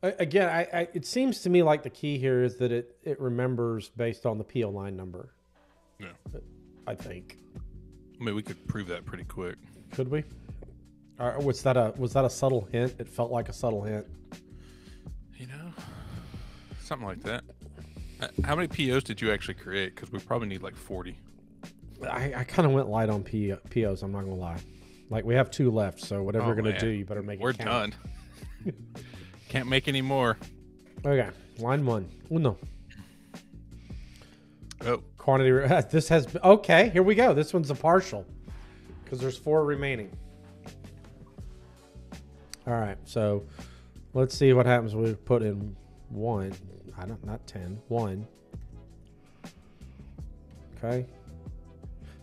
Again, I it seems to me like the key here is that it remembers based on the PO line number. Yeah. I think. I mean, we could prove that pretty quick. Could we? Or was that a subtle hint? It felt like a subtle hint. You know, something like that. How many POs did you actually create? Because we probably need like 40. I kind of went light on POs. I'm not gonna lie. Like, we have 2 left, so whatever we're going to do, you better make it count. We're done. Can't make any more. Okay. Line 1. Uno. Oh. Quantity. This has... Okay, here we go. This one's a partial. Because there's 4 remaining. All right. So, let's see what happens when we put in 1. I don't... Not 10. 1. Okay.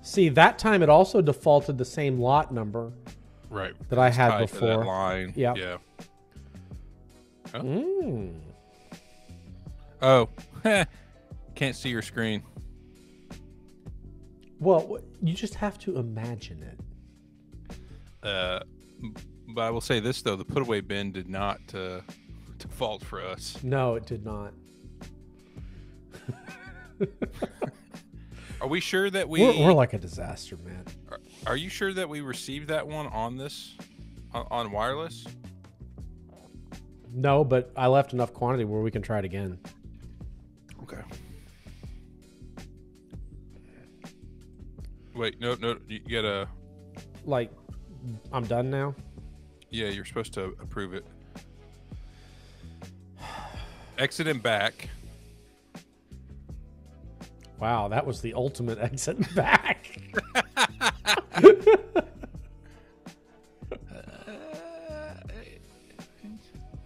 See, that time it also defaulted the same lot number, right? That I had before. That line. Yep. Yeah. Huh? Mm. Oh, can't see your screen. Well, you just have to imagine it. But I will say this though: the put away bin did not default for us. No, it did not. Are we sure that we're like a disaster, man? Are you sure that we received that one on this, on wireless? No, but I left enough quantity where we can try it again. Okay. Wait, no, you gotta. Like, I'm done now? Yeah, you're supposed to approve it. Exit and back. Wow, that was the ultimate exit back. I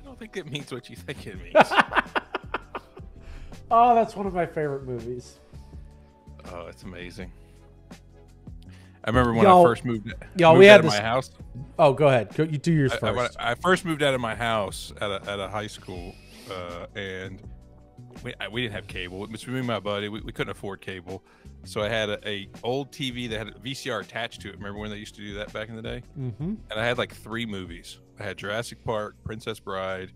don't think it means what you think it means. Oh, that's one of my favorite movies. Oh, it's amazing. I remember when I first moved out of my house. Oh, go ahead. You do yours first. I first moved out of my house at a high school, and... We didn't have cable. It was me and my buddy. We couldn't afford cable, so I had a old TV that had a VCR attached to it. Remember when they used to do that back in the day? Mm-hmm. And I had like 3 movies. I had Jurassic Park, Princess Bride,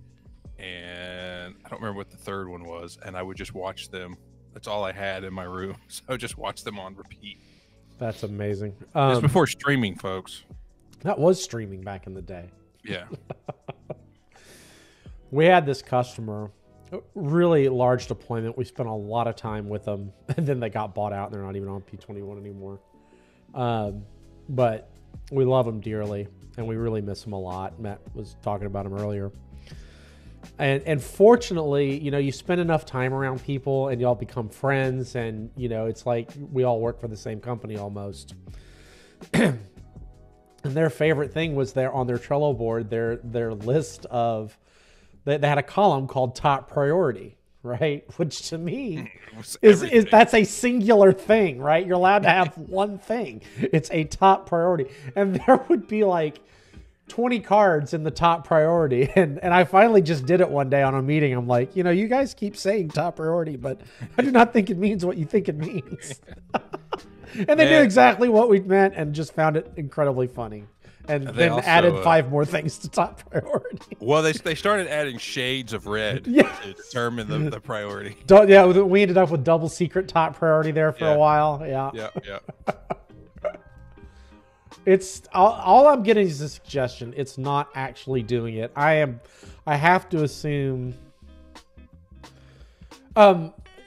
and I don't remember what the 3rd one was. And I would just watch them. That's all I had in my room, so I would just watch them on repeat. That's amazing. It's before streaming, folks. That was streaming back in the day. Yeah. We had this customer really large deployment. We spent a lot of time with them, and then they got bought out and they're not even on P21 anymore. But we love them dearly and we really miss them a lot. Matt was talking about them earlier. And fortunately, you know, you spend enough time around people and y'all become friends, and, you know, it's like we all work for the same company almost. And their favorite thing was there on their Trello board, their list of, they had a column called top priority, right? Which to me is that's a singular thing, right? You're allowed to have one thing. It's a top priority. And there would be like 20 cards in the top priority. And I finally just did it one day on a meeting. I'm like, you know, you guys keep saying top priority, but I do not think it means what you think it means. And they knew exactly what we meant and just found it incredibly funny. And then also added five more things to top priority. Well, they started adding shades of red to determine the priority. Yeah, we ended up with double secret top priority there for a while. Yeah. It's all I'm getting is a suggestion. It's not actually doing it. I have to assume.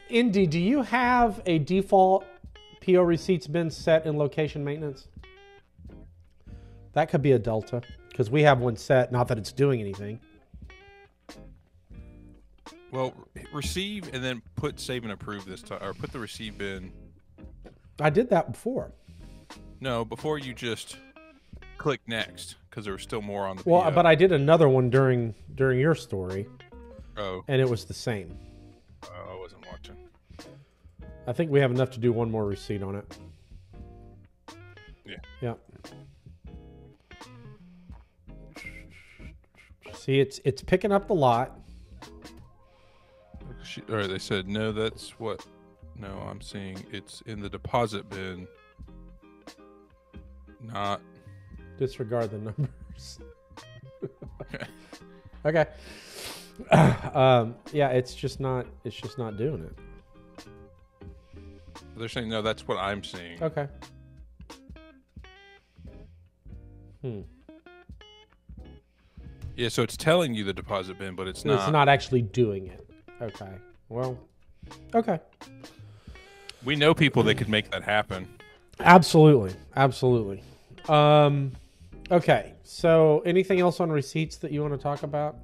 Indy, do you have a default PO receipts bin set in location maintenance? That could be a delta, because we have one set, not that it's doing anything. Well, receive and then put save and approve this time, or put the receive bin. I did that before. No, before you just click next, because there was still more on the PO. Well, but I did another one during your story. Oh. And it was the same. Oh, I wasn't watching. I think we have enough to do one more receipt on it. Yeah. Yeah. See, it's picking up the lot. All right, they said, no, that's what... No, I'm seeing it's in the deposit bin. Not... Disregard the numbers. Okay. Yeah, it's just not doing it. They're saying, no, that's what I'm seeing. Okay. Yeah, so it's telling you the deposit bin, but it's not. It's not actually doing it. Okay. Well, okay. We know people that could make that happen. Absolutely. Absolutely. Okay. So anything else on receipts that you want to talk about?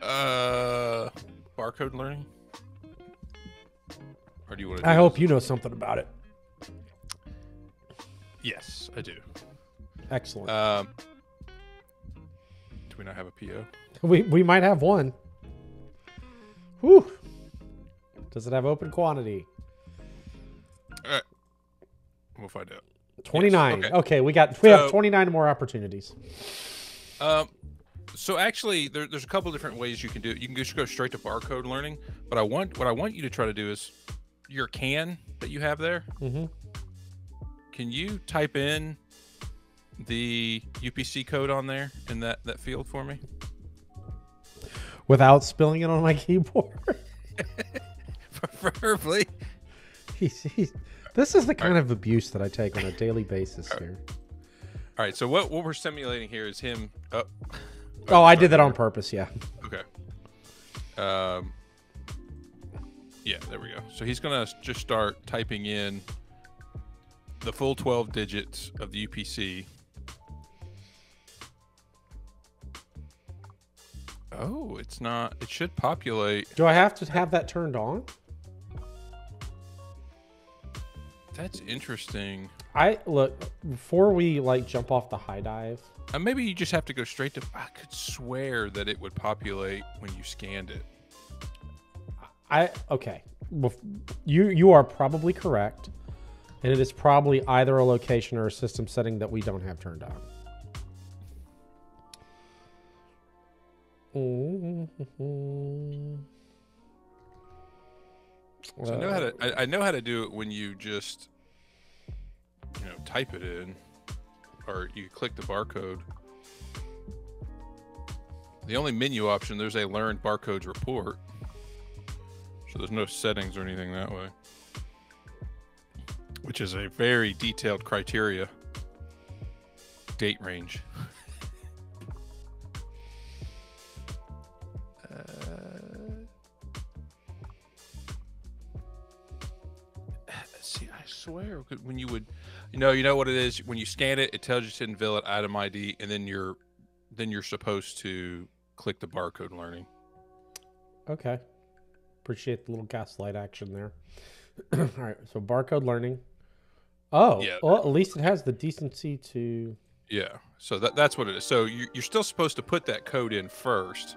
Barcode learning? Or do you want to do I hope this? You know something about it. Yes, I do. Excellent. Do we not have a PO? We might have one. Whew. Does it have open quantity? All right. We'll find out. 29. Yes. Okay, we have 29 more opportunities. So actually, there's a couple different ways you can do it. You can just go straight to barcode learning, but what I want you to try to do is your can that you have there. Mm-hmm. Can you type in the UPC code on there in that field for me without spilling it on my keyboard? Preferably. This is the kind of abuse that I take on a daily basis here. All right, so what we're simulating here is him. I did that on purpose. Yeah. Okay. Yeah, there we go. So he's gonna just start typing in the full 12 digits of the UPC. Oh, it's not. It should populate. Do I have to have that turned on? That's interesting. Look, before we jump off the high dive. Maybe you just have to go straight to. I could swear that it would populate when you scanned it. Okay. You are probably correct, and it is probably either a location or a system setting that we don't have turned on. So I know how to do it when you just, type it in, or you click the barcode. The only menu option, there's a learn barcodes report. So there's no settings or anything that way, which is a very detailed criteria. Date range. swear when you would, you know what it is, when you scan it, it tells you to invalid item ID, and then you're supposed to click the barcode learning. Okay. Appreciate the little gaslight action there. All right, so barcode learning. Oh, yeah, well, at least it has the decency to. Yeah, so that's what it is. So you're still supposed to put that code in first,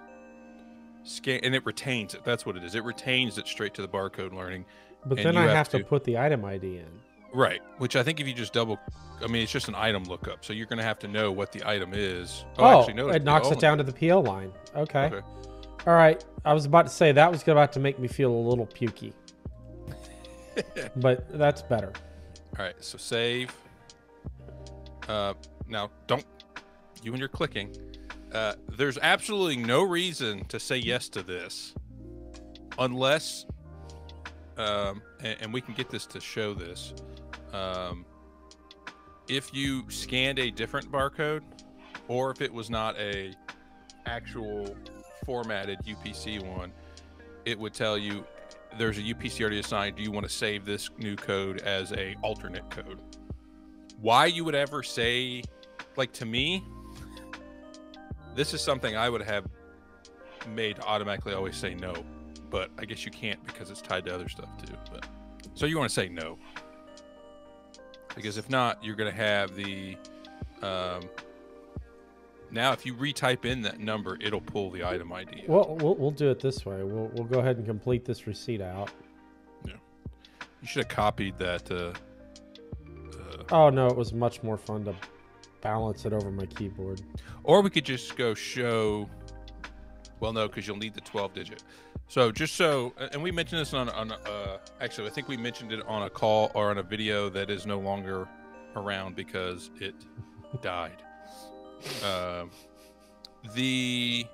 scan, and it retains it. That's what it is. It retains it straight to the barcode learning. But then I have to put the item ID in. Right, which I think if you just double, I mean, it's just an item lookup. So you're going to have to know what the item is. Oh, actually, no, it knocks it down to the PO line. Okay. Okay. All right. I was about to say that was about to make me feel a little pukey, but that's better. All right. So save. Now, don't you and your clicking. There's absolutely no reason to say yes to this unless, and we can get this to show this. If you scanned a different barcode, or if it was not a actual formatted UPC one, it would tell you there's a UPC already assigned. Do you want to save this new code as a alternate code? Why you would ever say, like, to me, this is something I would have made to automatically always say no, but I guess you can't because it's tied to other stuff too. But so you want to say no, because if not, you're going to have the, now if you retype in that number, it'll pull the item ID. Well, we'll do it this way. We'll go ahead and complete this receipt out. Yeah. You should have copied that, oh no, it was much more fun to balance it over my keyboard. Or we could just go show, well, no, because you'll need the 12-digit. So just so, and we mentioned this on actually, I think we mentioned it on a call or on a video that is no longer around because it died. If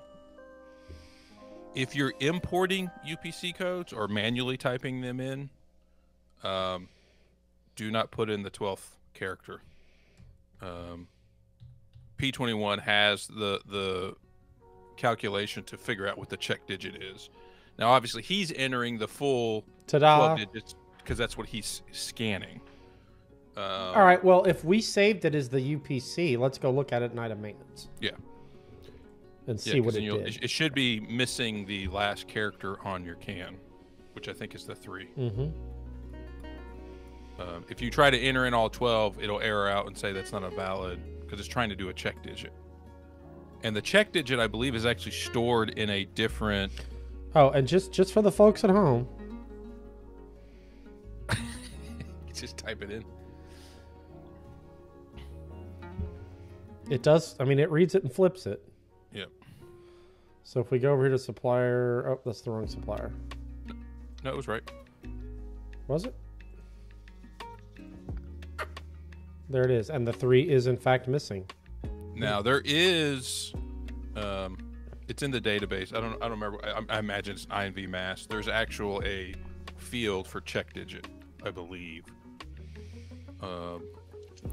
you're importing UPC codes or manually typing them in, do not put in the 12th character. P21 has the calculation to figure out what the check digit is. Now, obviously, he's entering the full 12 digits because that's what he's scanning. All right. Well, if we saved it as the UPC, let's go look at it in item maintenance. Yeah. And see what it did. It should be missing the last character on your can, which I think is the 3. Mm-hmm. If you try to enter in all 12, it'll error out and say that's not a valid because it's trying to do a check digit. And the check digit, I believe, is actually stored in a different. Oh, and just for the folks at home, just type it in. It does. I mean, it reads it and flips it. Yep. So if we go over here to supplier, oh, that's the wrong supplier. No, it was right. Was it? There it is, and the 3 is in fact missing. Now there is, it's in the database. I don't remember. I imagine it's INV mass. There's actual a field for check digit, I believe.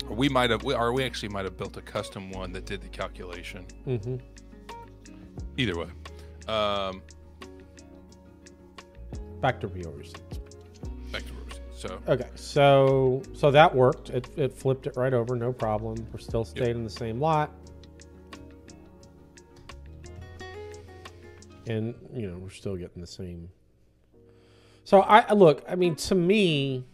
We might have, or we actually might have built a custom one that did the calculation. Mm-hmm. Either way, back to viewers. So. Okay, so that worked. It flipped it right over, no problem. We're still staying in the same lot, and you know we're still getting the same. So I look. I mean, to me,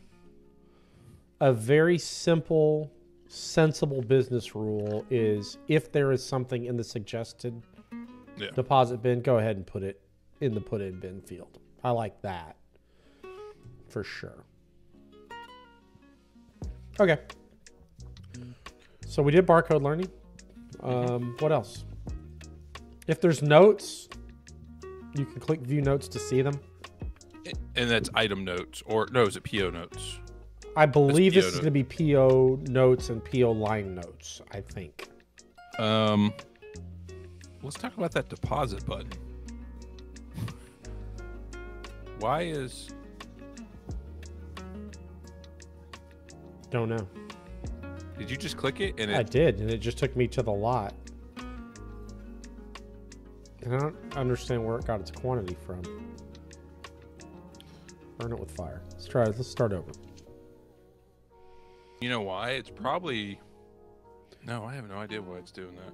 a very simple, sensible business rule is if there is something in the suggested deposit bin, go ahead and put it in the put in bin field. I like that for sure. Okay. So we did barcode learning. What else? If there's notes, you can click view notes to see them. And that's item notes, or no, is it PO notes? I believe this is going to be PO notes and PO line notes, I think. Let's talk about that deposit button. Why is... Don't know. Did you just click it? And I did, and it just took me to the lot. And I don't understand where it got its quantity from. Burn it with fire. Let's try. Let's start over. You know why? It's probably... No, I have no idea why it's doing that.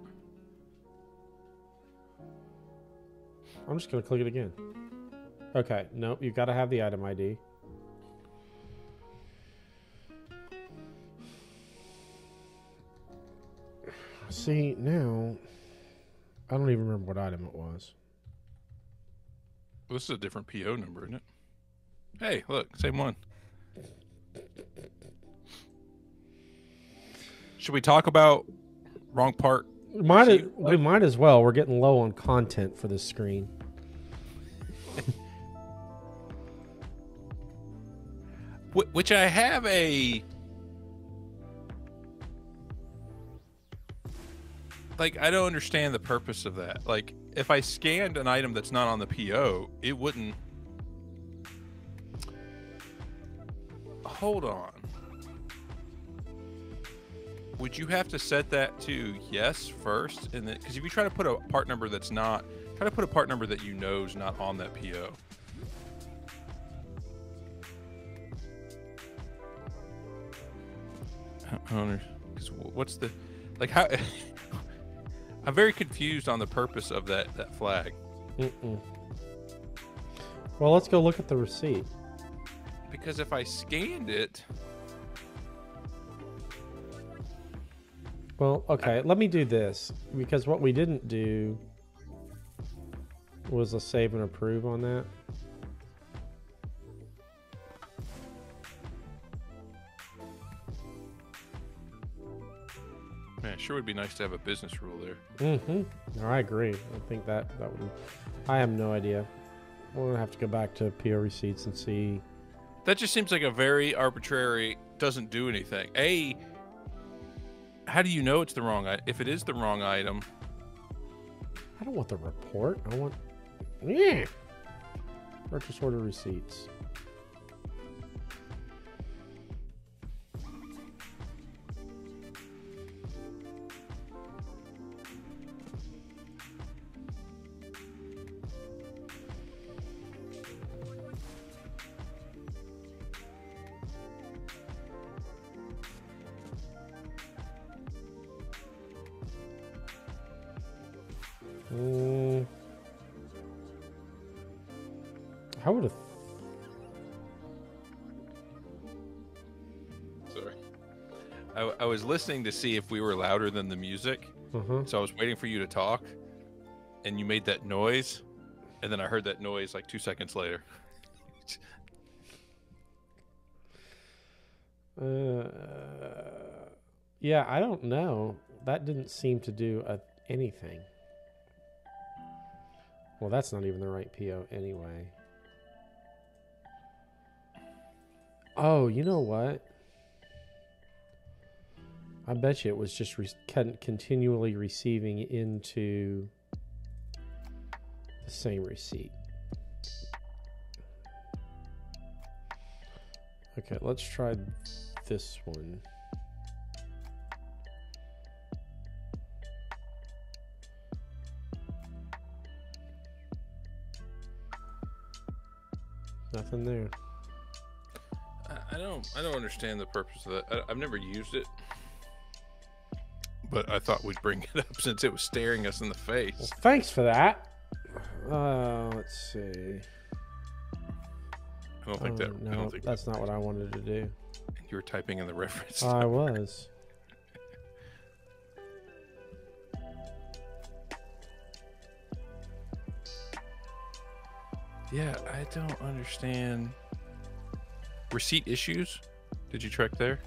I'm just going to click it again. Okay, no, you've got to have the item ID. See, now, I don't even remember what item it was. Well, this is a different PO number, isn't it? Hey, look, same one. Should we talk about wrong part? We might as well. We're getting low on content for this screen. Which I have a... Like, I don't understand the purpose of that. Like, if I scanned an item that's not on the PO, it wouldn't... Hold on. Would you have to set that to yes first? And then, because if you try to put a part number that's not... Try to put a part number that you know is not on that PO. Because what's the... Like, how... I'm very confused on the purpose of that flag. Well, let's go look at the receipt. Because if I scanned it... Well, okay, let me do this. Because what we didn't do was a save and approve on that. Man, it sure would be nice to have a business rule there. No, I agree. I think that would... I have no idea. We're going to have to go back to PO receipts and see. That just seems like a very arbitrary, doesn't do anything. A, how do you know it's the wrong item? If it is the wrong item... I don't want the report. I want... Yeah. Purchase order receipts. I would have... Sorry. I was listening to see if we were louder than the music. So I was waiting for you to talk, and you made that noise, and then I heard that noise like 2 seconds later. Yeah, I don't know. That didn't seem to do anything. Well, that's not even the right PO anyway. Oh, you know what? I bet you it was just continually receiving into the same receipt. Okay, let's try this one. Nothing there. I don't understand the purpose of that. I've never used it, but I thought we'd bring it up since it was staring us in the face. Well, thanks for that. Let's see. I don't think that. No, I don't think that's not what I wanted to do. And you were typing in the reference. I was. Yeah, I don't understand. Receipt issues? Did you check there?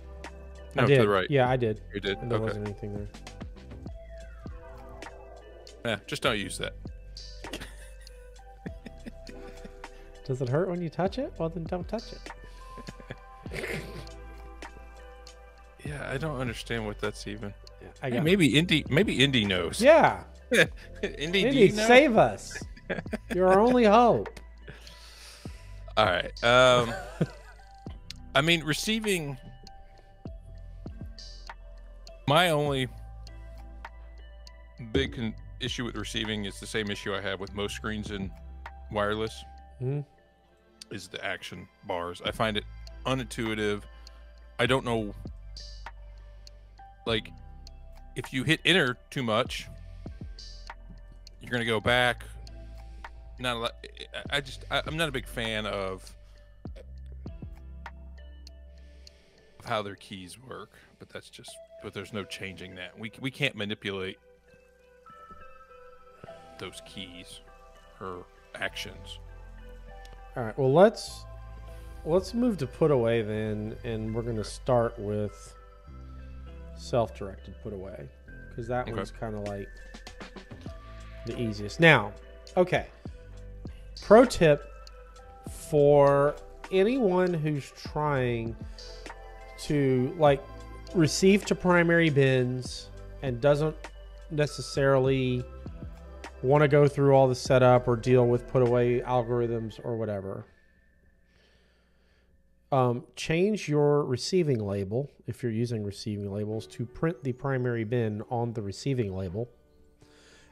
No, I did. To the right. Yeah, I did. You did? And there wasn't anything there. Yeah, just don't use that. Does it hurt when you touch it? Well, then don't touch it. Yeah, I don't understand what that's even. Yeah, I got maybe Indy knows. Yeah. Indy, save us. You're our only hope. All right. I mean, receiving. My only big issue with receiving is the same issue I have with most screens in wireless. Is the action bars. I find it unintuitive. I don't know like if you hit enter too much, you're going to go back. Not a lot. I'm not a big fan of how their keys work, but that's just, but there's no changing that. We can't manipulate those keys or actions. All right. Well, let's move to put away then, and we're going to start with self-directed put away, because that one's kind of like the easiest. Now, okay, pro tip for anyone who's trying to like receive to primary bins and doesn't necessarily want to go through all the setup or deal with put away algorithms or whatever. Change your receiving label, if you're using receiving labels, to print the primary bin on the receiving label.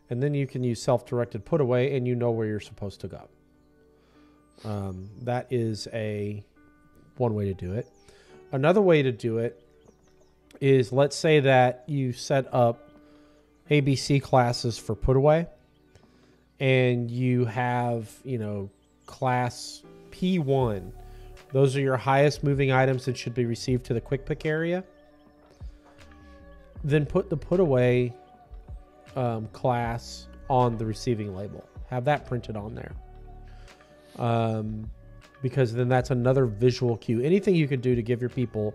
And then you can use self-directed put away and you know where you're supposed to go. That is one way to do it. Another way to do it is, let's say that you set up ABC classes for put away and you have, you know, class P1. Those are your highest moving items that should be received to the quick pick area. Then put the put away class on the receiving label. Have that printed on there. Because then that's another visual cue. Anything you could do to give your people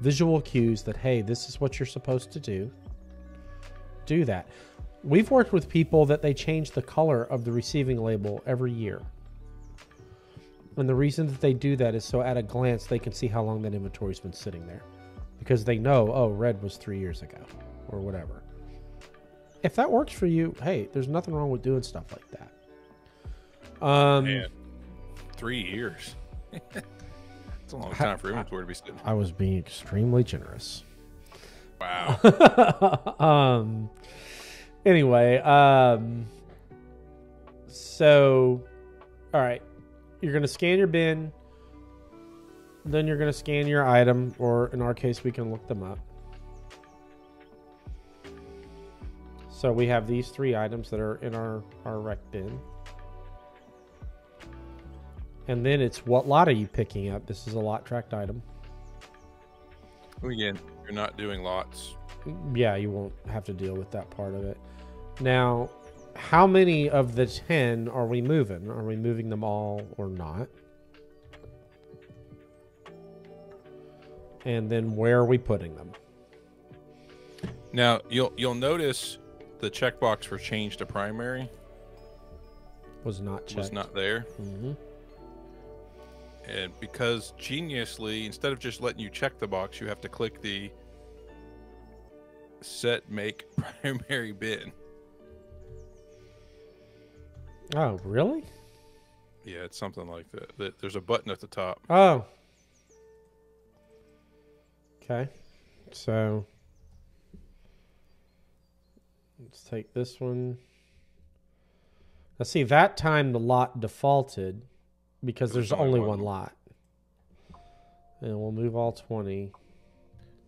visual cues that, hey, this is what you're supposed to do. Do that. We've worked with people that they change the color of the receiving label every year. And the reason that they do that is so at a glance they can see how long that inventory's been sitting there. Because they know, oh, red was 3 years ago or whatever. If that works for you, hey, there's nothing wrong with doing stuff like that. Man, 3 years. That's a long time for inventory to be sitting. I was being extremely generous. Wow. Anyway, so, all right. You're going to scan your bin. Then you're going to scan your item, or in our case, we can look them up. So we have these three items that are in our rec bin. And then it's, what lot are you picking up? This is a lot tracked item. Again, you're not doing lots. Yeah, you won't have to deal with that part of it. Now, how many of the 10 are we moving? Are we moving them all or not? And then where are we putting them? Now, you'll notice the checkbox for change to primary was not checked. Was not there. Mm-hmm. And because geniusly, instead of just letting you check the box, you have to click the set make primary bin. Oh, really? Yeah, it's something like that. There's a button at the top. Oh. Okay. So let's take this one. Now, see, that time the lot defaulted because there's only one lot. And we'll move all 20.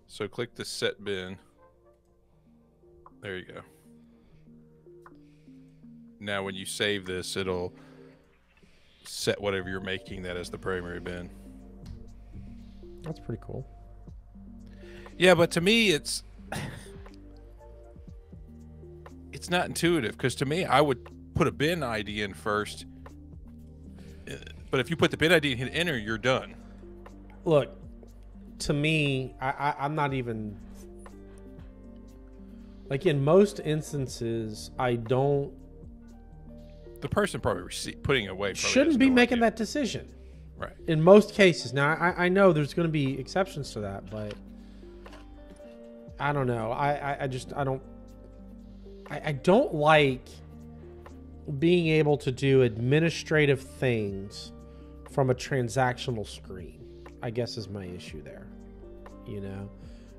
So click the set bin. There you go. Now, when you save this, it'll set whatever you're making that as the primary bin. That's pretty cool. Yeah, but to me, it's... it's not intuitive, because to me, I would put a bin ID in first. But if you put the bin ID and hit enter, you're done. Look, to me, I'm not even... Like, in most instances, I don't... The person probably putting away shouldn't be making that decision. Right. In most cases. Now, I know there's going to be exceptions to that, but I don't know. I don't like being able to do administrative things from a transactional screen, I guess, is my issue there. You know,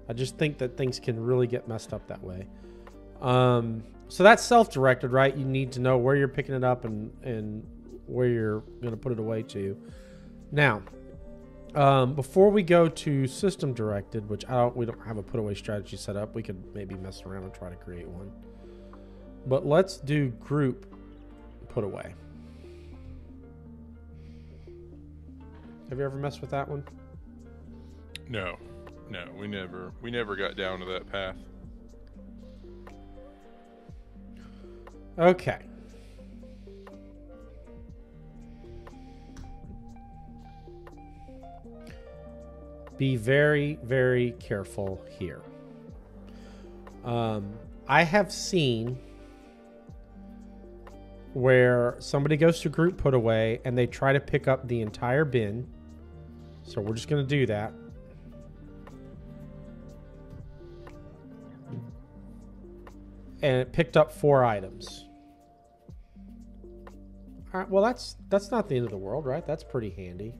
I just think that things can really get messed up that way. So that's self-directed, right? You need to know where you're picking it up and where you're going to put it away to. Now, Before we go to system directed, which we don't have a put away strategy set up. We could maybe mess around and try to create one, but let's do group put away. Have you ever messed with that one? No, no, we never got down to that path. Okay. Be very, very careful here. I have seen where somebody goes to group put away and they try to pick up the entire bin. So we're just going to do that. And it picked up 4 items. All right, well, that's not the end of the world, right? That's pretty handy.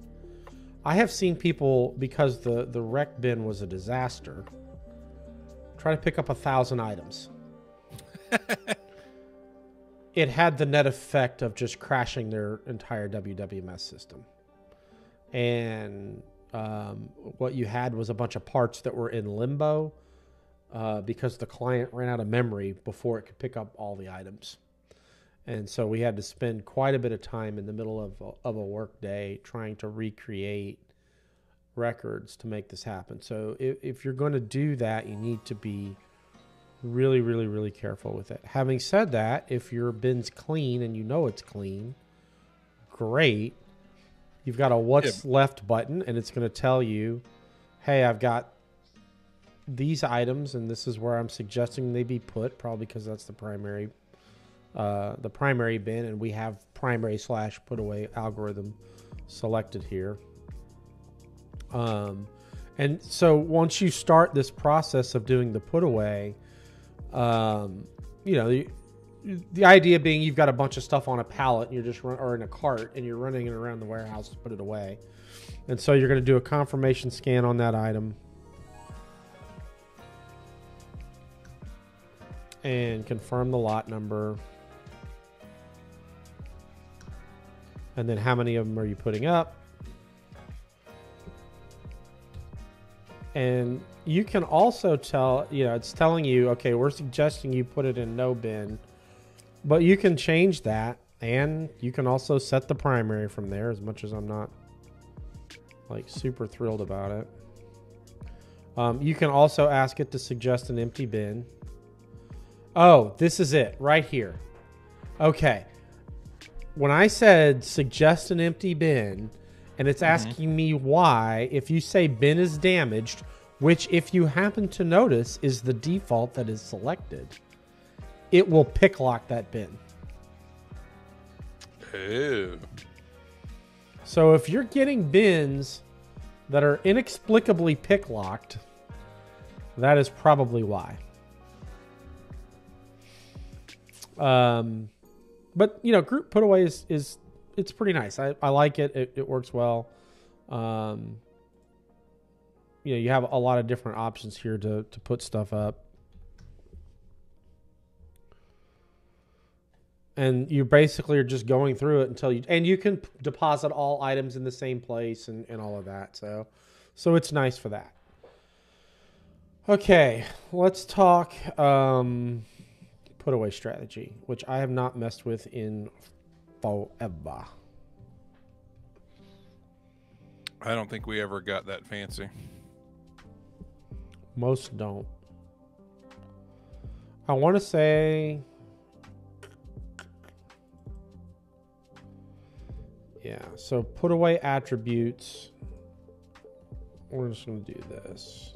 I have seen people, because the wreck bin was a disaster, try to pick up 1,000 items. It had the net effect of just crashing their entire WWMS system. And what you had was a bunch of parts that were in limbo because the client ran out of memory before it could pick up all the items. And so we had to spend quite a bit of time in the middle of a work day trying to recreate records to make this happen. So if you're going to do that, you need to be really, really, really careful with it. Having said that, if your bin's clean and you know it's clean, great. You've got a what's left button, and it's going to tell you, hey, I've got these items, and this is where I'm suggesting they be put, probably because that's the primary bin, and we have primary/put away algorithm selected here. And so once you start this process of doing the put away, you know, the idea being you've got a bunch of stuff on a pallet and you're just or in a cart and you're running it around the warehouse to put it away. And so you're going to do a confirmation scan on that item and confirm the lot number. And then how many of them are you putting up? And you can also tell, you know, it's telling you, okay, we're suggesting you put it in no bin, but you can change that. And you can also set the primary from there, as much as I'm not like super thrilled about it. You can also ask it to suggest an empty bin. Oh, this is it right here. Okay. When I said suggest an empty bin, and it's asking me why, if you say bin is damaged, which if you happen to notice is the default that is selected, it will pick lock that bin. Ew. So if you're getting bins that are inexplicably pick locked, that is probably why. But you know, group put away is it's pretty nice. I like it. It works well. You know, you have a lot of different options here to put stuff up. And you basically are just going through it until you, and you can deposit all items in the same place and all of that. So it's nice for that. Okay. Let's talk, put away strategy, which I have not messed with in forever. I don't think we ever got that fancy. Most don't. I want to say, yeah, so put away attributes. We're just going to do this.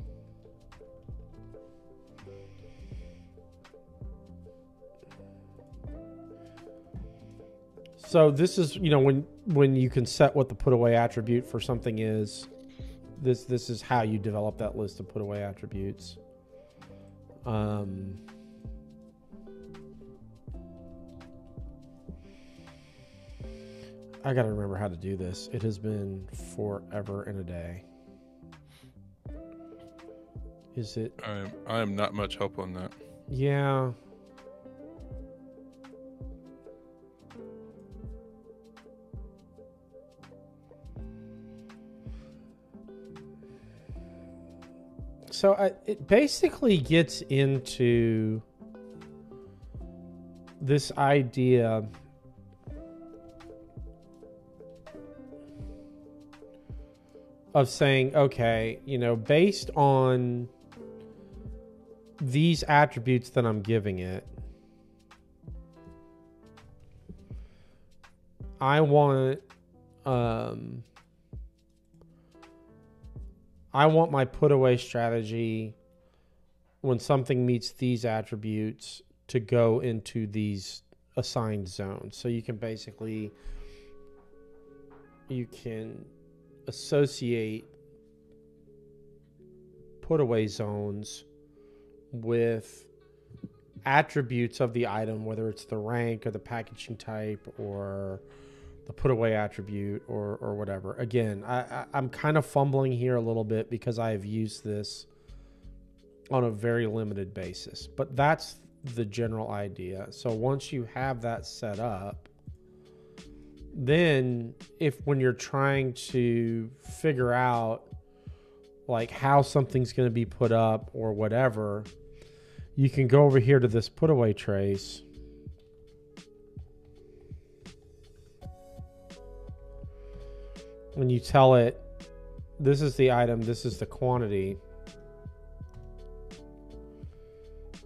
So this is, you know, when you can set what the put away attribute for something is, this is how you develop that list of put away attributes. I got to remember how to do this. It has been forever and a day. Is it? I am not much help on that. Yeah. So it basically gets into this idea of saying, okay, you know, based on these attributes that I'm giving it, I want my put away strategy when something meets these attributes to go into these assigned zones. So you can basically, you can associate put away zones with attributes of the item, whether it's the rank or the packaging type or the put away attribute or whatever. Again, I'm kind of fumbling here a little bit because I have used this on a very limited basis, but that's the general idea. So once you have that set up, then when you're trying to figure out like how something's going to be put up or whatever, you can go over here to this put away trace. When you tell it, this is the item, this is the quantity.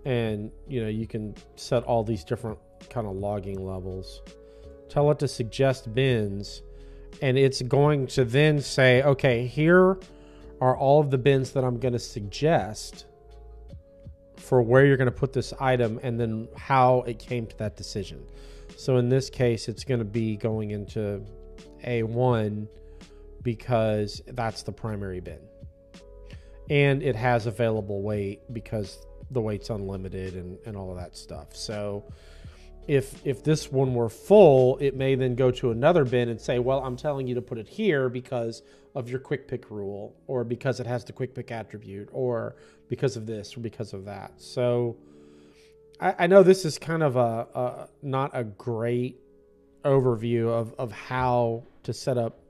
And, you know, you can set all these different kind of logging levels. Tell it to suggest bins. And it's going to then say, okay, here are all of the bins that I'm going to suggest for where you're going to put this item and then how it came to that decision. So in this case, it's going to be going into A1, because that's the primary bin and it has available weight because the weight's unlimited and all of that stuff. So if this one were full, it may then go to another bin and say, well, I'm telling you to put it here because of your quick pick rule, or because it has the quick pick attribute, or because of this, or because of that. So I know this is kind of a not a great overview of how to set up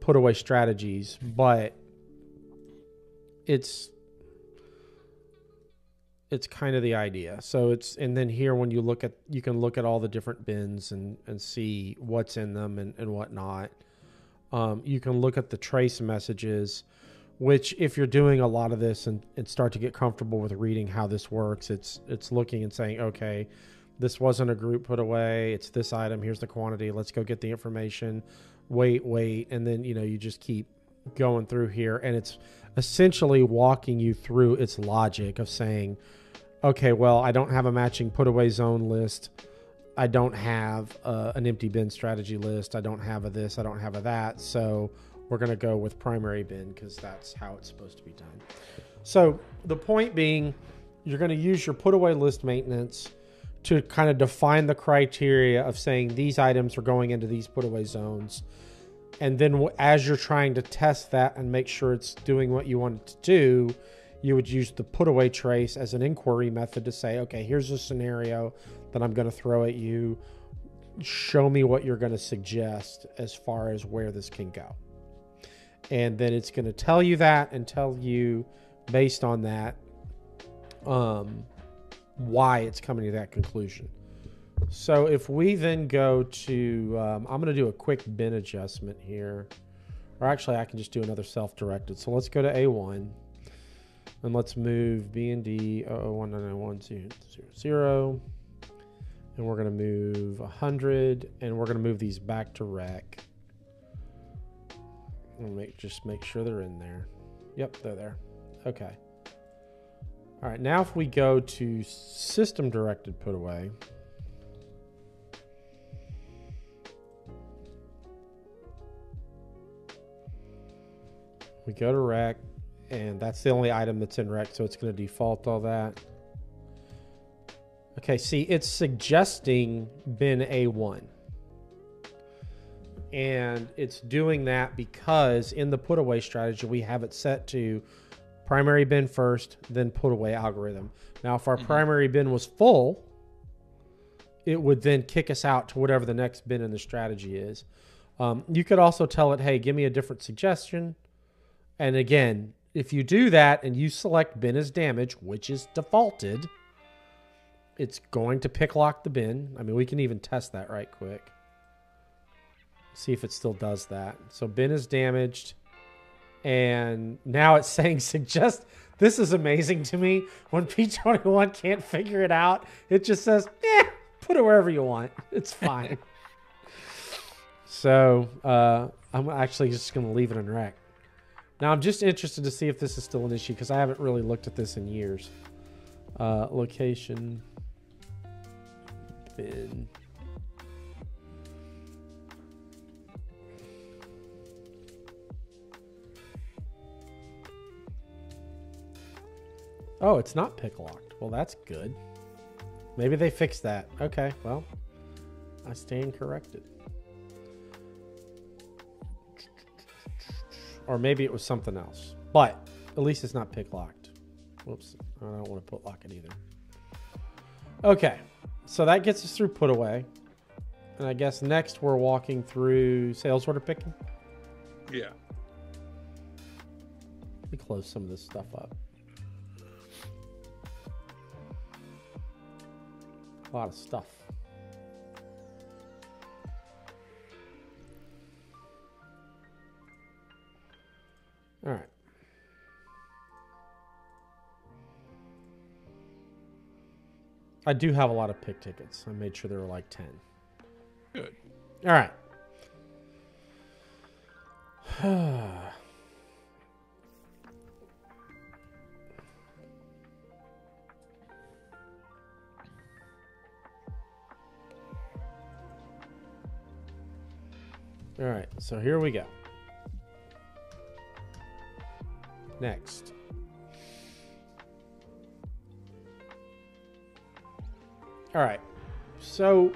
put away strategies, but it's kind of the idea. So it's, and then here when you look at, you can look at all the different bins and see what's in them and whatnot. You can look at the trace messages, which if you're doing a lot of this and start to get comfortable with reading how this works, it's looking and saying, okay, this wasn't a group put away. It's this item. Here's the quantity. Let's go get the information. Wait. And then, you know, you just keep going through here. And it's essentially walking you through its logic of saying, okay, well, I don't have a matching put away zone list. I don't have an empty bin strategy list. I don't have a this. I don't have a that. So we're going to go with primary bin because that's how it's supposed to be done. So the point being, you're going to use your put away list maintenance to kind of define the criteria of saying these items are going into these put away zones. And then as you're trying to test that and make sure it's doing what you want it to do, you would use the put away trace as an inquiry method to say, okay, here's a scenario that I'm going to throw at you. Show me what you're going to suggest as far as where this can go. And then it's going to tell you that and tell you based on that, why it's coming to that conclusion. So if we then go to, I'm going to do a quick bin adjustment here, or actually I can just do another self-directed. So let's go to A1 and let's move B and D 001991000. And we're going to move 100 and we're going to move these back to rec. And just make sure they're in there. Yep. They're there. Okay. All right, now if we go to system directed put away, we go to rec, and that's the only item that's in rec, so it's going to default all that. Okay, see, it's suggesting bin A1. And it's doing that because in the put away strategy, we have it set to primary bin first, then put away algorithm. Now, if our primary bin was full, it would then kick us out to whatever the next bin in the strategy is. You could also tell it, hey, give me a different suggestion. And again, if you do that and you select bin as damaged, which is defaulted, it's going to pick lock the bin. I mean, we can even test that right quick. See if it still does that. So bin is damaged. And now it's saying suggest. This is amazing to me. When P21 can't figure it out, it just says, eh, put it wherever you want. It's fine. So I'm actually just going to leave it in rec. Now I'm just interested to see if this is still an issue because I haven't really looked at this in years. Location. Bin. Oh, it's not pick locked. Well, that's good. Maybe they fixed that. Okay, well, I stand corrected. Or maybe it was something else, but at least it's not pick locked. Whoops, I don't want to put lock it either. Okay, so that gets us through put away. And I guess next we're walking through sales order picking. Yeah. Let me close some of this stuff up. A lot of stuff. All right. I do have a lot of pick tickets. I made sure there were like 10. Good. All right. All right, so here we go. Next. All right, so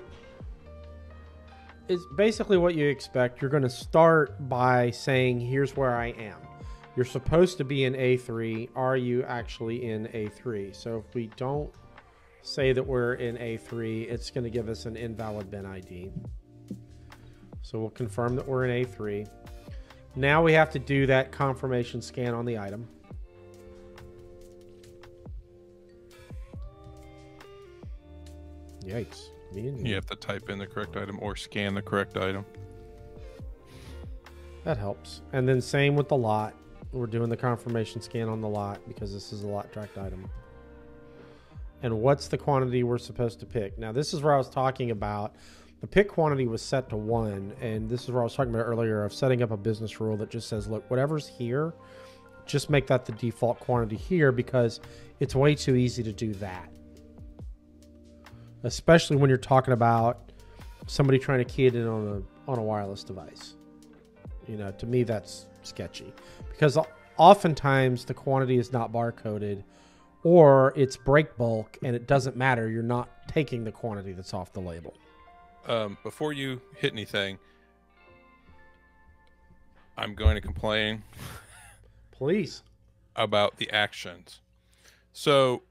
it's basically what you expect. You're going to start by saying, here's where I am. You're supposed to be in A3. Are you actually in A3? So if we don't say that we're in A3, it's going to give us an invalid bin ID. So we'll confirm that we're in A3. Now we have to do that confirmation scan on the item. Yikes. You have to type in the correct item or scan the correct item. That helps. And then same with the lot. We're doing the confirmation scan on the lot because this is a lot tracked item. And what's the quantity we're supposed to pick? Now this is where I was talking about. The pick quantity was set to 1, and this is what I was talking about earlier of setting up a business rule that just says, look, whatever's here, just make that the default quantity here because it's way too easy to do that. Especially when you're talking about somebody trying to key it in on a wireless device. You know, to me, that's sketchy because oftentimes the quantity is not barcoded or it's break bulk and it doesn't matter. You're not taking the quantity that's off the label. Before you hit anything, I'm going to complain. Please. About the actions. So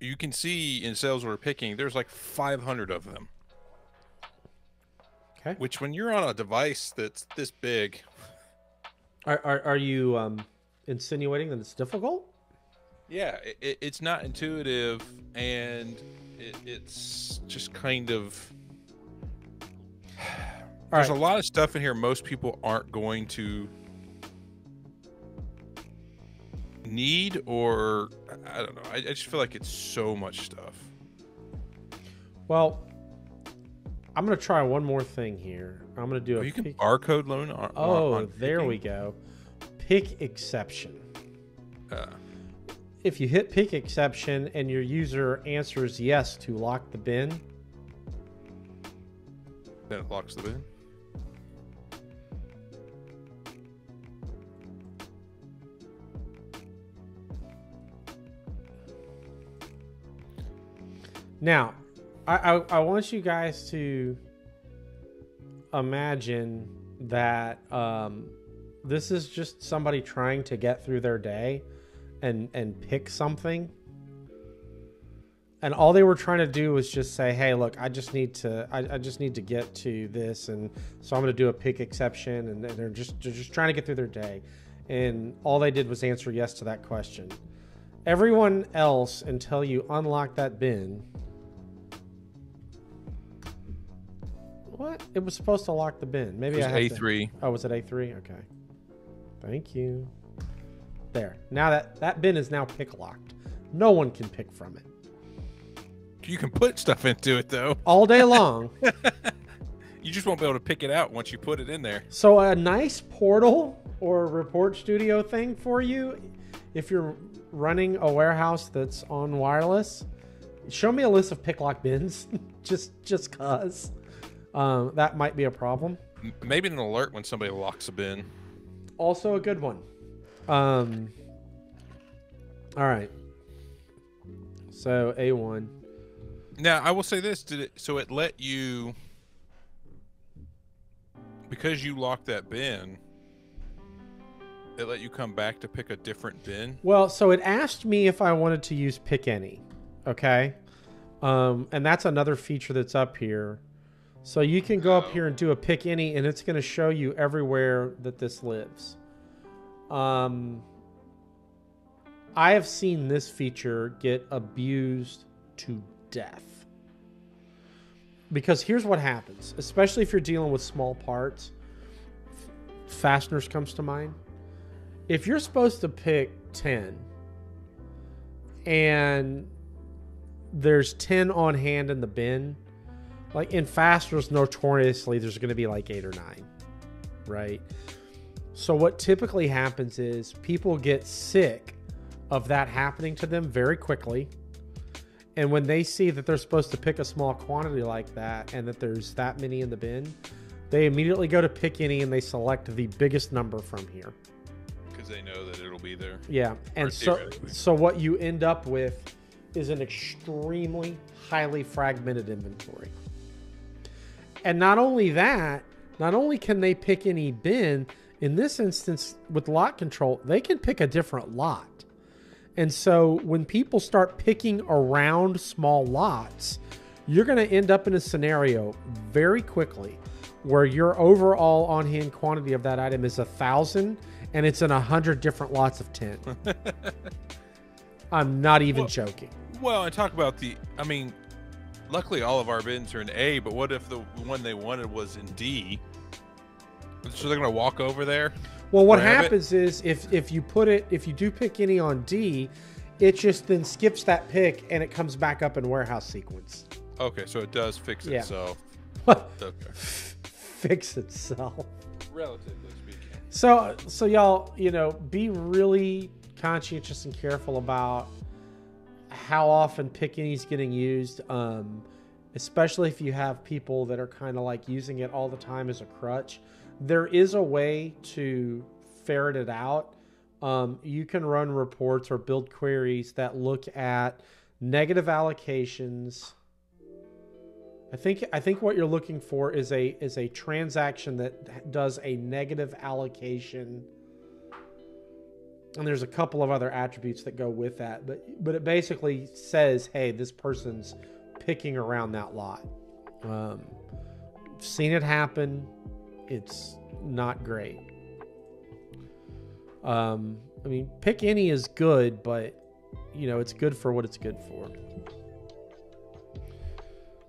you can see in sales order picking, there's like 500 of them. Okay. Which when you're on a device that's this big. Are you insinuating that it's difficult? Yeah, it's not intuitive and it's just kind of... There's a lot of stuff in here most people aren't going to need, or I don't know. I just feel like it's so much stuff. Well, I'm going to try one more thing here. I'm going to do a... You can barcode loan on... Oh, there we go. Pick exception. If you hit pick exception and your user answers yes to lock the bin... Then it locks the bin. Now, I want you guys to imagine that this is just somebody trying to get through their day and pick something. And all they were trying to do was just say, hey, look, I just need to get to this. And so I'm going to do a pick exception. And they're just trying to get through their day. and all they did was answer yes to that question. Everyone else, until you unlock that bin. What? It was supposed to lock the bin. Maybe I had A3. Oh, was it A3? Okay. Thank you. There. Now that bin is now pick locked. No one can pick from it. You can put stuff into it though. All day long. You just won't be able to pick it out once you put it in there. So a nice portal or report studio thing for you, if you're running a warehouse that's on wireless, show me a list of pick lock bins. just cause that might be a problem. Maybe an alert when somebody locks a bin. Also a good one. All right. So A1. Now I will say this: so it let you, because you locked that bin, it let you come back to pick a different bin? Well, so it asked me if I wanted to use pick any. Okay. And that's another feature that's up here. So you can go up here and do a pick any, and it's going to show you everywhere that this lives. I have seen this feature get abused to death. Because here's what happens, especially if you're dealing with small parts. Fasteners comes to mind. If you're supposed to pick 10 and there's 10 on hand in the bin, like in fasteners, notoriously, there's going to be like 8 or 9, right? So what typically happens is people get sick of that happening to them very quickly. And when they see that they're supposed to pick a small quantity like that and that there's that many in the bin, they immediately go to pick any and they select the biggest number from here. They know that it'll be there. Yeah. And so what you end up with is an extremely highly fragmented inventory. And not only that, not only can they pick any bin, in this instance with lot control, they can pick a different lot. And so when people start picking around small lots, you're going to end up in a scenario very quickly where your overall on-hand quantity of that item is 1,000 and it's in 100 different lots of 10. I'm not even joking. Well, and talk about the, I mean, luckily all of our bins are in A, but what if the one they wanted was in D? So they're going to walk over there? Well, what happens is if you do pick any on D, it just then skips that pick and it comes back up in warehouse sequence. Okay. So it does fix itself. Okay. Fix itself. Relatively. So y'all, you know, be really conscientious and careful about how often pick any's getting used, especially if you have people that are kind of like using it all the time as a crutch. There is a way to ferret it out. You can run reports or build queries that look at negative allocations. I think what you're looking for is a transaction that does a negative allocation, and there's a couple of other attributes that go with that, but it basically says, hey, this person's picking around that lot. Seen it happen. It's not great. I mean, pick any is good, but you know, it's good for what it's good for.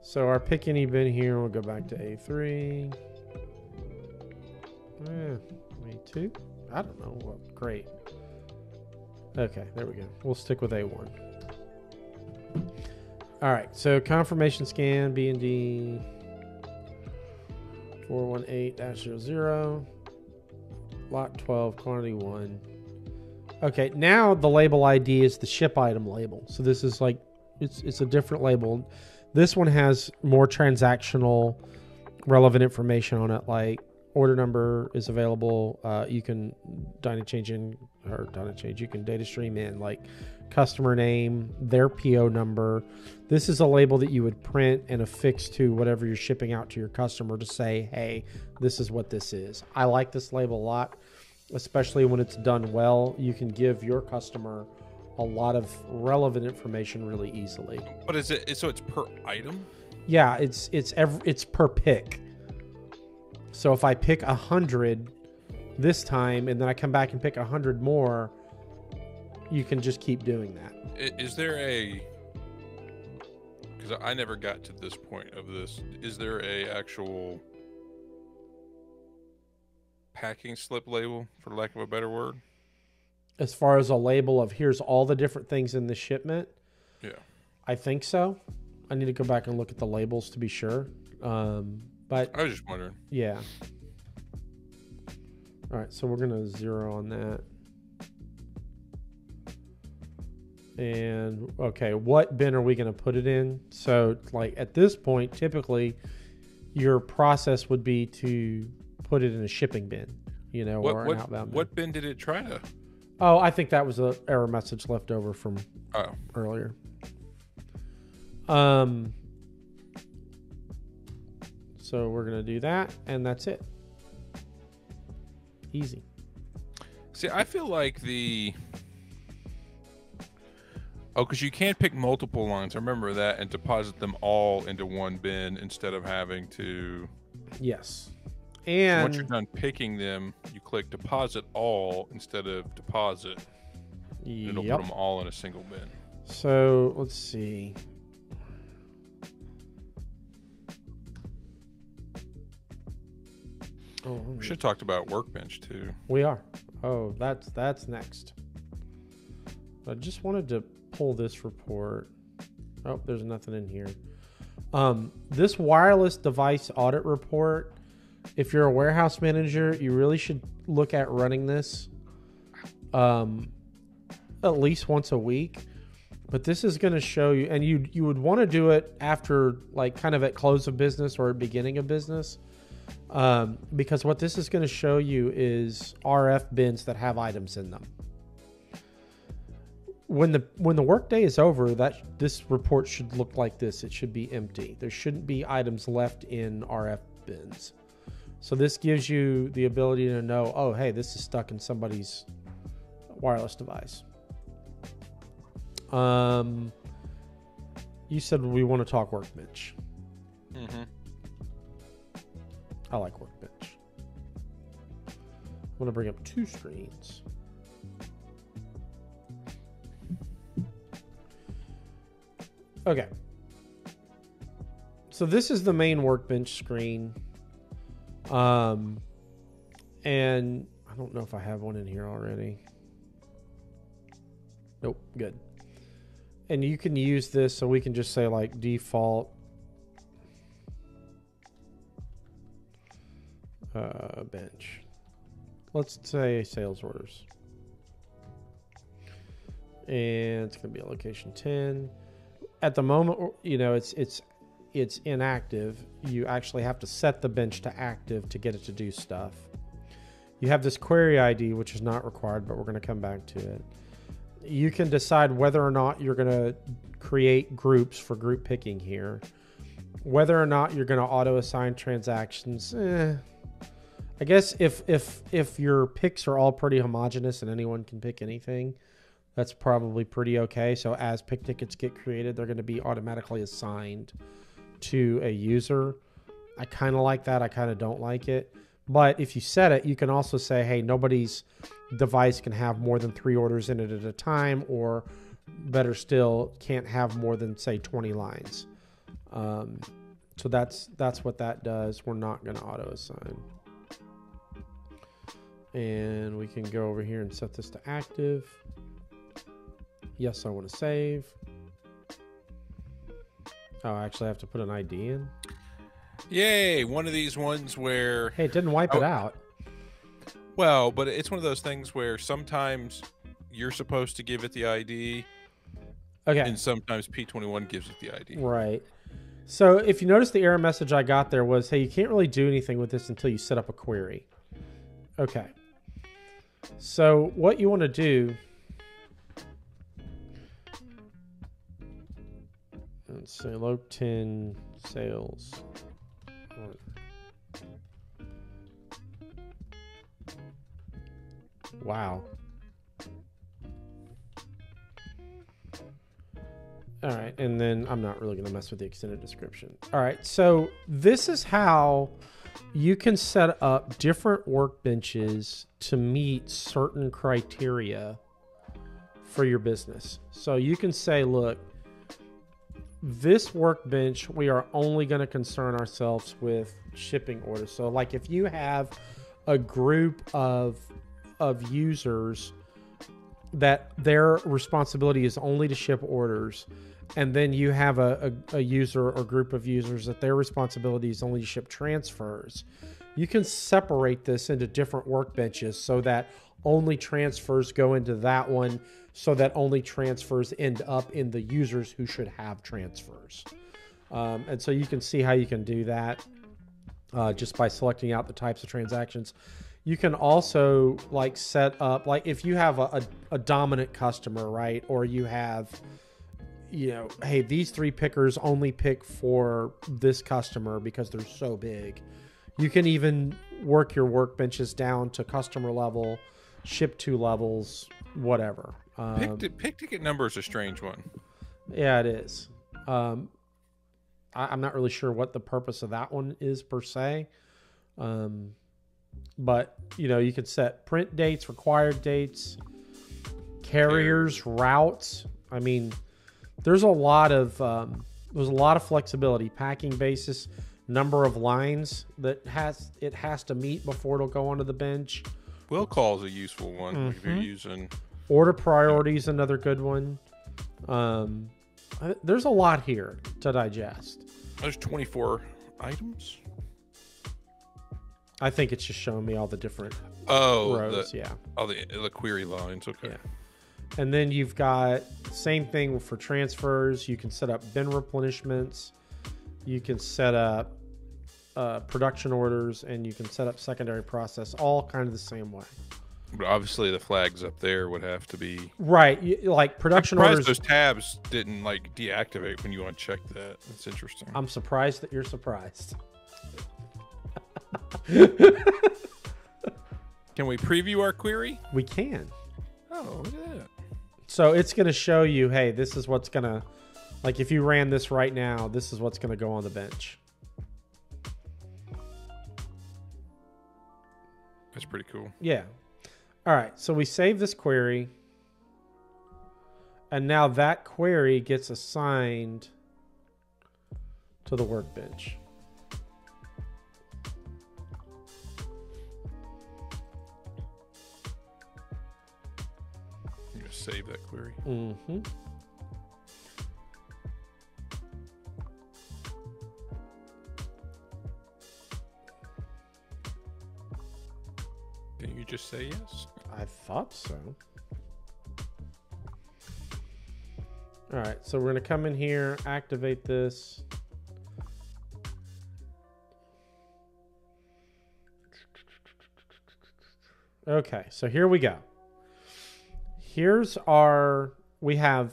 So our pick any bin here, we'll go back to A3. A2? I don't know what. Great. Okay, there we go. We'll stick with A1. All right, so confirmation scan, BND 418-00, lot 12, quantity 1. Okay, now the label ID is the ship item label. So this is like, it's a different label. This one has more transactional relevant information on it, like order number is available. You can data stream in, like customer name, their PO number. This is a label that you would print and affix to whatever you're shipping out to your customer to say, hey, this is what this is. I like this label a lot, especially when it's done well. You can give your customer a lot of relevant information really easily. But is it, so it's per item? Yeah, it's per pick. So if I pick 100, this time, and then I come back and pick 100 more, you can just keep doing that. Is there a, because I never got to this point of this, is there a actual packing slip label, for lack of a better word? As far as a label of here's all the different things in the shipment? Yeah. I think so. I need to go back and look at the labels to be sure. But I was just wondering. Yeah. All right, so we're going to zero on that. And okay, what bin are we going to put it in? So like at this point, typically your process would be to put it in a shipping bin, you know, or an outbound bin. What bin did it try to? Oh, I think that was an error message left over from earlier. So we're going to do that, and that's it. Easy. See, I feel like the... Oh, because you can pick multiple lines. I remember that, and deposit them all into one bin instead of having to... Yes. And once you're done picking them, you click deposit all instead of deposit. Yep. It'll put them all in a single bin. So let's see. Oh, we should have talked about Workbench too. We are. Oh, that's next. I just wanted to pull this report. Oh, there's nothing in here. This wireless device audit report, if you're a warehouse manager, you really should look at running this at least once a week. But this is going to show you, and you would want to do it after, like, kind of at close of business or at beginning of business, because what this is going to show you is RF bins that have items in them. When the workday is over, that this report should look like this. It should be empty. There shouldn't be items left in RF bins. So this gives you the ability to know, oh, hey, this is stuck in somebody's wireless device. You said we want to talk Workbench. Mm-hmm. I like Workbench. I'm going to bring up two screens. Okay. So this is the main Workbench screen. And I don't know if I have one in here already. Nope. Good. And you can use this, so we can just say like default, bench. Let's say sales orders. And it's going to be a location 10 at the moment, you know, it's inactive. You actually have to set the bench to active to get it to do stuff. You have this query ID, which is not required, but we're going to come back to it. You can decide whether or not you're going to create groups for group picking here, whether or not you're going to auto assign transactions. I guess if your picks are all pretty homogenous and anyone can pick anything, that's probably pretty okay. So as pick tickets get created, they're going to be automatically assigned to a user. I kind of like that. I kind of don't like it. But if you set it, you can also say, hey, nobody's device can have more than 3 orders in it at a time, or better still, can't have more than, say, 20 lines. So that's what that does. We're not going to auto assign. And we can go over here and set this to active. Yes, I want to save. Oh, I actually have to put an ID in. Yay, one of these ones where... Hey, it didn't wipe it out. Well, but it's one of those things where sometimes you're supposed to give it the ID. Okay. And sometimes P21 gives it the ID. Right. So if you notice, the error message I got there was, hey, you can't really do anything with this until you set up a query. Okay. So what you want to do... Let's say low 10 sales. Wow. All right, and then I'm not really going to mess with the extended description. All right, so this is how you can set up different workbenches to meet certain criteria for your business. So you can say, look, this workbench, we are only going to concern ourselves with shipping orders. So like if you have a group of users that their responsibility is only to ship orders, and then you have a user or group of users that their responsibility is only to ship transfers, you can separate this into different workbenches so that only transfers go into that one, so that only transfers end up in the users who should have transfers. And so you can see how you can do that just by selecting out the types of transactions. You can also like set up, like if you have a dominant customer, right? Or you have, you know, hey, these three pickers only pick for this customer because they're so big. You can even work your workbenches down to customer level, ship to levels, whatever. Pick ticket number is a strange one. Yeah, it is. I'm not really sure what the purpose of that one is per se. But, you know, you could set print dates, required dates, carriers, routes. I mean, there's a lot of flexibility. Packing basis, number of lines that it has to meet before it'll go onto the bench. Will call is a useful one if you're using. Order priority is another good one. There's a lot here to digest. There's 24 items. I think it's just showing me all the different rows. Yeah. All the query lines. Okay. Yeah. And then you've got same thing for transfers. You can set up bin replenishments. You can set up production orders, and you can set up secondary process, all kind of the same way. But obviously the flags up there would have to be right. Like production orders. I'm surprised those tabs didn't like deactivate when you uncheck that. That's interesting. I'm surprised that you're surprised. Can we preview our query? We can. Oh, look at that. So it's going to show you, hey, this is what's going to, like if you ran this right now, this is what's going to go on the bench. That's pretty cool. Yeah. All right. So we save this query. And now that query gets assigned to the workbench. Save that query. Mm-hmm. Didn't you just say yes? I thought so. All right, so we're going to come in here, activate this. Okay, so here we go. Here's our, we have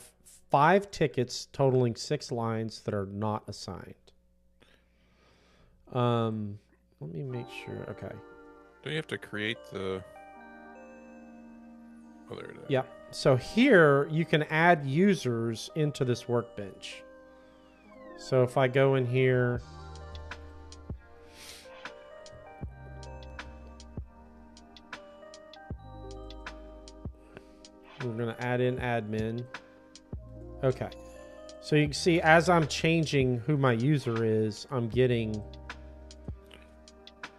5 tickets totaling 6 lines that are not assigned. Let me make sure. Okay. Do you have to create the, oh, there it is. Yeah. So here you can add users into this workbench. So if I go in here, we're going to add in admin. Okay. So you can see as I'm changing who my user is, I'm getting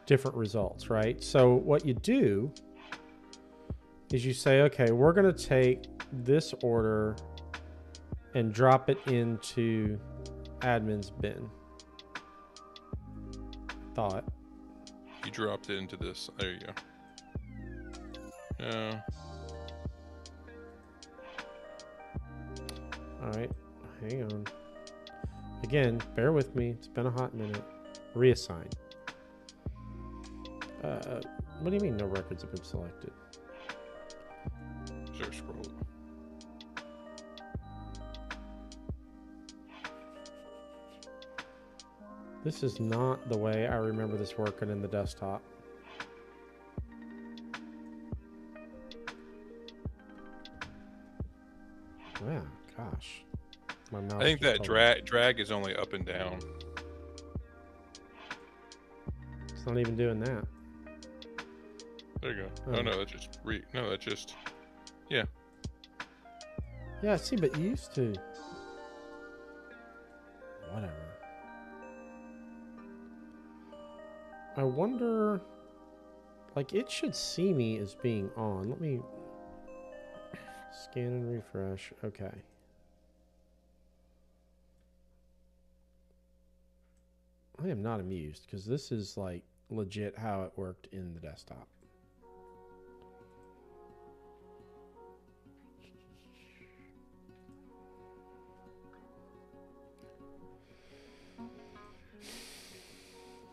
different results, right? So what you do is you say, okay, we're going to take this order and drop it into admin's bin. Thought. You dropped it into this. There you go. Yeah. All right, hang on. Again, bear with me. It's been a hot minute. Reassign. What do you mean no records have been selected? Sure, scroll. This is not the way I remember this working in the desktop. Yeah. Gosh, my mouse, I think that drag is only up and down. It's It's not even doing that. There you go. Oh no, that just yeah. Yeah, I see, but you used to. Whatever. I wonder, like, it should see me as being on. Let me scan and refresh. Okay. I am not amused because this is like legit how it worked in the desktop.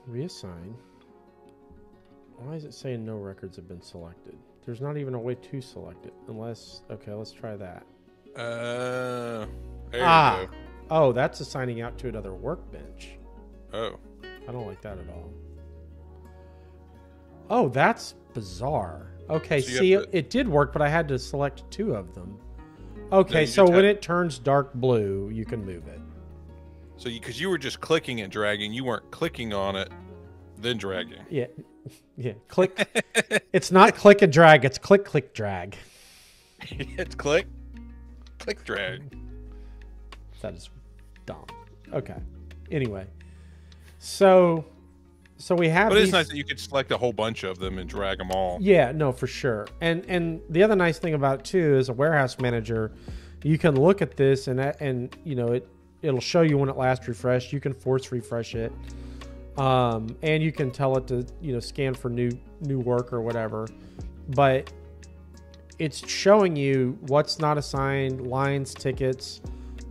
Reassign. Why is it saying no records have been selected? There's not even a way to select it unless, okay, let's try that. There you go. Oh, that's assigning out to another workbench. Oh. I don't like that at all. Oh, that's bizarre. Okay, so see, it did work, but I had to select two of them. Okay, so when it turns dark blue, you can move it. So, because you were just clicking and dragging, you weren't clicking on it, then dragging. Yeah, yeah. Click. It's not click and drag. It's click, click, drag. It's click, click, drag. That is dumb. Okay. Anyway, so we have. But it's nice that you could select a whole bunch of them and drag them all. Yeah. No, for sure. And the other nice thing about it too is a warehouse manager, you can look at this and you know it. It'll show you when it last refreshed. You can force refresh it, and you can tell it to scan for new work or whatever. But it's showing you what's not assigned, lines, tickets.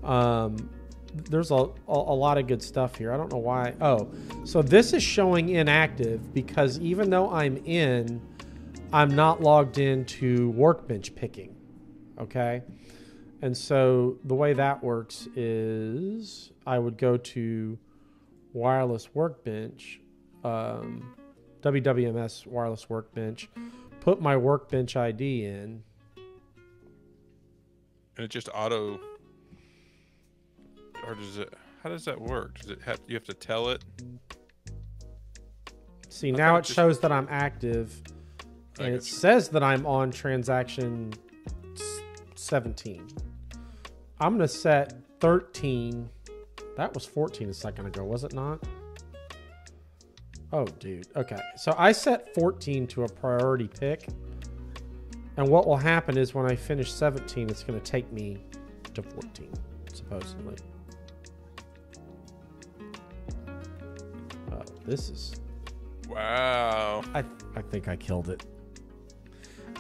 There's a lot of good stuff here. I don't know why. Oh, so this is showing inactive because even though I'm in, I'm not logged into Workbench picking. Okay. And so the way that works is I would go to Wireless Workbench, WWMS Wireless Workbench, put my Workbench ID in. And it just auto, or does it, how does that work? Does it have, you have to tell it? See, now it shows that I'm active and it says that I'm on transaction 17. I'm going to set 13. That was 14 a second ago, was it not? Oh, dude. Okay. So I set 14 to a priority pick. And what will happen is when I finish 17, it's going to take me to 14, supposedly. Oh, this is... Wow. I think I killed it.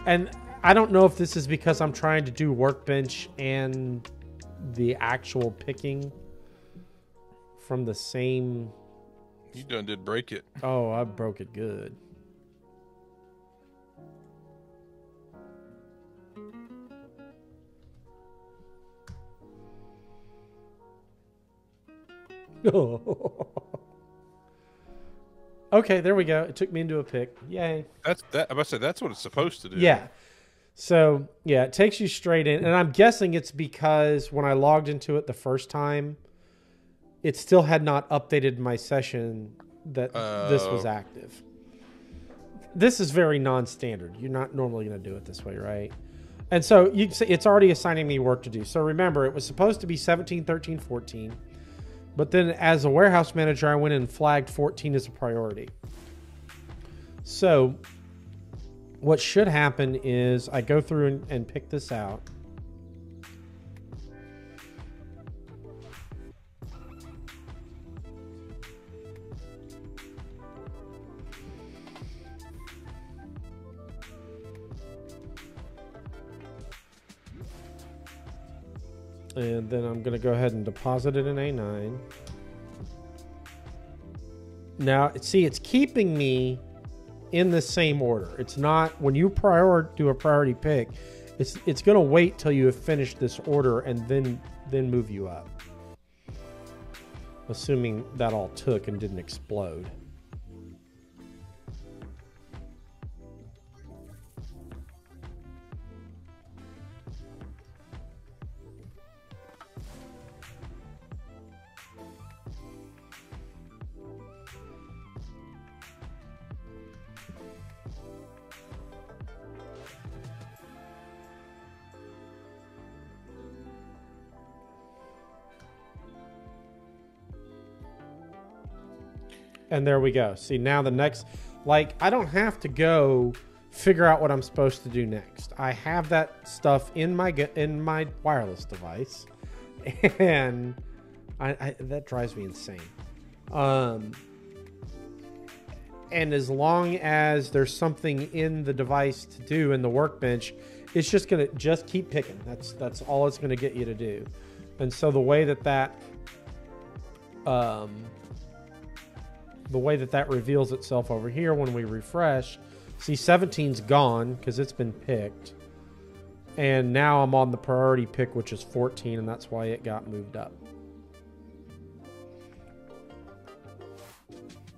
And I don't know if this is because I'm trying to do Workbench and the actual picking from the same... You done did break it. Oh, I broke it good. Okay, there we go. It took me into a pick. Yay. I must say, that's what it's supposed to do. Yeah. So, yeah, it takes you straight in. And I'm guessing it's because when I logged into it the first time, it still had not updated my session that this was active. This is very non-standard. You're not normally going to do it this way, right? And so you can see it's already assigning me work to do. So remember, it was supposed to be 17, 13, 14. But then as a warehouse manager, I went and flagged 14 as a priority. So... what should happen is I go through and pick this out. And then I'm going to go ahead and deposit it in A9. Now, see, it's keeping me in the same order. It's not when you do a priority pick, it's going to wait till you have finished this order and then move you up. Assuming that all took and didn't explode. and there we go. See, now the next, like, I don't have to go figure out what I'm supposed to do next. I have that stuff in my wireless device, and I that drives me insane. And as long as there's something in the device to do in the workbench, it's just gonna keep picking. That's all it's gonna get you to do. And so the way that that reveals itself over here when we refresh, see 17's gone because it's been picked. And now I'm on the priority pick, which is 14, and that's why it got moved up.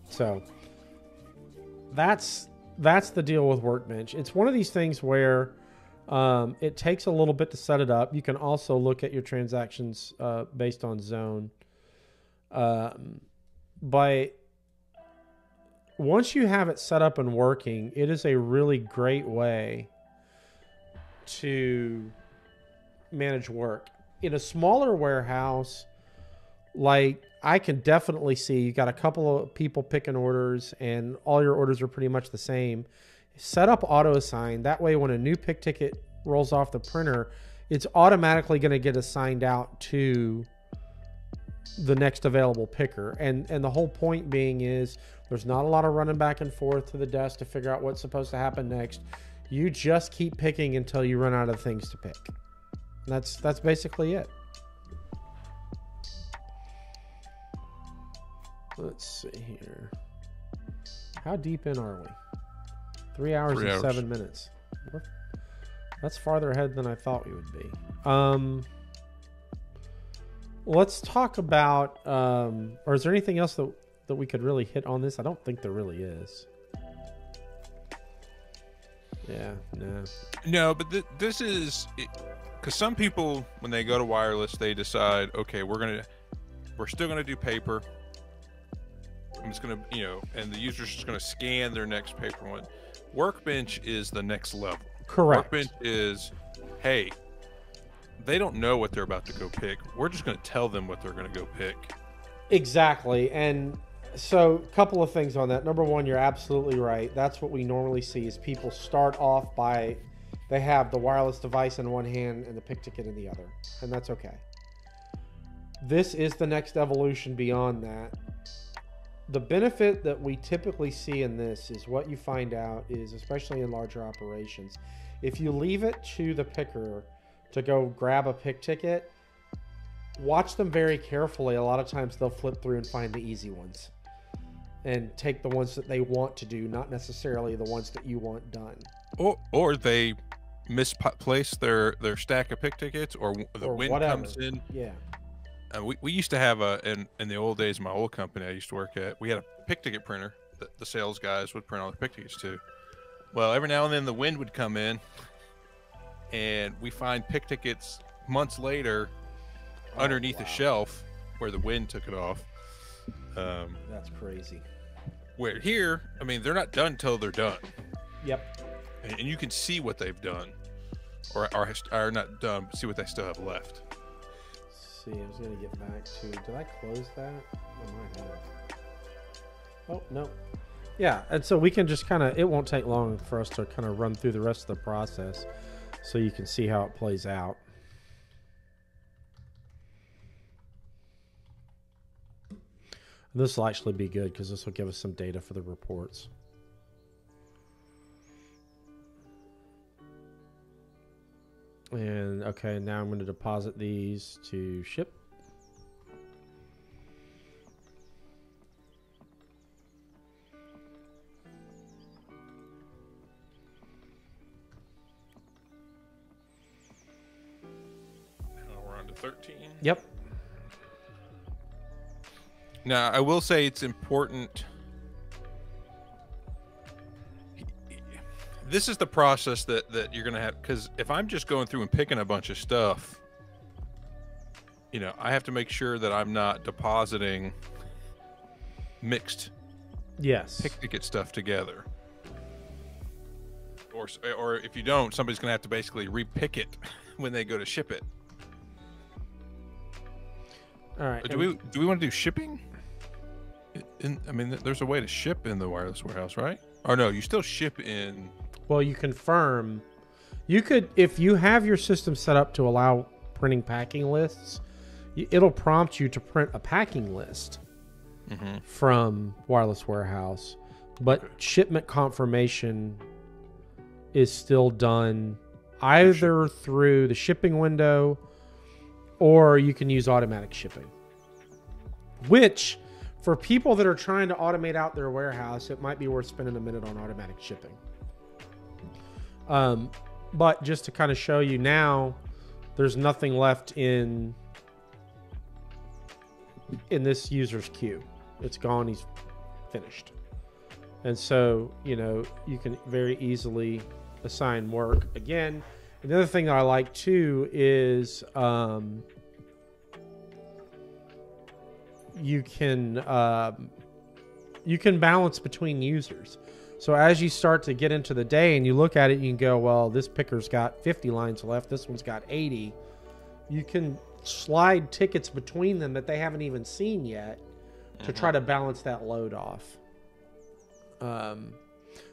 So that's the deal with Workbench. It's one of these things where it takes a little bit to set it up. You can also look at your transactions based on zone. But once you have it set up and working, it is a really great way to manage work. In a smaller warehouse, like, I can definitely see you got a couple of people picking orders and all your orders are pretty much the same. Set up auto assign. That way when a new pick ticket rolls off the printer, it's automatically going to get assigned out to the next available picker. And the whole point being is there's not a lot of running back and forth to the desk to figure out what's supposed to happen next. You just keep picking until you run out of things to pick. That's basically it. Let's see here. How deep in are we? 3 hours and 7 minutes. That's farther ahead than I thought we would be. Let's talk about, or is there anything else that we could really hit on this? I don't think there really is. Yeah, no. No, but this is, because some people, when they go to wireless, they decide, okay, we're still going to do paper. I'm just going to, and the user's just going to scan their next paper one. Workbench is the next level. Correct. Workbench is, hey, they don't know what they're about to go pick. We're just going to tell them what they're going to go pick. Exactly. And so a couple of things on that. Number one, you're absolutely right. That's what we normally see is people start off by, they have the wireless device in one hand and the pick ticket in the other. And that's okay. This is the next evolution beyond that. The benefit that we typically see in this is what you find out is, especially in larger operations, if you leave it to the picker to go grab a pick ticket, watch them very carefully. A lot of times they'll flip through and find the easy ones and take the ones that they want to do, not necessarily the ones that you want done. Or they misplace their stack of pick tickets, or the wind comes in. Yeah. We used to have in the old days, my old company I used to work at, we had a pick ticket printer that the sales guys would print all the pick tickets to. Well, every now and then the wind would come in and we find pick tickets months later underneath a shelf where the wind took it off. That's crazy. Where here, I mean, they're not done till they're done. Yep. And you can see what they've done or not done, but see what they still have left. See, I was gonna get back to. Did I close that? I might have. Oh no. Yeah, and so we can just kind of. It won't take long for us to kind of run through the rest of the process, so you can see how it plays out. And this will actually be good because this will give us some data for the reports. And okay, now I'm going to deposit these to ship. Now we're on to 13. Yep. Now, I will say it's important. This is the process that you're going to have, because if I'm just going through and picking a bunch of stuff, I have to make sure that I'm not depositing mixed pick ticket stuff together. Or if you don't, somebody's going to have to basically re-pick it when they go to ship it. All right. Do we want to do shipping? in, I mean, there's a way to ship in the wireless warehouse, right? Or no, you still ship in. Well, you confirm. You could, if you have your system set up to allow printing packing lists, it'll prompt you to print a packing list from wireless warehouse, but shipment confirmation is still done either through the shipping window, or you can use automatic shipping, which for people that are trying to automate out their warehouse, it might be worth spending a minute on automatic shipping. But just to kind of show you now, there's nothing left in this user's queue. It's gone, he's finished. And so, you know, you can very easily assign work again. Another thing that I like too is you can balance between users. So as you start to get into the day and you look at it, you can go, well, this picker's got 50 lines left, this one's got 80. You can slide tickets between them that they haven't even seen yet to try to balance that load off.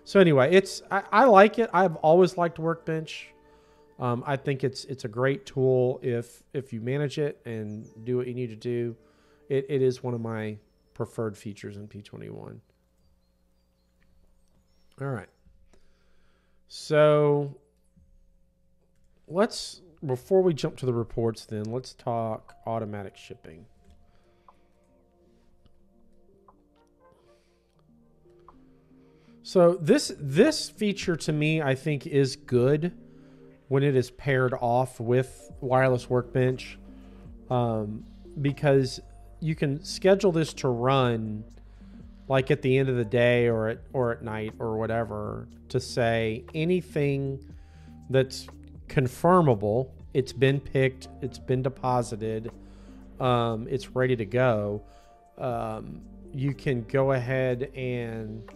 So anyway, I like it. I've always liked Workbench. I think it's a great tool if you manage it and do what you need to do. It is one of my preferred features in P21. All right. So let's, before we jump to the reports then, let's talk automatic shipping. So this feature to me, I think, is good when it is paired off with Wireless Workbench, because you can schedule this to run like at the end of the day or at night or whatever, to say anything that's confirmable, it's been picked, it's been deposited, it's ready to go. You can go ahead and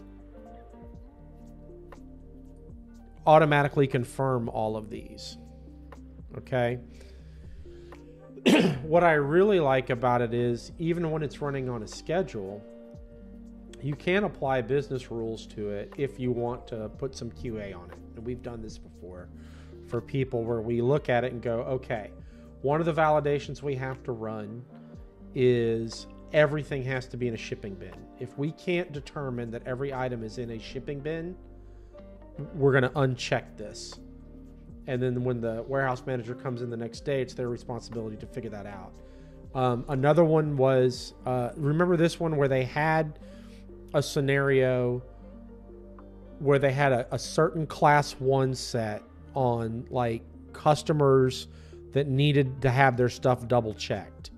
automatically confirm all of these. Okay. What I really like about it is, even when it's running on a schedule, you can apply business rules to it if you want to put some QA on it. And we've done this before for people where we look at it and go, okay, one of the validations we have to run is everything has to be in a shipping bin. If we can't determine that every item is in a shipping bin, we're going to uncheck this. And then when the warehouse manager comes in the next day, it's their responsibility to figure that out. Another one was, remember this one where they had a scenario where they had a certain class 1 set on like customers that needed to have their stuff double checked.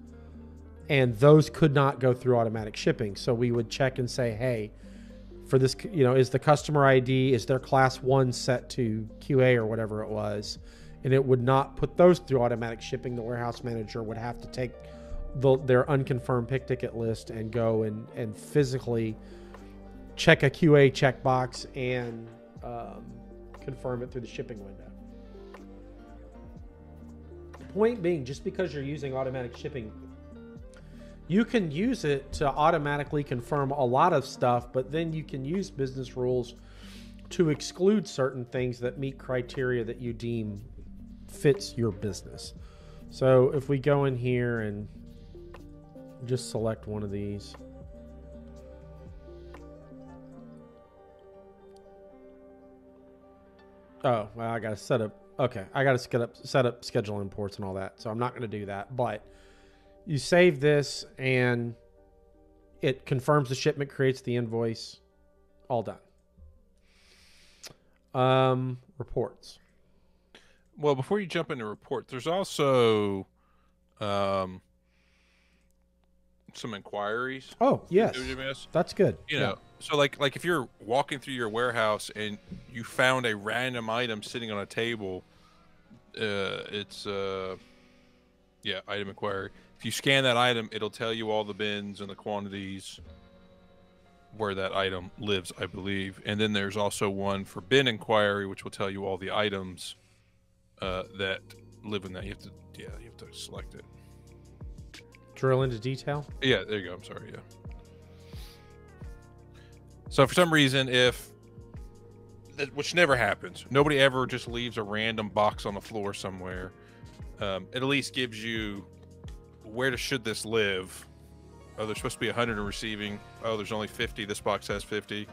And those could not go through automatic shipping. So we would check and say, hey, for this, you know, is the customer ID, is their class 1 set to QA or whatever it was, and it would not put those through automatic shipping. The warehouse manager would have to take their unconfirmed pick ticket list and go and physically check a QA checkbox and confirm it through the shipping window. Point being, just because you're using automatic shipping, you can use it to automatically confirm a lot of stuff, but then you can use business rules to exclude certain things that meet criteria that you deem fits your business. So if we go in here and just select one of these, oh, well, I gotta set up, okay, I gotta set up schedule imports and all that, so I'm not gonna do that, but you save this and it confirms the shipment, creates the invoice, all done. Reports. Well, before you jump into reports, there's also some inquiries. Oh, yes. WWMS. That's good. You know, so like if you're walking through your warehouse and you found a random item sitting on a table, yeah, item inquiry. If you scan that item, it'll tell you all the bins and the quantities where that item lives, I believe. And then there's also one for bin inquiry, which will tell you all the items that live in that. You have to, yeah, you have to select it. Drill into detail? Yeah, there you go. I'm sorry, yeah. So for some reason, if, which never happens, nobody ever just leaves a random box on the floor somewhere. It at least gives you where should this live. Oh, there's supposed to be 100 in receiving. Oh, there's only 50. This box has 50.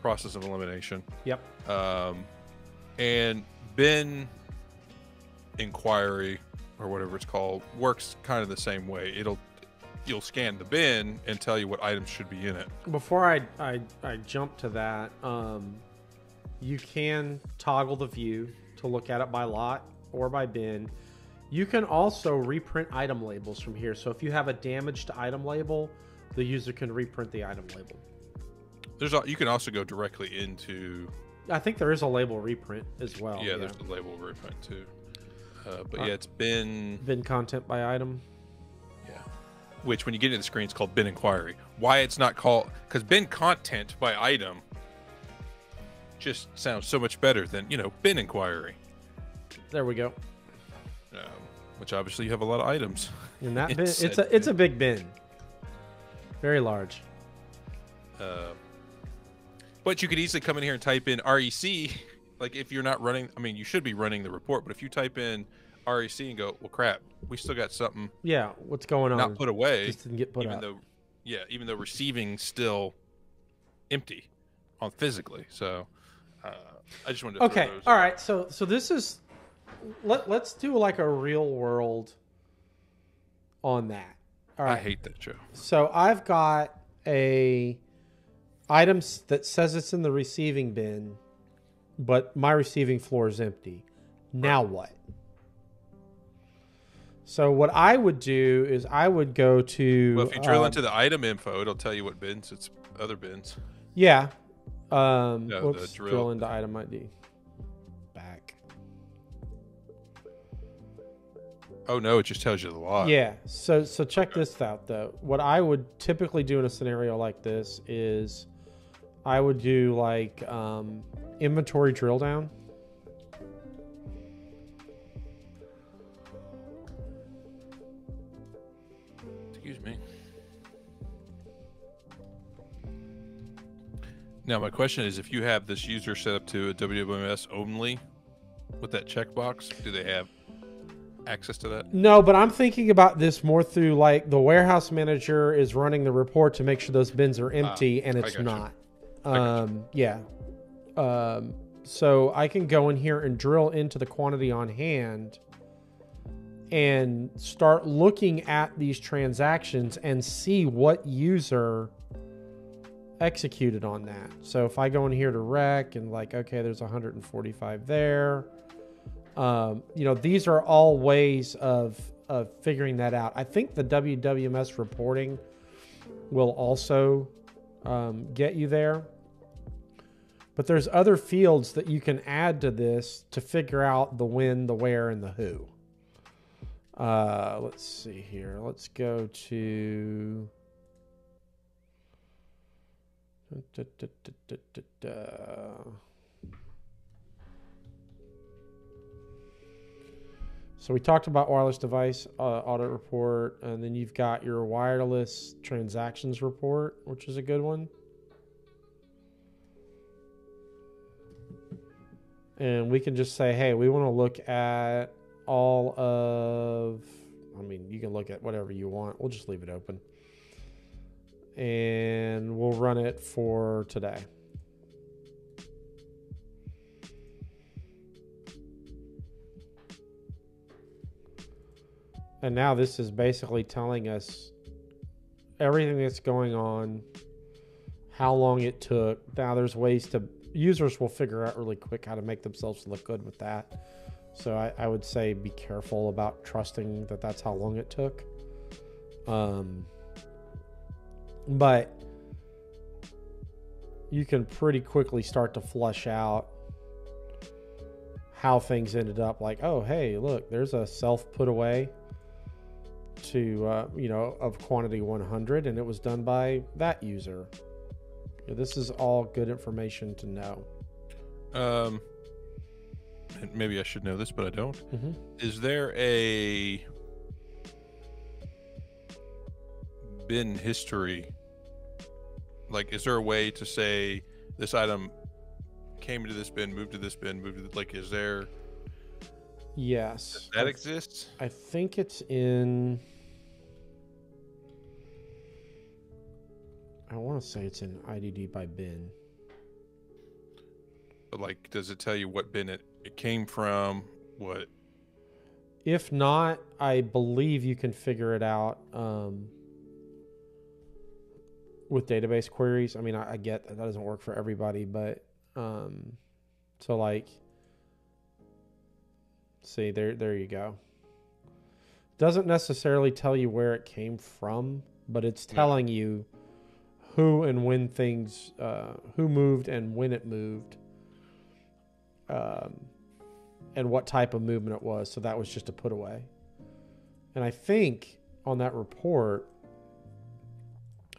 Process of elimination. Yep. And bin inquiry, or whatever it's called, works kind of the same way. You'll scan the bin and tell you what items should be in it. Before I jump to that, you can toggle the view to look at it by lot or by bin. You can also reprint item labels from here. So if you have a damaged item label, the user can reprint the item label. You can also go directly into... I think there is a label reprint as well. Yeah, there's a label reprint too. But yeah, it's bin... Bin content by item. Yeah. Which when you get into the screen, it's called bin inquiry. Why it's not called... Because bin content by item just sounds so much better than, you know, bin inquiry. There we go. Which obviously you have a lot of items. And that bin, it's a big bin. Very large. But you could easily come in here and type in REC. Like if you're not running, I mean, you should be running the report, but if you type in REC and go, well, crap, we still got something. Yeah, what's going on? Not put away. Just didn't get put out. Even though receiving still empty on physically. So I just wanted to. Okay. Throw those all out. Right. So this is, let's do like a real world on that. All right. I hate that, Joe. So I've got a items that says it's in the receiving bin, but my receiving floor is empty. Now what? So what I would do is I would go to... Well, if you drill into the item info, it'll tell you what bins, it's other bins. Yeah. Oops, drill into item ID. Back. Oh no, it just tells you the lot. Yeah, so check this out though. What I would typically do in a scenario like this is I would do like inventory drill down. Excuse me. Now my question is, if you have this user set up to a WWMS only with that checkbox, do they have access to that? No, but I'm thinking about this more through like the warehouse manager is running the report to make sure those bins are empty, and it's not. So I can go in here and drill into the quantity on hand and start looking at these transactions and see what user executed on that. So if I go in here to rec and like, okay, there's 145 there. You know, these are all ways of figuring that out. I think the WWMS reporting will also get you there. But there's other fields that you can add to this to figure out the when, the where, and the who. Let's see here. Let's go to... So we talked about wireless device audit report, and then you've got your wireless transactions report, which is a good one. And we can just say, hey, we want to look at all of, I mean, you can look at whatever you want. We'll just leave it open. And we'll run it for today. And now this is basically telling us everything that's going on, how long it took. Now there's ways to... Users will figure out really quick how to make themselves look good with that. So I would say be careful about trusting that that's how long it took. But you can pretty quickly start to flush out how things ended up. Like, oh, hey, look, there's a self put away to, you know, of quantity 100, and it was done by that user. This is all good information to know. And maybe I should know this, but I don't. Mm-hmm. Is there a bin history Like, is there a way to say this item came into this bin, moved to this bin, like, is there? Yes. Does that exists? I think it's in, I want to say it's in IDD by bin. But like, does it tell you what bin it came from? What? If not, I believe you can figure it out with database queries. I mean, I get that doesn't work for everybody, but so like, see, there you go. Doesn't necessarily tell you where it came from, but it's telling you who and when things, who moved and when it moved, and what type of movement it was. So that was just a put away. And I think on that report,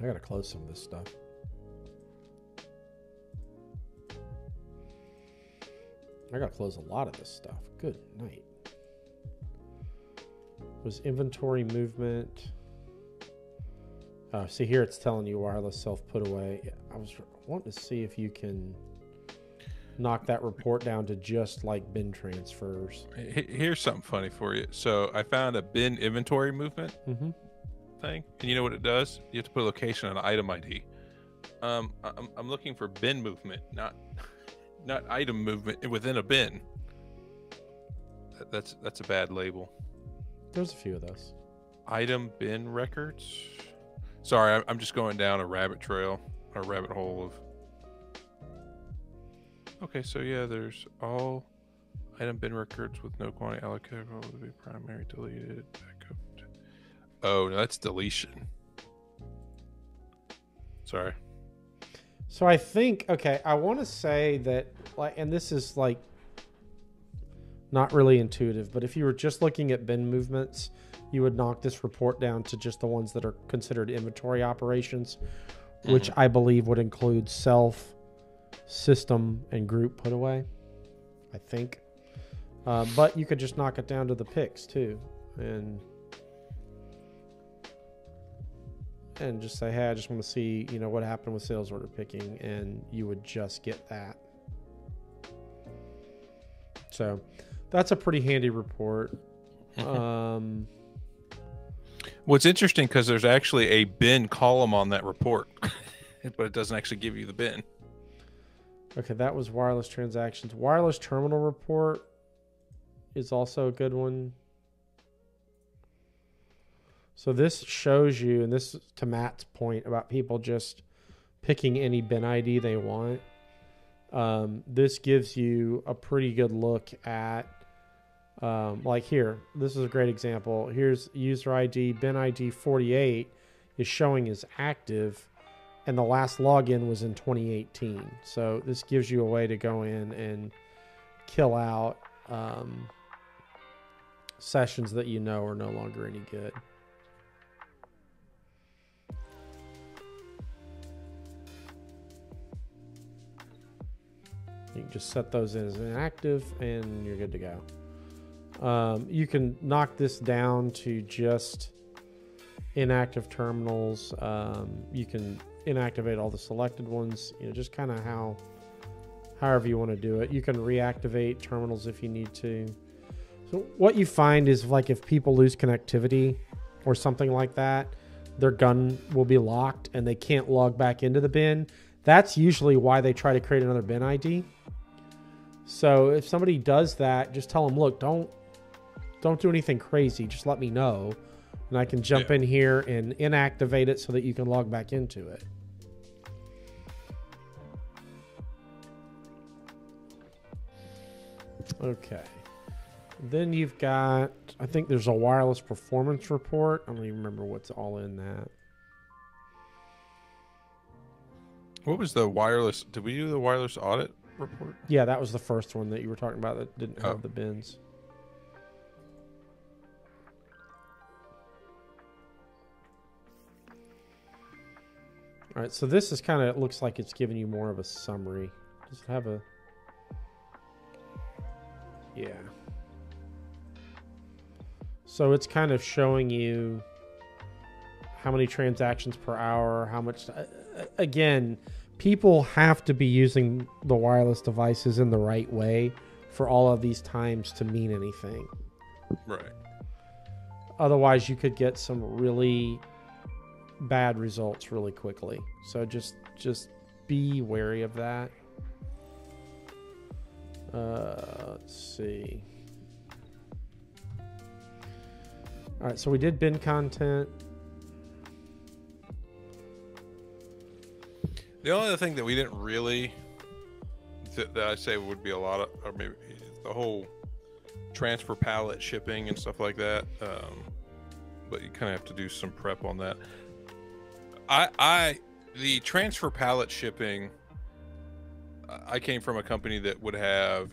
I gotta close some of this stuff. I gotta close a lot of this stuff. Good night. It was inventory movement. See here, it's telling you wireless self put away. Yeah, I was wanting to see if you can knock that report down to just like bin transfers. Here's something funny for you. So I found a bin inventory movement thing, and you know what it does? You have to put a location on an item ID. I'm looking for bin movement, not item movement within a bin. That's a bad label. There's a few of those. Item bin records. Sorry, I'm just going down a rabbit trail, a rabbit hole of. Okay, so yeah, there's all item bin records with no quantity allocated would be primary deleted backup. Oh no, that's deletion. Sorry. So I think, okay, I want to say that, like, and this is like not really intuitive, but if you were just looking at bin movements, you would knock this report down to just the ones that are considered inventory operations, which I believe would include self, system, and group put away, I think. But you could just knock it down to the picks too, and just say, hey, I just want to see, you know, what happened with sales order picking, and you would just get that. So that's a pretty handy report. What's interesting, because there's actually a bin column on that report, but it doesn't actually give you the bin. Okay, that was wireless transactions. Wireless terminal report is also a good one. So this shows you, and this is to Matt's point about people just picking any bin ID they want. This gives you a pretty good look at, like here, this is a great example. Here's user ID, bin ID 48 is showing as active, and the last login was in 2018. So this gives you a way to go in and kill out sessions that you know are no longer any good. You can just set those in as inactive and you're good to go. You can knock this down to just inactive terminals. You can inactivate all the selected ones, you know, just kind of however you want to do it. You can reactivate terminals if you need to. So what you find is, like, if people lose connectivity or something like that, their gun will be locked and they can't log back into the bin. That's usually why they try to create another bin ID. So if somebody does that, just tell them, look, don't do anything crazy. Just let me know, and I can jump in here and inactivate it so that you can log back into it. Okay. Then you've got, I think there's a wireless performance report. I don't even remember what's all in that. What was the wireless? Did we do the wireless audit report? Yeah, that was the first one that you were talking about that didn't have the bins. All right, so this is kind of, it looks like it's giving you more of a summary. Does it have a, yeah. So it's kind of showing you how many transactions per hour, how much, again, people have to be using the wireless devices in the right way for all of these times to mean anything. Right. Otherwise, you could get some really bad results really quickly. So just be wary of that. Let's see. All right, so we did bin content. The only other thing that we didn't really, that I say would be a lot of, or maybe the whole transfer pallet shipping and stuff like that. But you kind of have to do some prep on that. The transfer pallet shipping, I came from a company that would have,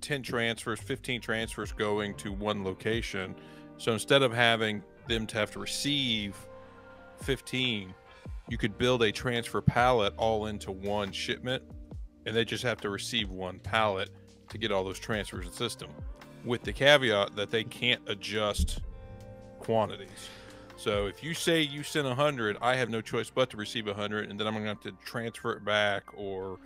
10 transfers, 15 transfers going to one location. So instead of having them to have to receive 15, you could build a transfer pallet all into one shipment, and they just have to receive one pallet to get all those transfers in the system, with the caveat that they can't adjust quantities. So if you say you sent 100, I have no choice but to receive 100, and then I'm going to have to transfer it back or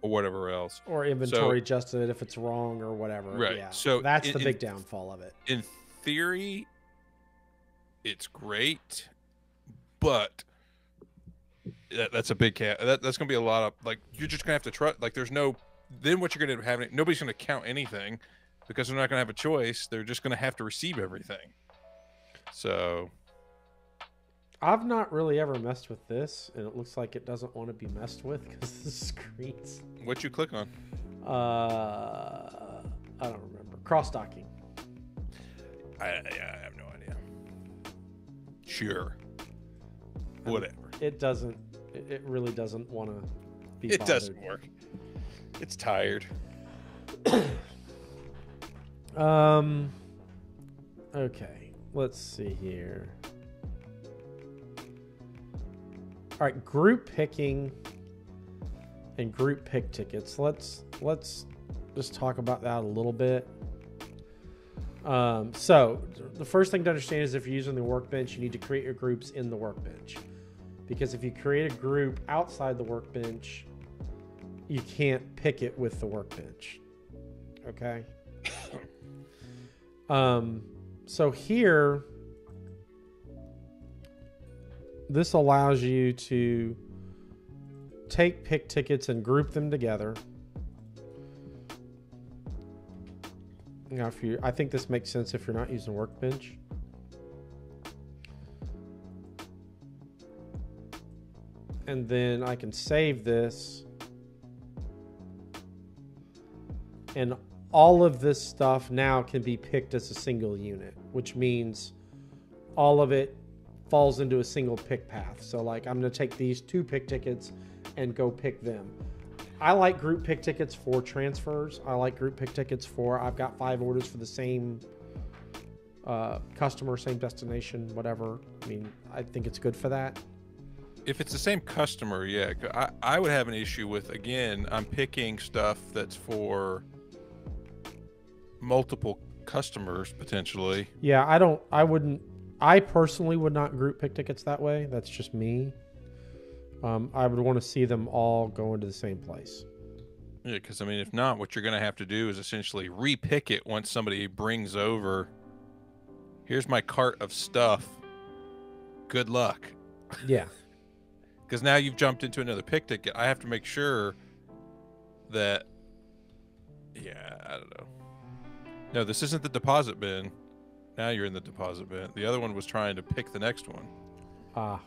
whatever else. Or inventory adjusted it if it's wrong or whatever. Right. Yeah. So that's the big downfall of it. In theory, it's great, but that's a big cat. That's going to be a lot of, like, you're just going to have to trust. Like, there's no, then what you're going to have, nobody's going to count anything because they're not going to have a choice. They're just going to have to receive everything. So I've not really ever messed with this, and it looks like it doesn't want to be messed with because the screen's... What you click on? I don't remember. Cross-docking. I have no idea. Sure. Whatever. It doesn't... It really doesn't want to be bothered. It doesn't work. It's tired. Okay. Let's see here. All right, group picking and group pick tickets. Let's just talk about that a little bit. So the first thing to understand is if you're using the workbench, you need to create your groups in the workbench. Because if you create a group outside the workbench, you can't pick it with the workbench. Okay? So here... This allows you to take pick tickets and group them together. Now, I think this makes sense if you're not using Workbench. And then I can save this. And all of this stuff now can be picked as a single unit, which means all of it falls into a single pick path. So like, I'm gonna take these two pick tickets and go pick them. I like group pick tickets for transfers. I like group pick tickets for, I've got 5 orders for the same customer, same destination, whatever. I mean, I think it's good for that. If it's the same customer, yeah. I would have an issue with, again, I'm picking stuff that's for multiple customers potentially. Yeah, I personally would not group pick tickets that way. That's just me. I would want to see them all go into the same place. Yeah, because, I mean, if not, what you're going to have to do is essentially re-pick it once somebody brings over, here's my cart of stuff. Good luck. Yeah. Because now you've jumped into another pick ticket. I have to make sure that, yeah, I don't know. No, this isn't the deposit bin. Now you're in the deposit bin. The other one was trying to pick the next one. Ah.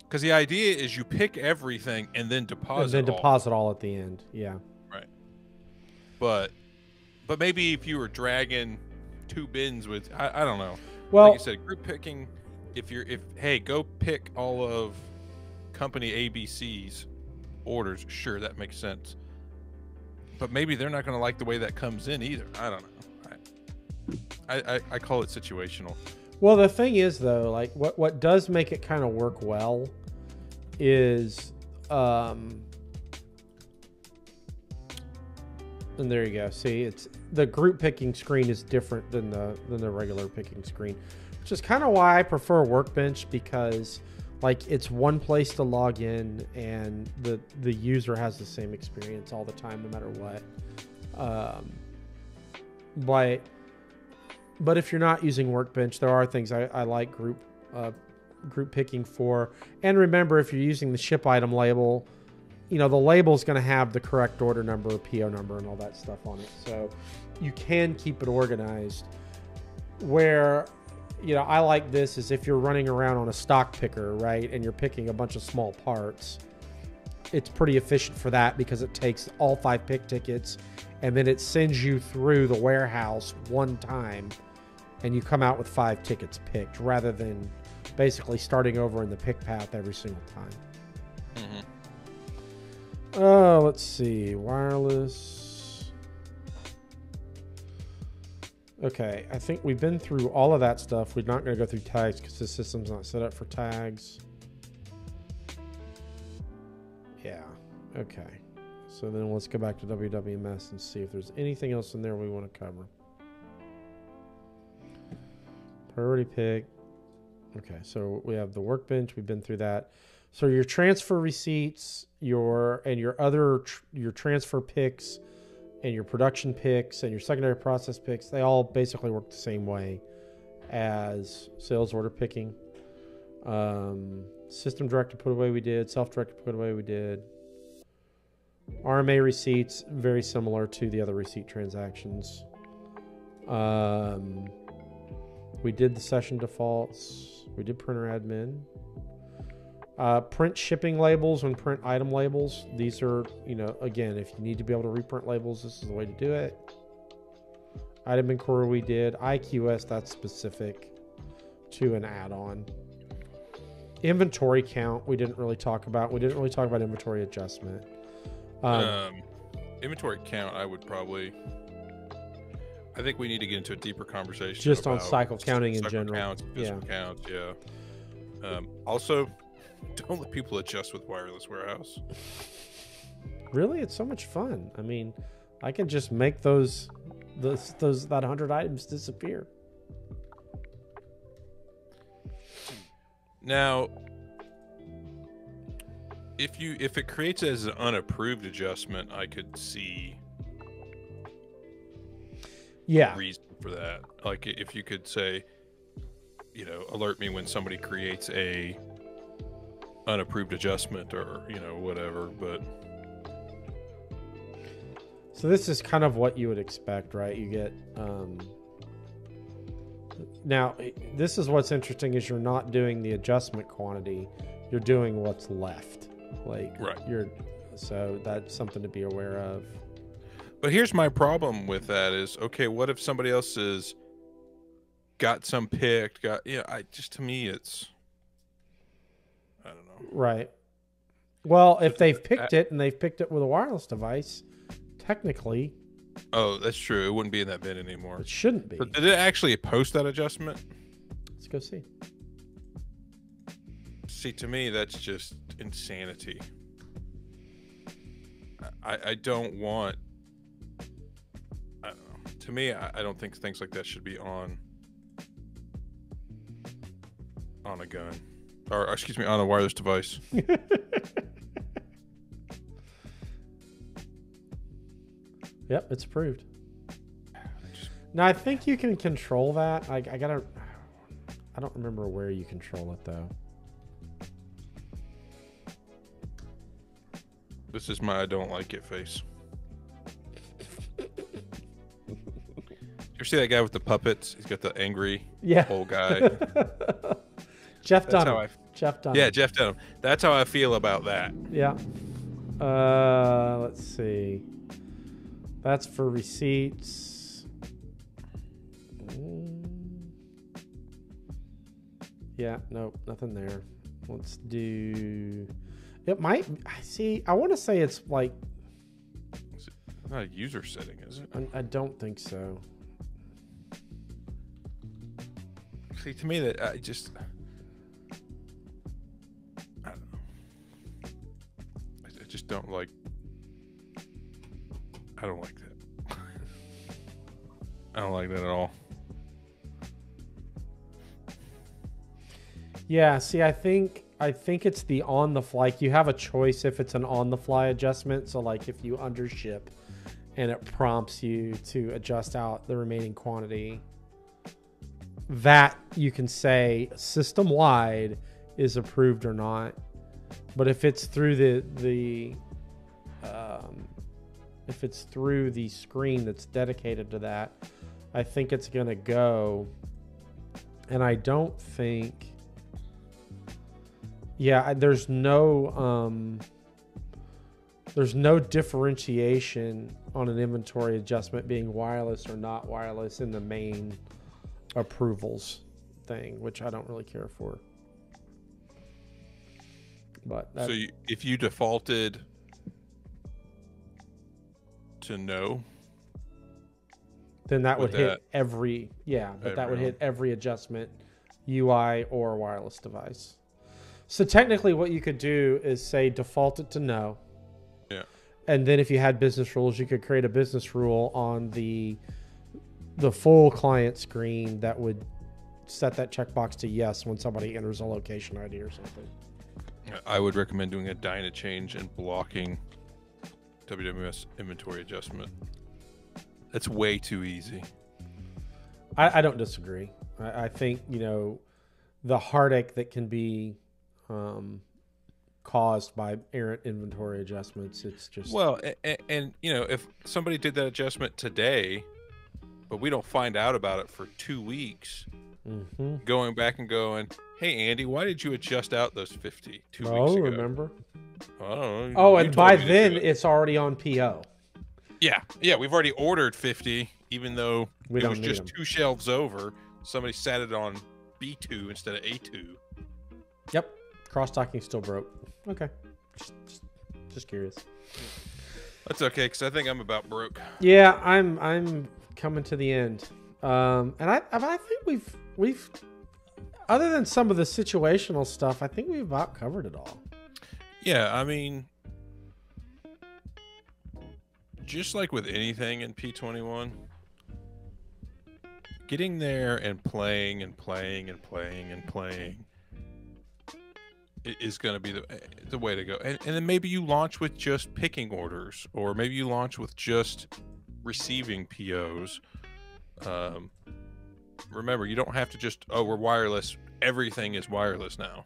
Because the idea is you pick everything and then deposit all. And then deposit all at the end. Yeah. Right. But maybe if you were dragging 2 bins with, I don't know. Well, like you said, group picking, hey, go pick all of company ABC's orders. Sure, that makes sense. But maybe they're not going to like the way that comes in either. I don't know. I call it situational. Well, the thing is, though, like what does make it kind of work well is, and there you go. See, it's the group picking screen is different than the regular picking screen, which is kind of why I prefer Workbench, because Like it's one place to log in, and the user has the same experience all the time, no matter what. But if you're not using Workbench, there are things I like group picking for. And remember, if you're using the ship item label, you know, the label is going to have the correct order number, PO number, and all that stuff on it. So you can keep it organized. Where, you know, I like this is if you're running around on a stock picker, right, and you're picking a bunch of small parts, it's pretty efficient for that because it takes all 5 pick tickets and then it sends you through the warehouse one time and you come out with 5 tickets picked, rather than basically starting over in the pick path every single time. Mm-hmm. Let's see. Wireless. Okay, I think we've been through all of that stuff. We're not going to go through tags because the system's not set up for tags. Yeah, okay. So then let's go back to WWMS and see if there's anything else in there we want to cover. Priority pick. Okay, so we have the Workbench. We've been through that. So your transfer receipts, your transfer picks, and your production picks, and your secondary process picks, they all basically work the same way as sales order picking. System directed put away we did. Self-directed put away we did. RMA receipts, very similar to the other receipt transactions. We did the session defaults. We did printer admin. Print shipping labels and print item labels. These are, you know, again, if you need to be able to reprint labels, this is the way to do it. Item inquiry we did. IQS, that's specific to an add-on. Inventory count, we didn't really talk about. We didn't really talk about inventory adjustment. Inventory count, I would probably... I think we need to get into a deeper conversation just on cycle counting in general. Counts, yeah. Also, don't let people adjust with Wireless Warehouse. Really, it's so much fun. I mean, I can just make that 100 items disappear. Now, if it creates as an unapproved adjustment, I could see. Yeah. Reason for that. Like if you could say, you know, alert me when somebody creates a unapproved adjustment or, you know, whatever, but. So this is kind of what you would expect, right? You get, now this is what's interesting is you're not doing the adjustment quantity. You're doing what's left. Like, right. So that's something to be aware of. But here's my problem with that is, okay, what if somebody else has got some picked, to me, it's, I don't know. Right. Well, if they've picked it and they've picked it with a wireless device, technically. Oh, that's true. It wouldn't be in that bin anymore. It shouldn't be. But did it actually post that adjustment? Let's go see. See, to me, that's just insanity. I don't want. To me, I don't think things like that should be on a gun, or excuse me, on a wireless device. Yep, it's approved. Now I think you can control that. I don't remember where you control it though. This is my I don't like it face. See that guy with the puppets? He's got the angry old guy. Jeff Dunham. Jeff Dunham. Yeah, Jeff Dunham. That's how I feel about that. Yeah. Let's see. That's for receipts. Yeah, nope, nothing there. Let's do. It might. See, I want to say it's like. It's not a user setting, is it? I don't think so. See, to me, that I don't know. I just don't like. I don't like that. I don't like that at all. Yeah. See, I think I think it's the on the fly. Like, you have a choice if it's an on the fly adjustment. So like if you undership and it prompts you to adjust out the remaining quantity, that you can say system wide is approved or not. But if it's through the screen that's dedicated to that, I think it's going to go. And I don't think, yeah, there's no differentiation on an inventory adjustment being wireless or not wireless in the main approvals thing, which I don't really care for. But so you, if you defaulted to no, then that would hit every, yeah, but that would hit every adjustment, UI or wireless device. So technically what you could do is say default it to no. Yeah. And then if you had business rules, you could create a business rule on the full client screen that would set that checkbox to yes when somebody enters a location ID or something. I would recommend doing a Dyna change and blocking WWMS inventory adjustment. That's way too easy. I don't disagree. I think, you know, the heartache that can be caused by errant inventory adjustments, it's just... Well, and you know, if somebody did that adjustment today, but we don't find out about it for 2 weeks, mm-hmm. going back and going, hey, Andy, why did you adjust out those 50 2 weeks ago? Remember? I don't know. Oh, and by then it's already on PO. Yeah. Yeah. We've already ordered 50, even though it was just two shelves over. Somebody sat it on B2 instead of A2. Yep. Cross-docking still broke. Okay. Just curious. That's okay, because I think I'm about broke. Yeah, I'm coming to the end. And I think we've other than some of the situational stuff, I think we've about covered it all. Yeah, I mean, just like with anything in P21, getting there and playing and playing and playing and playing is going to be the way to go. And then maybe you launch with just picking orders, or maybe you launch with just receiving POs. Remember, you don't have to just, oh, we're wireless. Everything is wireless now.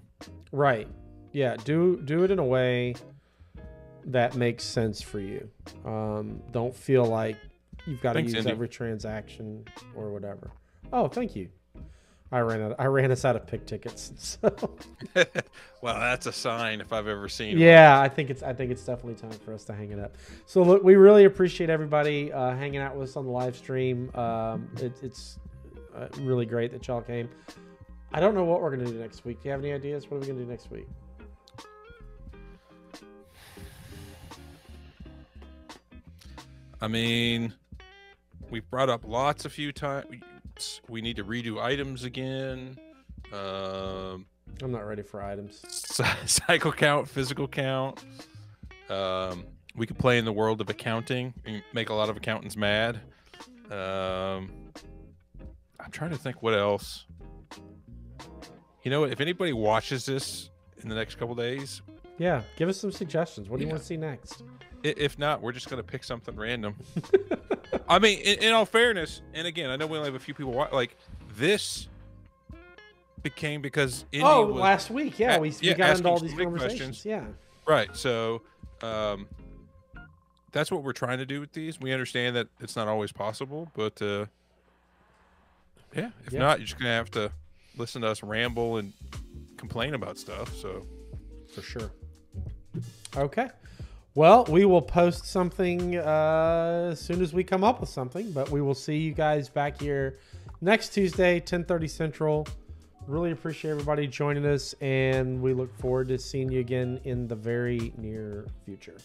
Right. Yeah. Do it in a way that makes sense for you. Don't feel like you've got to use Andy. Every transaction or whatever. Oh, thank you. I ran us out of pick tickets. So. Well, that's a sign if I've ever seen. Yeah, one. I think it's definitely time for us to hang it up. So look, we really appreciate everybody hanging out with us on the live stream. It's really great that y'all came. I don't know what we're gonna do next week. Do you have any ideas? What are we gonna do next week? I mean, we brought up lots a few times. We need to redo items again. I'm not ready for items. Cycle count, physical count. We could play in the world of accounting and make a lot of accountants mad. I'm trying to think what else. You know what? If anybody watches this in the next couple days, yeah, give us some suggestions. What do you want to see next? If not, we're just going to pick something random. I mean, in all fairness, and again, I know we only have a few people watch, like this became because Indy was, last week, yeah, we got into all these conversations, yeah, right. So that's what we're trying to do with these. We understand that it's not always possible, but yeah, if not, you're just gonna have to listen to us ramble and complain about stuff. So for sure. Okay. Well, we will post something as soon as we come up with something, but we will see you guys back here next Tuesday, 10:30 Central. Really appreciate everybody joining us, and we look forward to seeing you again in the very near future.